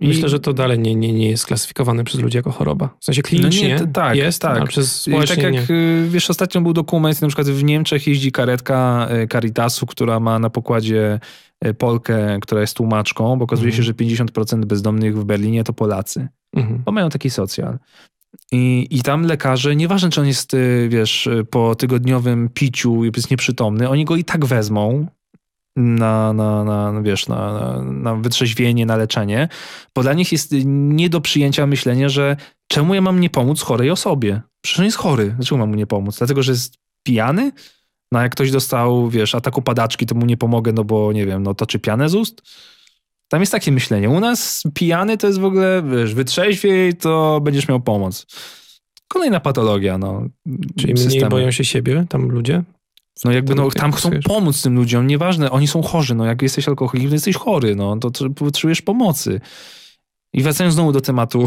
I... Myślę, że to dalej nie, nie, nie jest klasyfikowane przez ludzi jako choroba. W sensie klinicznie no nie, tak, jest, tak. ale przez społecznie I tak jak, nie. wiesz, ostatnio był dokument, na przykład w Niemczech jeździ karetka Caritasu, która ma na pokładzie Polkę, która jest tłumaczką, bo okazuje mhm. się, że pięćdziesiąt procent bezdomnych w Berlinie to Polacy. Mhm. Bo mają taki socjal. I, I tam lekarze, nieważne czy on jest, wiesz, po tygodniowym piciu i jest nieprzytomny, oni go i tak wezmą, Na, na, na, wiesz, na, na, na wytrzeźwienie, na leczenie, bo dla nich jest nie do przyjęcia myślenie, że czemu ja mam nie pomóc chorej osobie? Przecież on jest chory. Dlaczego mam mu nie pomóc? Dlatego, że jest pijany? No jak ktoś dostał, wiesz, ataku padaczki, to mu nie pomogę, no bo, nie wiem, no toczy pianę z ust? Tam jest takie myślenie. U nas pijany to jest w ogóle, wiesz, wytrzeźwiej, to będziesz miał pomoc. Kolejna patologia, no. Czyli mniej systemy. boją się siebie tam ludzie? No jakby no, tam chcą pomóc tym ludziom, nieważne, oni są chorzy, no jak jesteś alkoholikiem, to jesteś chory, no to potrzebujesz pomocy. I wracając znowu do tematu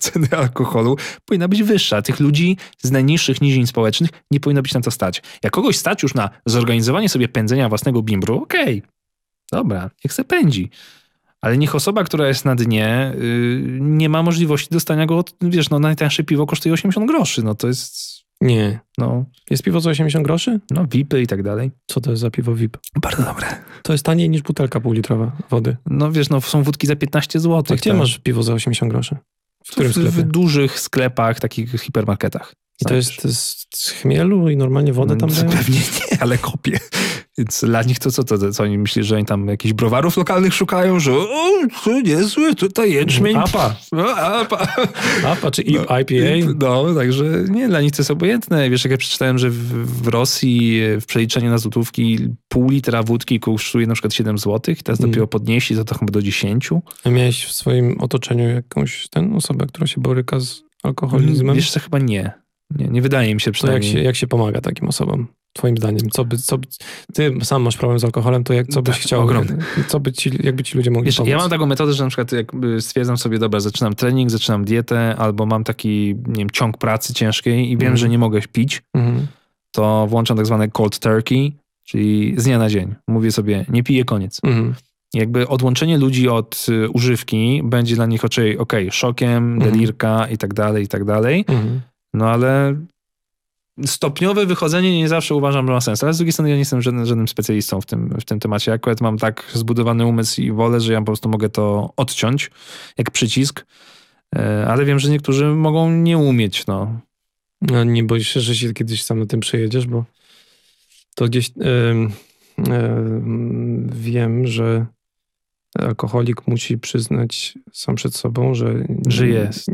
ceny alkoholu, powinna być wyższa. Tych ludzi z najniższych nizin społecznych nie powinno być na to stać. Jak kogoś stać już na zorganizowanie sobie pędzenia własnego bimbru, okej, okay, dobra, niech se pędzi. Ale niech osoba, która jest na dnie, yy, nie ma możliwości dostania go, od, wiesz, no najtańsze piwo kosztuje osiemdziesiąt groszy, no to jest... Nie. No. Jest piwo za osiemdziesiąt groszy? No, VIPy i tak dalej. Co to jest za piwo V I P? Bardzo dobre. To jest taniej niż butelka półlitrowa wody. No wiesz, no są wódki za piętnaście złotych. A gdzie tak? masz piwo za osiemdziesiąt groszy? W którym sklepie? W dużych sklepach, takich hipermarketach. I to jest, to jest z chmielu i normalnie wodę no, tam dają? Pewnie nie, ale kopię. Więc dla nich to co, to, co oni myślą, że oni tam jakichś browarów lokalnych szukają, że o, to niezły, tutaj jęczmień. APA. APA. APA czy I P A. No, także nie, dla nich to jest obojętne. Wiesz, jak ja przeczytałem, że w, w Rosji w przeliczeniu na złotówki pół litra wódki kosztuje na przykład siedem złotych, teraz mm. dopiero podnieśli, to to chyba do dziesięciu. A miałeś w swoim otoczeniu jakąś ten osobę, która się boryka z alkoholizmem? Wiesz, to chyba nie. Nie, nie wydaje mi się przynajmniej. To jak się, jak się pomaga takim osobom? Twoim zdaniem. Co by, co by, ty sam masz problem z alkoholem, to jak, co byś tak, chciał ogromny. Co by ci, jakby ci ludzie mogli Wiesz, pomóc? Ja mam taką metodę, że na przykład jak stwierdzam sobie, dobra, zaczynam trening, zaczynam dietę, albo mam taki, nie wiem, ciąg pracy ciężkiej i wiem, mm. że nie mogę pić, mm. to włączam tak zwane cold turkey, czyli z dnia na dzień. Mówię sobie, nie piję, koniec. Mm. Jakby odłączenie ludzi od używki będzie dla nich oczywiście okej, okay, szokiem, delirka mm. i tak dalej, i tak dalej. Mm. No ale stopniowe wychodzenie nie zawsze uważam, że ma sens. Ale z drugiej strony ja nie jestem żadnym, żadnym specjalistą w tym, w tym temacie. Ja akurat mam tak zbudowany umysł i wolę, że ja po prostu mogę to odciąć jak przycisk. Ale wiem, że niektórzy mogą nie umieć. No. A nie boisz się, że się kiedyś sam na tym przejedziesz? Bo to gdzieś yy, yy, wiem, że alkoholik musi przyznać sam przed sobą, że... Że jest.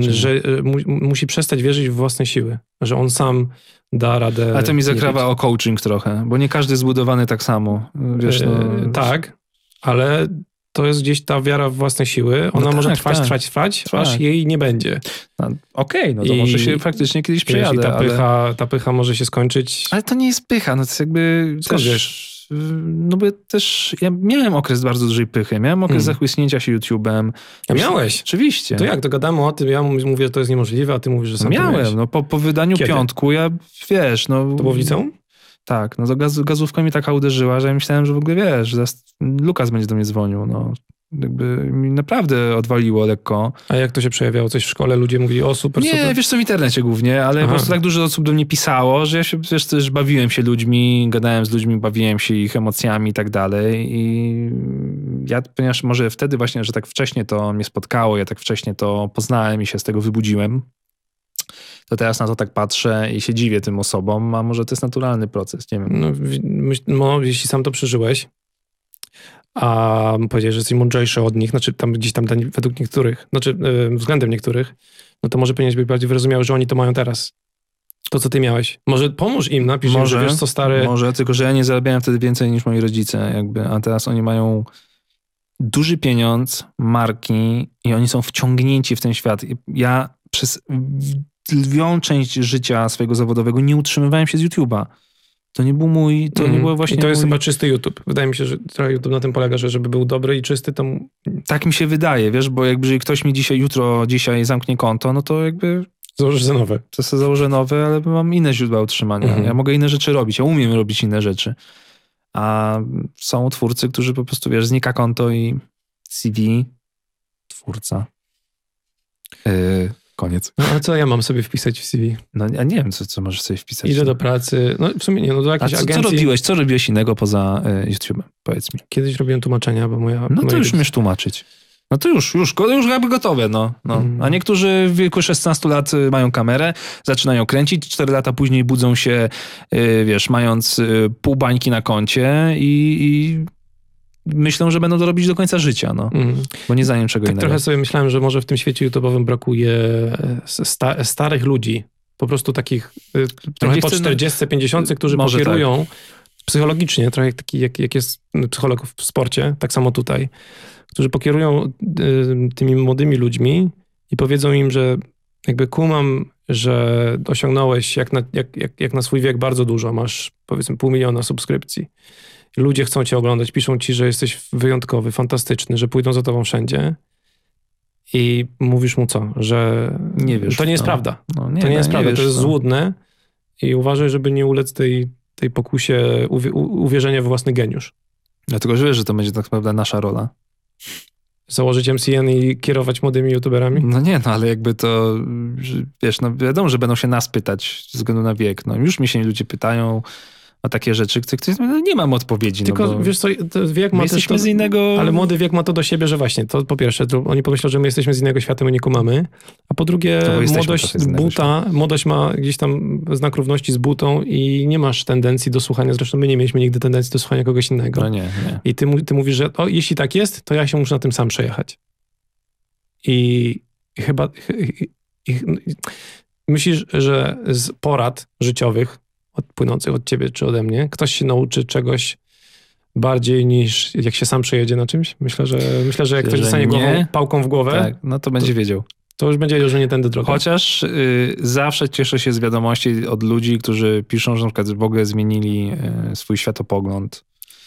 Że, że mu, musi przestać wierzyć w własne siły. Że on sam da radę... Ale to mi zakrawa o coaching trochę, bo nie każdy jest zbudowany tak samo. Wiesz, no... Tak, ale to jest gdzieś ta wiara w własne siły. Ona no tak, może trwać, tak. trwać, trwać, trwać, aż jej nie będzie. No, Okej, okay, no to I, może się faktycznie kiedyś przejadę. I ta, ale... pycha, ta pycha może się skończyć... Ale to nie jest pycha, no to jest jakby... Skąd też... wiesz? No bo ja też, ja miałem okres bardzo dużej pychy, miałem okres mm. zachłysnięcia się YouTube'em. Ja miałeś? Oczywiście. To jak, to gadamy o tym, ja mówię, że to jest niemożliwe, a ty mówisz, że sam miałem, to miałeś. no po, po wydaniu Kiedy? piątku, ja wiesz, no... To było w liceum? Tak, no to gaz, gazówka mi taka uderzyła, że ja myślałem, że w ogóle wiesz, Lukas będzie do mnie dzwonił, no. Jakby mi naprawdę odwaliło lekko. A jak to się przejawiało? Coś w szkole? Ludzie mówili o super, nie, super? Wiesz co, w internecie głównie, ale Aha. po prostu tak dużo osób do mnie pisało, że ja się, wiesz, też bawiłem się ludźmi, gadałem z ludźmi, bawiłem się ich emocjami i tak dalej. I ja, ponieważ może wtedy właśnie, że tak wcześnie to mnie spotkało, ja tak wcześnie to poznałem i się z tego wybudziłem, to teraz na to tak patrzę i się dziwię tym osobom, a może to jest naturalny proces, nie wiem. No, myśl, no jeśli sam to przeżyłeś, a powiedziałeś, że jesteś mądrzejszy od nich, znaczy tam gdzieś tam według niektórych, znaczy yy, względem niektórych, no to może powinieneś być bardziej wyrozumiały, że oni to mają teraz. To, co ty miałeś. Może pomóż im, napisz może, im, że wiesz co, stary... Może, tylko że ja nie zarabiałem wtedy więcej niż moi rodzice, jakby, a teraz oni mają duży pieniądz, marki i oni są wciągnięci w ten świat. Ja przez lwią część życia swojego zawodowego nie utrzymywałem się z YouTube'a. To nie był mój, to mm. nie było właśnie... I to jest mój... chyba czysty YouTube. Wydaje mi się, że trochę YouTube na tym polega, że żeby był dobry i czysty, to... Tak mi się wydaje, wiesz, bo jakby jeżeli ktoś mi dzisiaj, jutro, dzisiaj zamknie konto, no to jakby... Założysz za nowe. To sobie założę nowe, ale mam inne źródła utrzymania. Mm-hmm. Ja mogę inne rzeczy robić, ja umiem robić inne rzeczy. A są twórcy, którzy po prostu, wiesz, znika konto i C V, twórca. Yy... Koniec. No, ale co ja mam sobie wpisać w C V? No ja nie wiem, co, co możesz sobie wpisać. Idę do pracy, no w sumie nie, no do jakiejś agencji. Co robiłeś? Co robiłeś innego poza y, YouTube'em? Powiedz mi. Kiedyś robiłem tłumaczenia, bo moja... No to już umiesz tłumaczyć. No to już, już, już jakby gotowe, no. no. Mm. A niektórzy w wieku szesnastu lat mają kamerę, zaczynają kręcić, cztery lata później budzą się, y, wiesz, mając y, pół bańki na koncie i... i... myślą, że będą to robić do końca życia, no. Mm. Bo nie zanim czego tak innego. Trochę sobie myślałem, że może w tym świecie YouTube'owym brakuje sta- starych ludzi. Po prostu takich trochę po czterdziestce, pięćdziesiątce, którzy pokierują tak. psychologicznie, trochę taki, jak, jak jest psycholog w sporcie, tak samo tutaj, którzy pokierują tymi młodymi ludźmi i powiedzą im, że jakby kumam, że osiągnąłeś jak na, jak, jak, jak na swój wiek bardzo dużo, masz powiedzmy pół miliona subskrypcji. Ludzie chcą cię oglądać, piszą ci, że jesteś wyjątkowy, fantastyczny, że pójdą za tobą wszędzie i mówisz mu co? Że nie wiesz, to nie jest to. prawda. No, nie, to nie no, jest nie prawda, wiesz, to jest to. złudne i uważaj, żeby nie ulec tej, tej pokusie uwi- uwierzenia w własny geniusz. Dlatego, że wiesz, że to będzie tak naprawdę nasza rola. Założyć M C N i kierować młodymi youtuberami? No nie, no ale jakby to, wiesz, no wiadomo, że będą się nas pytać ze względu na wiek. No już mi się ludzie pytają a takie rzeczy, które nie mam odpowiedzi. Tylko no bo wiesz co, wiek ma też to, z innego... Ale młody wiek ma to do siebie, że właśnie, to po pierwsze, to oni pomyślą, że my jesteśmy z innego świata, my nie kumamy, a po drugie młodość buta, młodość ma gdzieś tam znak równości z butą i nie masz tendencji do słuchania, zresztą my nie mieliśmy nigdy tendencji do słuchania kogoś innego. No nie, nie. I ty, ty mówisz, że o, jeśli tak jest, to ja się muszę na tym sam przejechać. I chyba... I, i, i, myślisz, że z porad życiowych płynących od ciebie czy ode mnie. Ktoś się nauczy czegoś bardziej niż jak się sam przejedzie na czymś? Myślę, że, myślę, że jak ktoś dostanie głową, pałką w głowę, tak, no to będzie to, wiedział. To już będzie wiedział, że nie tędy droga. Chociaż y, zawsze cieszę się z wiadomości od ludzi, którzy piszą, że na przykład w ogóle zmienili y, swój światopogląd.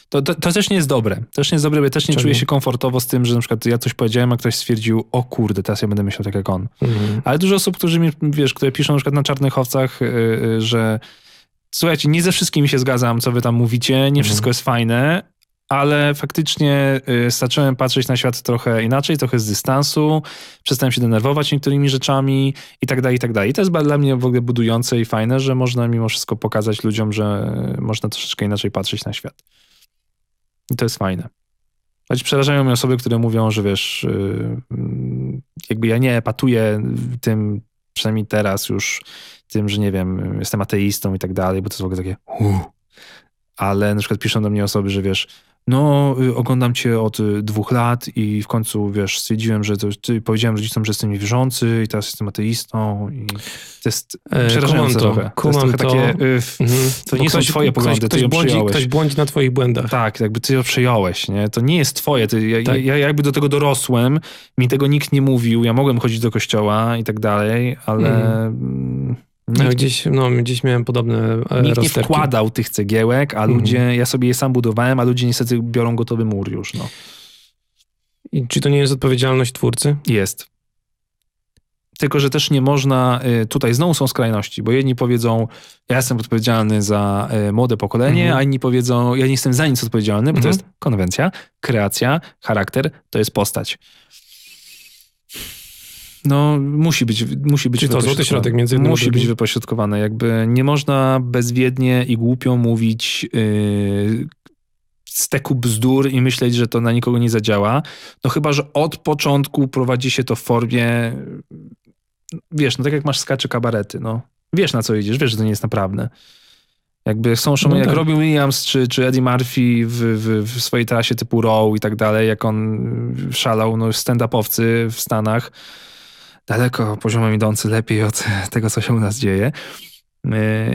To, to, to też nie jest dobre. Też nie jest dobre, bo ja też nie Czemu? czuję się komfortowo z tym, że na przykład ja coś powiedziałem, a ktoś stwierdził, o kurde, teraz ja będę myślał tak jak on. Mhm. Ale dużo osób, którzy mi, wiesz, które piszą na przykład na czarnych owcach, y, y, że słuchajcie, nie ze wszystkim się zgadzam, co wy tam mówicie, nie wszystko jest fajne, ale faktycznie zacząłem patrzeć na świat trochę inaczej, trochę z dystansu, przestałem się denerwować niektórymi rzeczami i tak dalej, i tak dalej. I to jest dla mnie w ogóle budujące i fajne, że można mimo wszystko pokazać ludziom, że można troszeczkę inaczej patrzeć na świat. I to jest fajne. Choć przerażają mnie osoby, które mówią, że wiesz, jakby ja nie patuję tym, przynajmniej teraz już, tym, że nie wiem, jestem ateistą i tak dalej, bo to jest w ogóle takie uh. Ale na przykład piszą do mnie osoby, że wiesz, no oglądam cię od dwóch lat i w końcu, wiesz, stwierdziłem, że to, ty powiedziałem rodzicom, że jestem niewierzący i teraz jestem ateistą i to jest e, przerażające trochę. To jest trochę to. takie, y, f, mhm. to nie bo są ktoś, twoje poglądy, ktoś, ty ktoś ją błądzi, przyjąłeś. Ktoś błądzi na twoich błędach. Tak, jakby ty ją przyjąłeś, nie? To nie jest twoje. Ty, ja, tak. ja, ja jakby do tego dorosłem, mi tego nikt nie mówił, ja mogłem chodzić do kościoła i tak dalej, ale... Mm. Nikt, no, gdzieś, no, gdzieś miałem podobne nikt rozterki. Nie wkładał tych cegiełek, a ludzie, mm. ja sobie je sam budowałem, a ludzie niestety biorą gotowy mur już. No. I czy to nie jest odpowiedzialność twórcy? Jest. tylko że też nie można, tutaj znowu są skrajności, bo jedni powiedzą, ja jestem odpowiedzialny za młode pokolenie, mhm. a inni powiedzą, ja nie jestem za nic odpowiedzialny, bo mhm. to jest konwencja, kreacja, charakter, to jest postać. No, musi być, musi być to złoty środek między jednym musi być wypośrodkowane. Jakby nie można bezwiednie i głupio mówić yy, steku bzdur i myśleć, że to na nikogo nie zadziała. No chyba, że od początku prowadzi się to w formie, wiesz, no tak jak masz skacze kabarety, no. Wiesz, na co idziesz, wiesz, że to nie jest naprawdę. Jakby są szum, no jak tak. Robbie Williams czy, czy Eddie Murphy w, w, w swojej trasie typu Row i tak dalej, jak on szalał, no stand-upowcy w Stanach, daleko poziomem idący, lepiej od tego, co się u nas dzieje.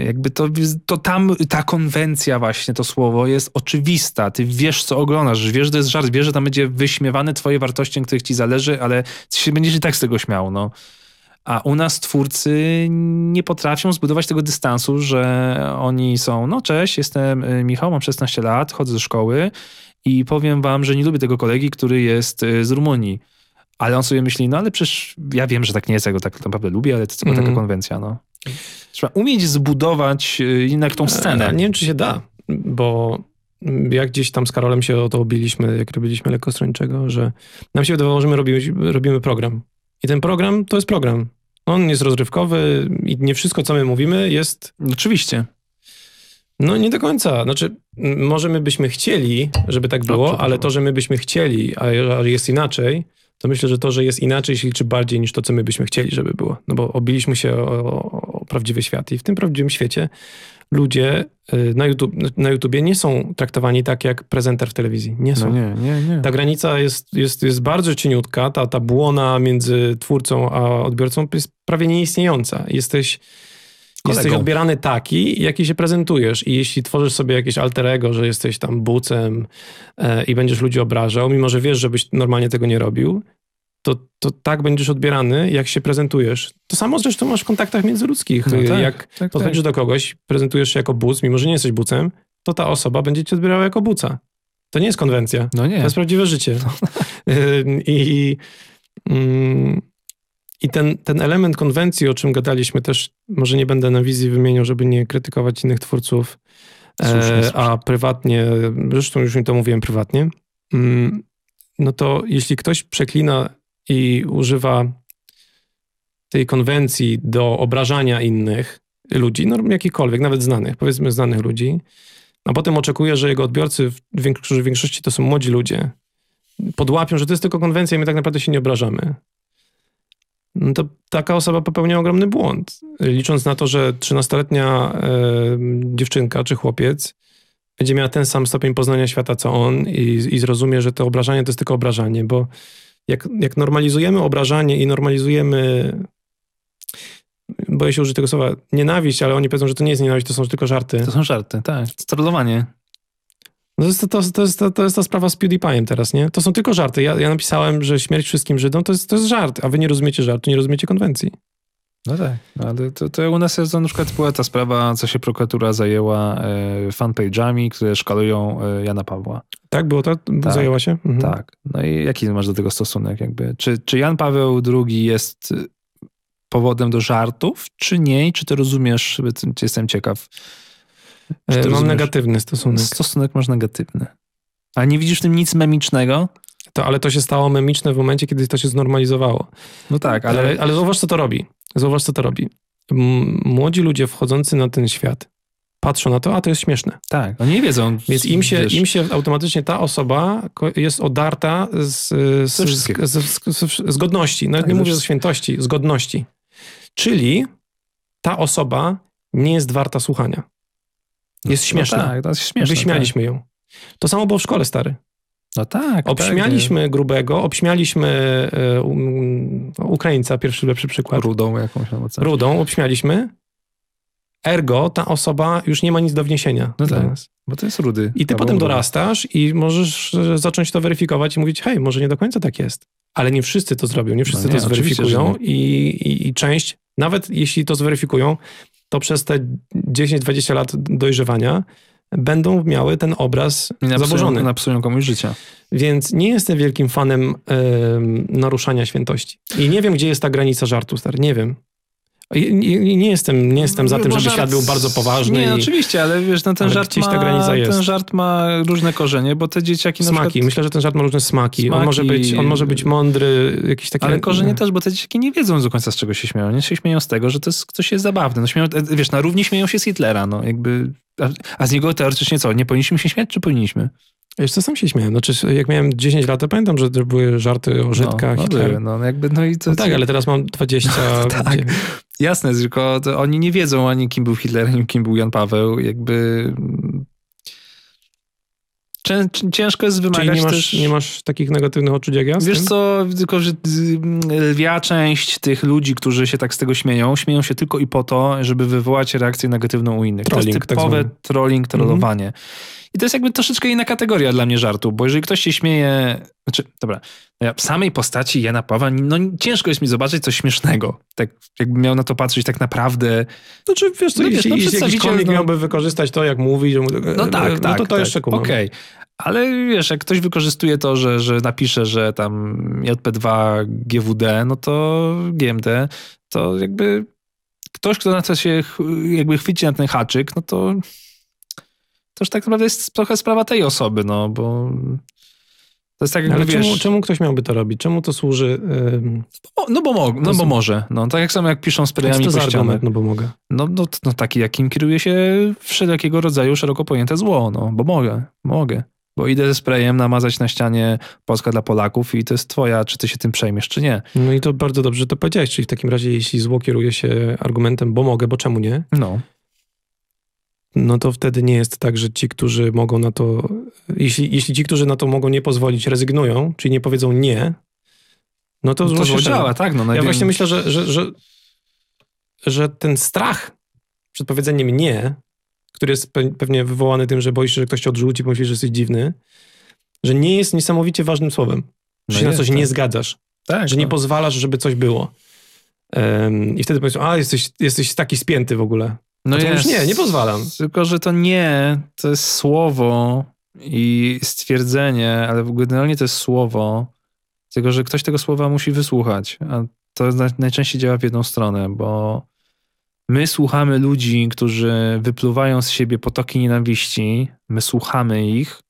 Jakby to, to tam ta konwencja właśnie, to słowo jest oczywista. Ty wiesz, co oglądasz, wiesz, że to jest żart, wiesz, że tam będzie wyśmiewane twoje wartości, na których ci zależy, ale ty się będziesz i tak z tego śmiał, no. A u nas twórcy nie potrafią zbudować tego dystansu, że oni są, no cześć, jestem Michał, mam szesnaście lat, chodzę ze szkoły i powiem wam, że nie lubię tego kolegi, który jest z Rumunii. Ale on sobie myśli, no ale przecież ja wiem, że tak nie jest, ja go tak naprawdę lubię, ale to jest mm. taka konwencja, no. Trzeba umieć zbudować jednak tą scenę. Nie wiem, czy się da, bo jak gdzieś tam z Karolem się o to obiliśmy, jak robiliśmy Lekkostroniczego, że nam się wydawało, że my robimy, robimy program. I ten program to jest program. On jest rozrywkowy i nie wszystko, co my mówimy, jest... Oczywiście. No nie do końca. Znaczy, może my byśmy chcieli, żeby tak było, no, ale to, że my byśmy chcieli, a jest inaczej... to myślę, że to, że jest inaczej, się liczy bardziej niż to, co my byśmy chcieli, żeby było. No bo obiliśmy się o, o, o prawdziwy świat i w tym prawdziwym świecie ludzie na, YouTube, na YouTubie nie są traktowani tak, jak prezenter w telewizji. Nie są. No nie, nie, nie. Ta granica jest, jest, jest bardzo cieniutka, ta, ta błona między twórcą a odbiorcą jest prawie nieistniejąca. Jesteś, jesteś odbierany taki, jaki się prezentujesz i jeśli tworzysz sobie jakieś alter ego, że jesteś tam bucem e, i będziesz ludzi obrażał, mimo że wiesz, żebyś normalnie tego nie robił, to, to tak będziesz odbierany, jak się prezentujesz. To samo zresztą masz w kontaktach międzyludzkich. No tak, jak tak, podchodzisz tak. do kogoś, prezentujesz się jako buc, mimo że nie jesteś bucem, to ta osoba będzie cię odbierała jako buca. To nie jest konwencja. No nie. To jest prawdziwe życie. No. I, i, i ten, ten element konwencji, o czym gadaliśmy też, może nie będę na wizji wymieniał, żeby nie krytykować innych twórców, słusznie, słusznie. A prywatnie, zresztą już mi to mówiłem prywatnie, no to jeśli ktoś przeklina i używa tej konwencji do obrażania innych ludzi, no jakichkolwiek, nawet znanych, powiedzmy znanych ludzi, a potem oczekuje, że jego odbiorcy, którzy w większości to są młodzi ludzie, podłapią, że to jest tylko konwencja i my tak naprawdę się nie obrażamy. No to taka osoba popełnia ogromny błąd, licząc na to, że trzynastoletnia y, dziewczynka czy chłopiec będzie miała ten sam stopień poznania świata, co on i, i zrozumie, że to obrażanie to jest tylko obrażanie, bo Jak, jak normalizujemy obrażanie i normalizujemy, boję się użyć tego słowa, nienawiść, ale oni powiedzą, że to nie jest nienawiść, to są tylko żarty. To są żarty, tak. Strollowanie. No to, jest, to, to, jest, to jest ta sprawa z PewDiePie'em teraz, nie? To są tylko żarty. Ja, ja napisałem, że śmierć wszystkim Żydom to jest, to jest żart, a wy nie rozumiecie żartu, nie rozumiecie konwencji. No tak, ale to, to u nas jest, na przykład była ta sprawa, co się prokuratura zajęła e, fanpage'ami, które szkalują e, Jana Pawła. Tak było, to tak, zajęła się? Mhm. Tak. No i jaki masz do tego stosunek? Jakby? Czy, czy Jan Paweł drugi jest powodem do żartów, czy nie? Czy ty rozumiesz? Jestem ciekaw. Czy ty e, mam rozumiesz? Negatywny stosunek. Stosunek masz negatywny. A nie widzisz w tym nic memicznego? To, ale to się stało memiczne w momencie, kiedy to się znormalizowało. No tak, ale... Ale, ale zauważ, co to robi. Zauważ, co to robi. M- młodzi ludzie wchodzący na ten świat patrzą na to, a to jest śmieszne. Tak, oni nie wiedzą. Więc im się, im się automatycznie ta osoba jest odarta z, z, z, z, z, z godności. Nawet tak, nie mówię ze świętości, z godności. Czyli ta osoba nie jest warta słuchania. Jest no, śmieszna. No tak, to jest śmieszne. Wyśmialiśmy tak. ją. To samo było w szkole, stary. No tak. Obśmialiśmy tak, grubego, obśmialiśmy um, Ukraińca, pierwszy lepszy przykład. Rudą jakąś. Namocę. Rudą obśmialiśmy. Ergo, ta osoba już nie ma nic do wniesienia. No tak, nas. Bo to jest rudy. I ty potem rudy. dorastasz i możesz zacząć to weryfikować i mówić, hej, może nie do końca tak jest. Ale nie wszyscy to zrobią, nie wszyscy no nie, to zweryfikują i, i, i część, nawet jeśli to zweryfikują, to przez te dziesięć dwadzieścia lat dojrzewania będą miały ten obraz napsują, zaburzony. Napsują komuś życie. Więc nie jestem wielkim fanem yy, naruszania świętości. I nie wiem, gdzie jest ta granica żartu, stary. Nie wiem. Nie, nie jestem, nie jestem za tym, żeby świat był bardzo poważny. Nie, i... oczywiście, ale wiesz, no ten, ale żart ma, ta granica jest. Ten żart ma różne korzenie, bo te dzieciaki na smaki. Przykład... Myślę, że ten żart ma różne smaki. smaki. On, może być, on może być mądry, jakiś taki... Ale korzenie też, bo te dzieciaki nie wiedzą do końca, z czego się śmieją. Nie się śmieją z tego, że to jest, ktoś jest zabawny. No śmieją, wiesz, na równi śmieją się z Hitlera, no jakby... A, a z niego teoretycznie co? Nie powinniśmy się śmiać, czy powinniśmy? Wiesz co, sam się śmiałem. Znaczy, jak miałem dziesięć lat, to pamiętam, że były żarty o Żydkach, no, Hitlerze. No, jakby, no i to, no tak, ale teraz mam dwadzieścia. No, tak, jasne, tylko to oni nie wiedzą ani kim był Hitler, ani kim był Jan Paweł. Jakby... Ciężko jest wymagać. Czyli nie masz, też... nie masz takich negatywnych uczuć jak ja? Wiesz co, tylko że lwia część tych ludzi, którzy się tak z tego śmieją, śmieją się tylko i po to, żeby wywołać reakcję negatywną u innych. Trolling, to jest typowe tak trolling, trollowanie. Mm. I to jest jakby troszeczkę inna kategoria dla mnie żartu, bo jeżeli ktoś się śmieje... Znaczy, dobra, ja w samej postaci Jana Pawła, no ciężko jest mi zobaczyć coś śmiesznego. Tak, jakbym miał na to patrzeć tak naprawdę... Znaczy, wiesz co, no, jeśli, no, jeśli jakiś komik no... miałby wykorzystać to, jak mówi, że... No tak, no, tak. No to to tak, jeszcze kumam. Okej. Okay. Ale wiesz, jak ktoś wykorzystuje to, że, że napisze, że tam J P dwa G W D, no to G M D, to jakby ktoś, kto na to się jakby chwyci na ten haczyk, no to... To już tak naprawdę jest trochę sprawa tej osoby, no bo to jest tak jakby, ale wiesz... Czemu, czemu ktoś miałby to robić? Czemu to służy... Ym... No bo, mo- no bo może. No, tak jak samo jak piszą z prejami kościane. No bo mogę. No, no, no taki, jakim kieruje się wszelkiego rodzaju szeroko pojęte zło, no bo mogę, mogę. Bo idę ze sprayem namazać na ścianie Polska dla Polaków i to jest twoja, czy ty się tym przejmiesz, czy nie. No i to bardzo dobrze to powiedziałeś, czyli w takim razie jeśli zło kieruje się argumentem, bo mogę, bo czemu nie? No. No to wtedy nie jest tak, że ci, którzy mogą na to... Jeśli, jeśli ci, którzy na to mogą nie pozwolić, rezygnują, czyli nie powiedzą nie, no to... No to się działa, tak? No, ja właśnie myślę, że, że, że, że ten strach przed powiedzeniem nie, który jest pewnie wywołany tym, że boisz się, że ktoś cię odrzuci, bo myślisz, że jesteś dziwny, że nie jest niesamowicie ważnym słowem. Że no się jest, na coś tak. nie zgadzasz. Tak, że no. nie pozwalasz, żeby coś było. Um, I wtedy powiedzą, a jesteś, jesteś taki spięty w ogóle. No to jest, już nie, nie pozwalam. Tylko, że to nie, to jest słowo i stwierdzenie, ale generalnie to jest słowo, tylko, że ktoś tego słowa musi wysłuchać, a to najczęściej działa w jedną stronę, bo my słuchamy ludzi, którzy wypluwają z siebie potoki nienawiści, my słuchamy ich,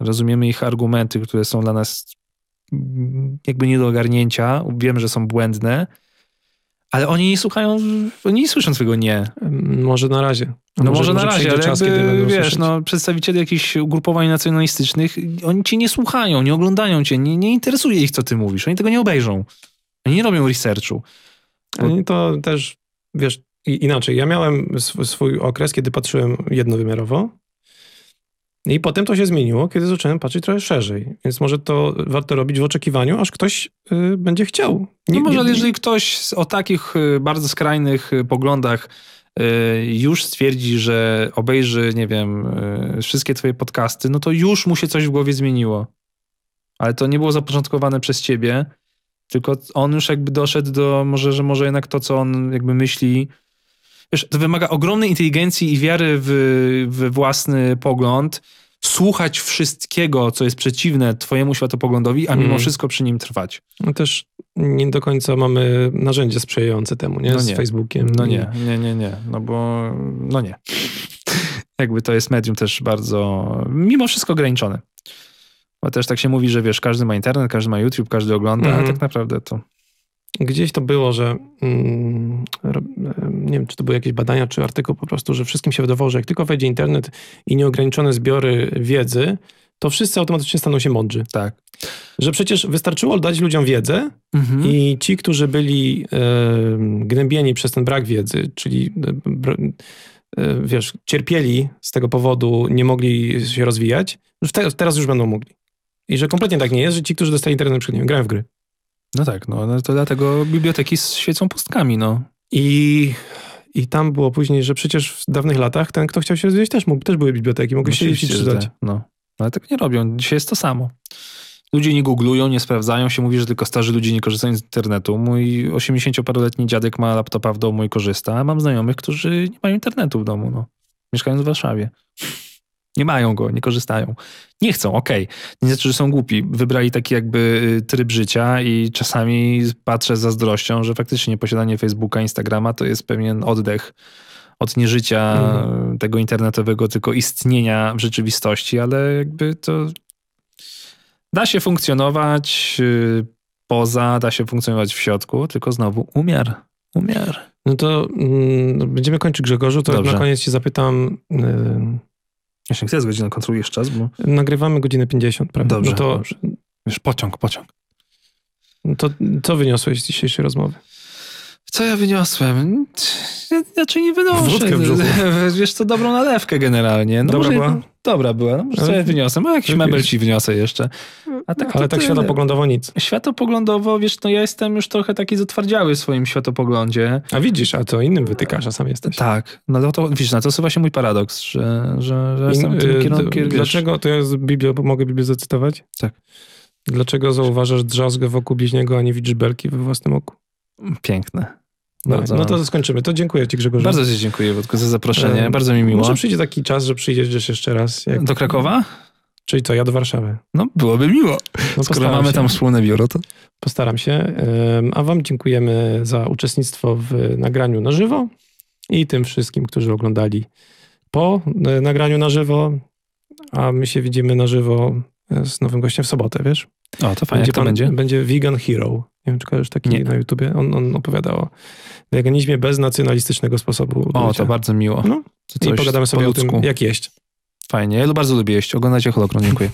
rozumiemy ich argumenty, które są dla nas jakby nie do ogarnięcia, wiemy, że są błędne, ale oni nie słuchają, oni nie słyszą twojego nie. Może na razie. No może, może na razie, ale czas, jakby, wiesz, no, przedstawiciele jakichś ugrupowań nacjonalistycznych, oni cię nie słuchają, nie oglądają cię, nie, nie interesuje ich, co ty mówisz. Oni tego nie obejrzą. Oni nie robią researchu. Oni to też, wiesz, inaczej. Ja miałem swój, swój okres, kiedy patrzyłem jednowymiarowo i potem to się zmieniło, kiedy zacząłem patrzeć trochę szerzej. Więc może to warto robić w oczekiwaniu, aż ktoś y, będzie chciał. Nie, no może nie, jeżeli ktoś o takich bardzo skrajnych poglądach y, już stwierdzi, że obejrzy, nie wiem, y, wszystkie twoje podcasty, no to już mu się coś w głowie zmieniło. Ale to nie było zapoczątkowane przez ciebie, tylko on już jakby doszedł do, może, że może jednak to, co on jakby myśli... Wiesz, to wymaga ogromnej inteligencji i wiary w, w własny pogląd, słuchać wszystkiego, co jest przeciwne twojemu światopoglądowi, a mimo mm. wszystko przy nim trwać. No też nie do końca mamy narzędzia sprzyjające temu, nie? No z nie. Facebookiem. No nie, nie, nie, nie. No bo, no nie. Jakby to jest medium też bardzo, mimo wszystko ograniczone. Bo też tak się mówi, że wiesz, każdy ma internet, każdy ma YouTube, każdy ogląda, mm. ale tak naprawdę to... Gdzieś to było, że mm, nie wiem, czy to były jakieś badania, czy artykuł po prostu, że wszystkim się wydawało, że jak tylko wejdzie internet i nieograniczone zbiory wiedzy, to wszyscy automatycznie staną się mądrzy. Tak. Że przecież wystarczyło dać ludziom wiedzę mhm. i ci, którzy byli e, gnębieni przez ten brak wiedzy, czyli e, e, wiesz, cierpieli z tego powodu, nie mogli się rozwijać, te, teraz już będą mogli. I że kompletnie tak nie jest, że ci, którzy dostali internet, na przykład, nie wiem, grają w gry. No tak, no to dlatego biblioteki świecą pustkami, no. I, I tam było później, że przecież w dawnych latach ten, kto chciał się rozwijać, też mógł, też były biblioteki, mogły no się jeździć czytać. No, ale tak nie robią. Dzisiaj jest to samo. Ludzie nie googlują, nie sprawdzają się, mówi, że tylko starzy ludzie nie korzystają z internetu. Mój osiemdziesięcioparoletni dziadek ma laptopa w domu i korzysta, a mam znajomych, którzy nie mają internetu w domu, no. Mieszkają w Warszawie. Nie mają go, nie korzystają. Nie chcą, okej. Okay. Nie znaczy, że są głupi. Wybrali taki jakby tryb życia i czasami patrzę z zazdrością, że faktycznie posiadanie Facebooka, Instagrama to jest pewien oddech od nieżycia mm. tego internetowego, tylko istnienia w rzeczywistości, ale jakby to da się funkcjonować poza, da się funkcjonować w środku, tylko znowu umiar, umiar. No to mm, będziemy kończyć, Grzegorzu, to Dobrze. Na koniec się zapytam... Yy... Ja się chcę z godziną, kontrolujesz czas, bo... Nagrywamy godzinę pięćdziesiąt, prawda? Dobrze, no to... dobrze. Wiesz, pociąg, pociąg. No to co wyniosłeś z dzisiejszej rozmowy? Co ja wyniosłem? Znaczy nie wynoszę. Wódkę w brzuchu. Wiesz co, dobrą nalewkę generalnie. No dobra może, była? Dobra była. No może co ja wyniosłem? A jakiś mebel ci wniosę jeszcze. A tak, ale tak światopoglądowo nic. Światopoglądowo, wiesz, no ja jestem już trochę taki zatwardziały w swoim światopoglądzie. A widzisz, a to innym wytykasz, a sam jesteś. Tak. No to widzisz, na to suwa się mój paradoks, że, że, że In, jestem tym kierunkiem. Dlaczego? To ja z Biblii, mogę Biblię zacytować? Tak. Dlaczego zauważasz drzazgę wokół bliźniego, a nie widzisz belki we własnym oku? Piękne. Bardzo. No to skończymy. To dziękuję ci, Grzegorzu. Bardzo ci dziękuję, Wodku, za zaproszenie. E, bardzo mi miło. Może przyjdzie taki czas, że przyjedziesz jeszcze raz. Jak... Do Krakowa? Czyli co, ja do Warszawy. No byłoby miło. No, skoro mamy się. Tam wspólne biuro, to... Postaram się. E, a wam dziękujemy za uczestnictwo w nagraniu na żywo i tym wszystkim, którzy oglądali po nagraniu na żywo. A my się widzimy na żywo z nowym gościem w sobotę, wiesz? O, to fajnie. Będzie, pan, to będzie? będzie Vegan Hero. Nie wiem, czy kojarzysz taki nie. na YouTubie. On, on opowiada o weganizmie bez nacjonalistycznego sposobu. O, życia. To bardzo miło. No. To I pogadamy sobie po o tym, jak jeść. Fajnie. Ja bardzo lubię jeść. Oglądajcie Holokron. Dziękuję.